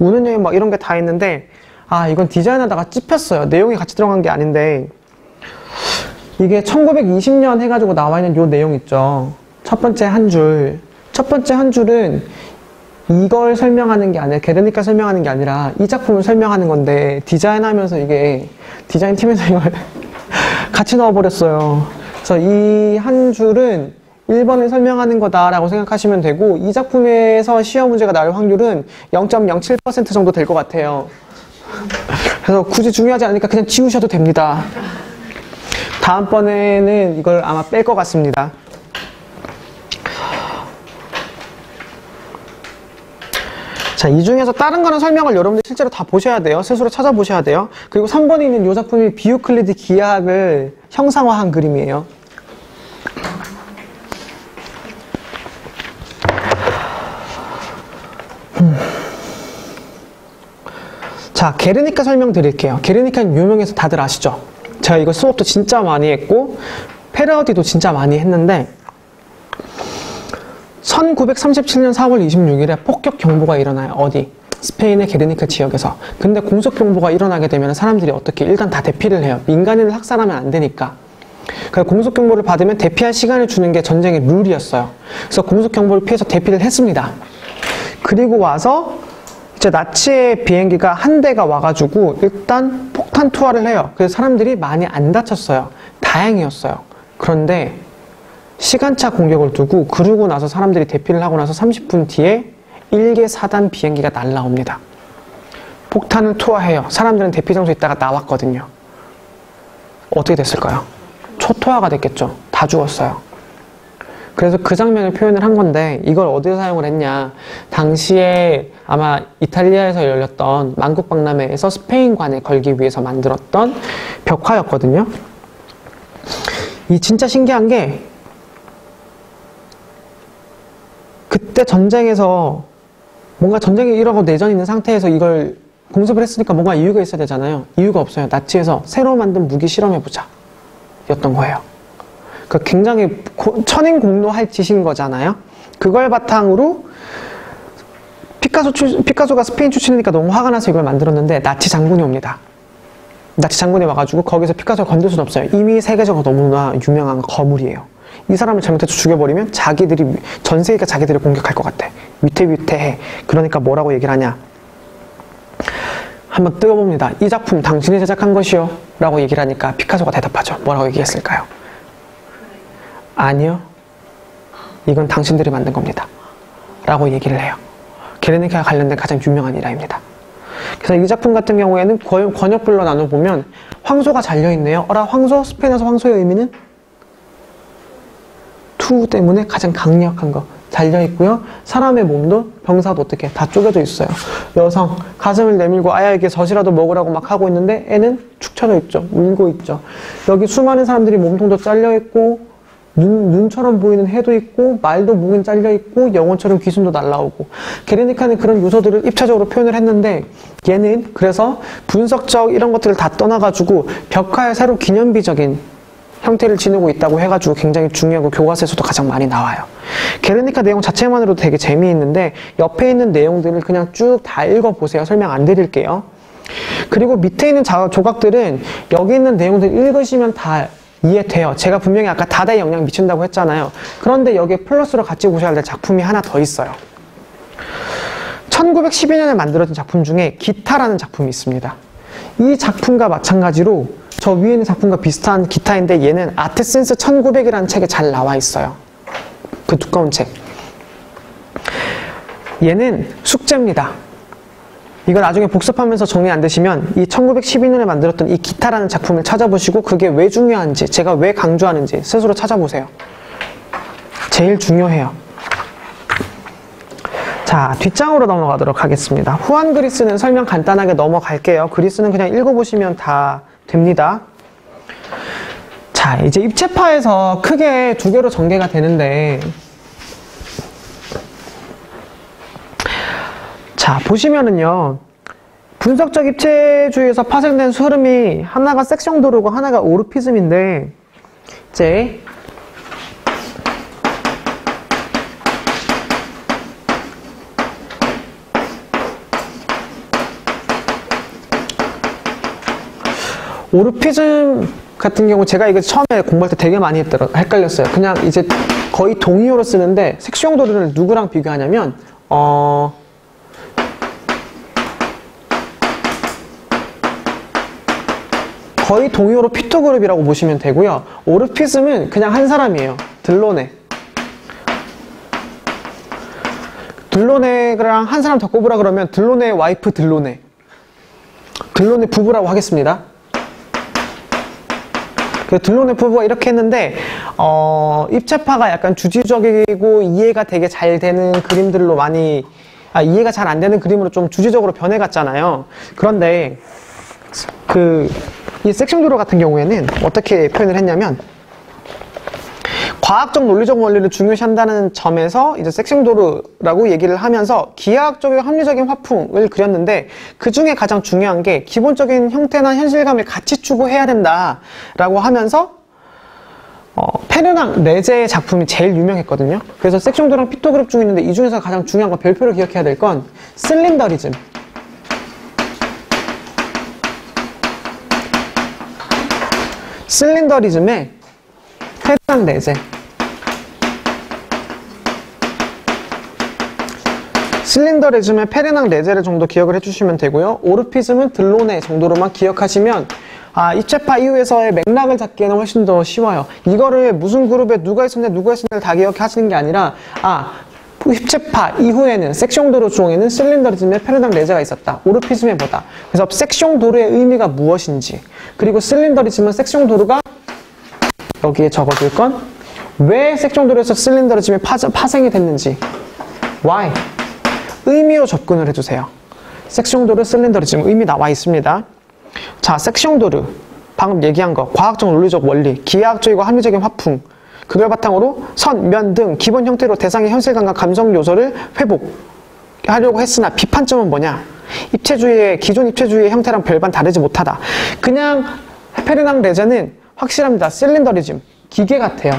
우는 여인 막 이런 게 다 있는데, 아, 이건 디자인하다가 찝혔어요. 내용이 같이 들어간 게 아닌데, 이게 1920년 해가지고 나와있는 요 내용 있죠. 첫 번째 한 줄. 첫 번째 한 줄은 이걸 설명하는 게 아니라, 게르니카 설명하는 게 아니라 이 작품을 설명하는 건데, 디자인하면서 이게 디자인팀에서 이걸 같이 넣어버렸어요. 그래서 이 한 줄은 1번을 설명하는 거다라고 생각하시면 되고, 이 작품에서 시험 문제가 나올 확률은 0.07% 정도 될 것 같아요. 그래서 굳이 중요하지 않으니까 그냥 지우셔도 됩니다. 다음번에는 이걸 아마 뺄 것 같습니다. 자, 이 중에서 다른 거는 설명을 여러분들 실제로 다 보셔야 돼요. 스스로 찾아보셔야 돼요. 그리고 3번에 있는 이 작품이 비유클리드 기하학을 형상화한 그림이에요. 자, 게르니카 설명드릴게요. 게르니카는 유명해서 다들 아시죠? 제가 이거 수업도 진짜 많이 했고 패러디도 진짜 많이 했는데, 1937년 4월 26일에 폭격 경보가 일어나요. 어디? 스페인의 게르니카 지역에서. 근데 공습 경보가 일어나게 되면 사람들이 어떻게? 일단 다 대피를 해요. 민간인을 학살하면 안 되니까. 그래서 공습 경보를 받으면 대피할 시간을 주는 게 전쟁의 룰이었어요. 그래서 공습 경보를 피해서 대피를 했습니다. 그리고 와서 이제 나치의 비행기가 한 대가 와가지고 일단 폭탄 투하를 해요. 그래서 사람들이 많이 안 다쳤어요. 다행이었어요. 그런데 시간차 공격을 두고, 그러고 나서 사람들이 대피를 하고 나서 30분 뒤에 1개 사단 비행기가 날라옵니다. 폭탄을 투하해요. 사람들은 대피 장소에 있다가 나왔거든요. 어떻게 됐을까요? 초토화가 됐겠죠. 다 죽었어요. 그래서 그 장면을 표현을 한 건데, 이걸 어디서 사용을 했냐. 당시에 아마 이탈리아에서 열렸던 만국박람회에서 스페인관에 걸기 위해서 만들었던 벽화였거든요. 이 진짜 신기한 게, 그때 전쟁에서 뭔가 전쟁이 일어나고 내전이 있는 상태에서 이걸 공습을 했으니까 뭔가 이유가 있어야 되잖아요. 이유가 없어요. 나치에서 새로 만든 무기 실험해보자 였던 거예요. 그 굉장히 천인공노할 짓인 거잖아요. 그걸 바탕으로 피카소가 스페인 출신이니까 너무 화가 나서 이걸 만들었는데 나치 장군이 옵니다. 나치 장군이 와가지고 거기서 피카소를 건들 수는 없어요. 이미 세계적으로 너무나 유명한 거물이에요. 이 사람을 잘못해서 죽여버리면 자기들이, 전 세계가 자기들을 공격할 것 같아. 위태위태해. 그러니까 뭐라고 얘기를 하냐. 한번 뜯어봅니다. 이 작품 당신이 제작한 것이요? 라고 얘기를 하니까 피카소가 대답하죠. 뭐라고 얘기했을까요? 아니요. 이건 당신들이 만든 겁니다. 라고 얘기를 해요. 게르니카와 관련된 가장 유명한 일화입니다. 그래서 이 작품 같은 경우에는 권역별로 나눠보면 황소가 잘려있네요. 어라, 황소? 스페인에서 황소의 의미는? 투 때문에 가장 강력한 거 잘려있고요. 사람의 몸도 병사도 어떻게 다 쪼개져 있어요. 여성, 가슴을 내밀고 아야에게 젖이라도 먹으라고 막 하고 있는데 애는 축 처져 있죠. 울고 있죠. 여기 수많은 사람들이 몸통도 잘려있고 눈처럼 보이는 해도 있고 말도 목은 잘려있고 영혼처럼 귀순도 날라오고 게르니카는 그런 요소들을 입체적으로 표현을 했는데 얘는 그래서 분석적 이런 것들을 다 떠나가지고 벽화의 새로 기념비적인 형태를 지니고 있다고 해가지고 굉장히 중요하고 교과서에서도 가장 많이 나와요. 게르니카 내용 자체만으로도 되게 재미있는데 옆에 있는 내용들을 그냥 쭉 다 읽어보세요. 설명 안 드릴게요. 그리고 밑에 있는 조각들은 여기 있는 내용들 읽으시면 다 이해돼요. 제가 분명히 아까 다다의 영향 미친다고 했잖아요. 그런데 여기에 플러스로 같이 보셔야 될 작품이 하나 더 있어요. 1912년에 만들어진 작품 중에 기타라는 작품이 있습니다. 이 작품과 마찬가지로 저 위에 있는 작품과 비슷한 기타인데 얘는 아트센스 1900이라는 책에 잘 나와 있어요. 그 두꺼운 책. 얘는 숙제입니다. 이걸 나중에 복습하면서 정리 안 되시면 이 1912년에 만들었던 이 기타라는 작품을 찾아보시고 그게 왜 중요한지, 제가 왜 강조하는지 스스로 찾아보세요. 제일 중요해요. 자, 뒷장으로 넘어가도록 하겠습니다. 후안 그리스는 설명 간단하게 넘어갈게요. 그리스는 그냥 읽어보시면 다 됩니다. 자, 이제 입체파에서 크게 두 개로 전개가 되는데 자, 보시면은요. 분석적 입체주의에서 파생된 흐름이 하나가 섹션 도르고 하나가 오르피즘인데 이제 오르피즘 같은 경우 제가 이거 처음에 공부할 때 되게 많이 헷갈렸어요. 그냥 이제 거의 동의어로 쓰는데 섹션 도르를 누구랑 비교하냐면 거의 동의어로 피토그룹이라고 보시면 되고요. 오르피즘은 그냥 한 사람이에요. 들로네. 들로네랑 한 사람 더 꼽으라 그러면 들로네 와이프 들로네. 들로네 부부라고 하겠습니다. 들로네 부부가 이렇게 했는데 입체파가 약간 주지적이고 이해가 되게 잘 되는 그림들로 많이 이해가 잘 안 되는 그림으로 좀 주지적으로 변해갔잖아요. 그런데 이 섹션 도르 같은 경우에는 어떻게 표현을 했냐면 과학적 논리적 원리를 중요시한다는 점에서 이제 섹션 도르라고 얘기를 하면서 기하학적이고 합리적인 화풍을 그렸는데 그 중에 가장 중요한 게 기본적인 형태나 현실감을 같이 추구해야 된다라고 하면서 페르낭 레제의 작품이 제일 유명했거든요. 그래서 섹션 도르랑 피토그룹 중에 있는데 이 중에서 가장 중요한 건 별표로 기억해야 될 건 실린더리즘. 실린더리즘의 페르낭 레제. 실린더리즘의 페르낭 레제를 정도 기억을 해주시면 되고요. 오르피즘은 들로네 정도로만 기억하시면 입체파 이후에서의 맥락을 잡기에는 훨씬 더 쉬워요. 이거를 무슨 그룹에 누가 있었네 누가 있었네 다 기억하시는 게 아니라 입체파 이후에는 섹션 도르 중에는 실린더리즘의 페르낭 레제가 있었다. 오르피즘의 뭐다. 그래서 섹션 도르의 의미가 무엇인지 그리고 실린더리즘은 섹션 도르가 여기에 적어줄 건 왜 섹션 도르에서 실린더리즘이 파생이 됐는지 why 의미로 접근을 해주세요. 섹션 도르 실린더리즘 의미 나와 있습니다. 자, 섹션 도르 방금 얘기한 거 과학적 논리적 원리 기하학적이고 합리적인 화풍 그걸 바탕으로 선, 면 등 기본 형태로 대상의 현실감과 감정 요소를 회복하려고 했으나 비판점은 뭐냐? 입체주의의 기존 입체주의의 형태랑 별반 다르지 못하다. 그냥 페르낭 레제는 확실합니다. 실린더리즘, 기계 같아요.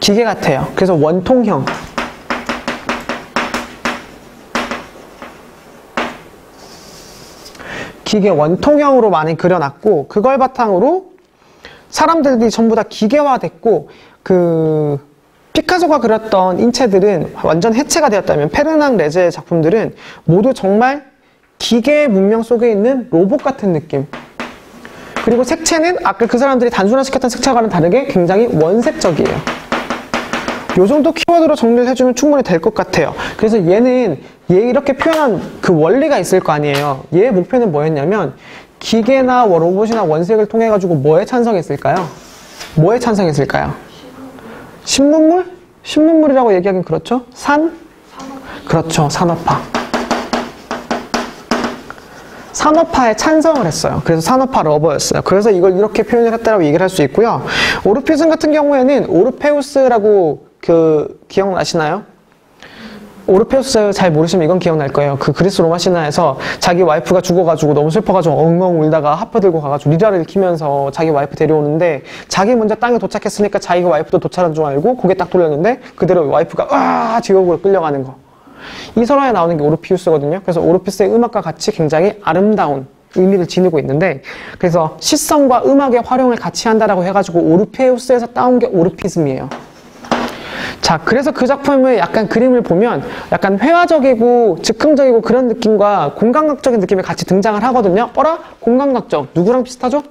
기계 같아요. 그래서 원통형, 기계 원통형으로 많이 그려놨고, 그걸 바탕으로 사람들이 전부 다 기계화됐고, 그 피카소가 그렸던 인체들은 완전 해체가 되었다면, 페르낭 레제의 작품들은 모두 정말 기계의 문명 속에 있는 로봇 같은 느낌. 그리고 색채는 아까 그 사람들이 단순화시켰던 색채와는 다르게 굉장히 원색적이에요. 요 정도 키워드로 정리를 해주면 충분히 될 것 같아요. 그래서 얘는, 얘 이렇게 표현한 그 원리가 있을 거 아니에요. 얘의 목표는 뭐였냐면, 기계나 로봇이나 원색을 통해 가지고 뭐에 찬성했을까요? 뭐에 찬성했을까요? 신문물? 신문물이라고 얘기하긴 그렇죠? 산? 그렇죠, 산업화. 산업화에 찬성을 했어요. 그래서 산업화 러버였어요. 그래서 이걸 이렇게 표현을 했다라고 얘기를 할 수 있고요. 오르피즘 같은 경우에는 오르페우스라고, 그 기억나시나요? 오르페우스 잘 모르시면 이건 기억날 거예요. 그 그리스 로마 신화에서 자기 와이프가 죽어가지고 너무 슬퍼가지고 엉엉 울다가 하프 들고 가가지고 리라를 키면서 자기 와이프 데려오는데, 자기 먼저 땅에 도착했으니까 자기 와이프도 도착한 줄 알고 고개 딱 돌렸는데 그대로 와이프가 으아 지옥으로 끌려가는 거. 이 설화에 나오는 게 오르피우스거든요. 그래서 오르피스의 음악과 같이 굉장히 아름다운 의미를 지니고 있는데, 그래서 시성과 음악의 활용을 같이 한다라고 해가지고 오르페우스에서 따온 게 오르피즘이에요. 자, 그래서 그 작품의 약간 그림을 보면 약간 회화적이고 즉흥적이고 그런 느낌과 공감각적인 느낌이 같이 등장을 하거든요. 어라? 공감각적. 누구랑 비슷하죠?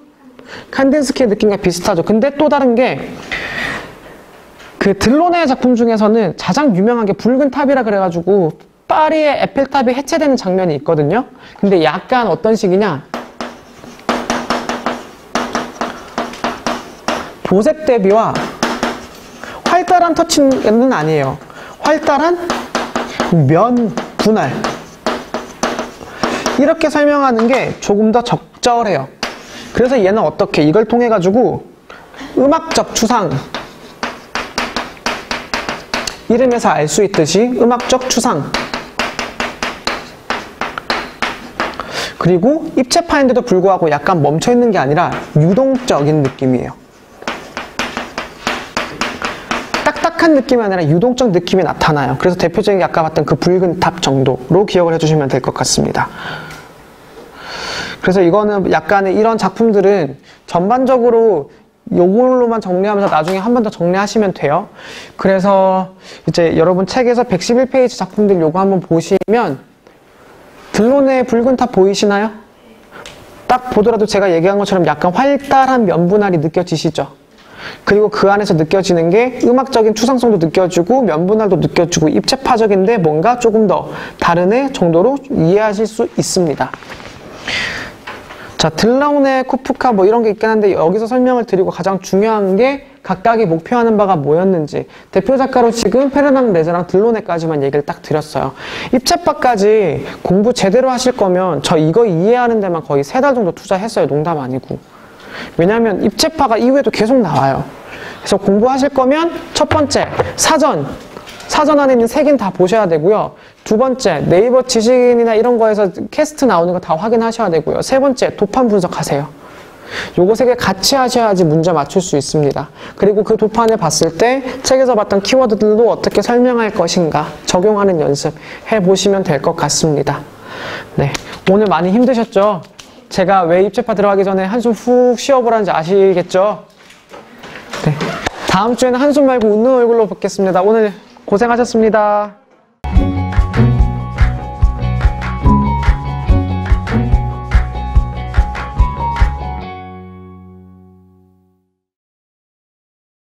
칸딘스키의 느낌과 비슷하죠. 근데 또 다른 게, 그 들로네의 작품 중에서는 가장 유명한 게 붉은 탑이라 그래가지고 파리의 에펠탑이 해체되는 장면이 있거든요. 근데 약간 어떤 식이냐, 보색 대비와 활달한 터치는 아니에요. 활달한 면 분할, 이렇게 설명하는 게 조금 더 적절해요. 그래서 얘는 어떻게, 이걸 통해 가지고 음악적 추상, 이름에서 알 수 있듯이 음악적 추상, 그리고 입체파인데도 불구하고 약간 멈춰있는 게 아니라 유동적인 느낌이에요. 딱딱한 느낌이 아니라 유동적 느낌이 나타나요. 그래서 대표적인 게 아까 봤던 그 붉은 탑 정도로 기억을 해주시면 될 것 같습니다. 그래서 이거는 약간의, 이런 작품들은 전반적으로 요걸로만 정리하면서 나중에 한 번 더 정리하시면 돼요. 그래서 이제 여러분 책에서 111페이지 작품들 요거 한번 보시면, 들로네의 붉은 탑 보이시나요? 딱 보더라도 제가 얘기한 것처럼 약간 활달한 면분할이 느껴지시죠? 그리고 그 안에서 느껴지는 게 음악적인 추상성도 느껴지고 면분할도 느껴지고 입체파적인데 뭔가 조금 더 다른 정도로 이해하실 수 있습니다. 자, 들라운의 코프카 뭐 이런 게 있긴 한데, 여기서 설명을 드리고 가장 중요한 게 각각이 목표하는 바가 뭐였는지, 대표 작가로 지금 페르낭 레제랑 들로네까지만 얘기를 딱 드렸어요. 입체파까지 공부 제대로 하실 거면 저 이거 이해하는 데만 거의 3달 정도 투자했어요. 농담 아니고. 왜냐하면 입체파가 이후에도 계속 나와요. 그래서 공부하실 거면 첫 번째, 사전 안에 있는 색인 다 보셔야 되고요. 두 번째, 네이버 지식인이나 이런 거에서 캐스트 나오는 거 다 확인하셔야 되고요. 세 번째, 도판 분석하세요. 요거 세 개 같이 하셔야지 문제 맞출 수 있습니다. 그리고 그 도판을 봤을 때 책에서 봤던 키워드들도 어떻게 설명할 것인가 적용하는 연습 해보시면 될 것 같습니다. 네, 오늘 많이 힘드셨죠? 제가 왜 입체파 들어가기 전에 한숨 훅 쉬어보라는지 아시겠죠? 네, 다음 주에는 한숨 말고 웃는 얼굴로 뵙겠습니다. 오늘 고생하셨습니다.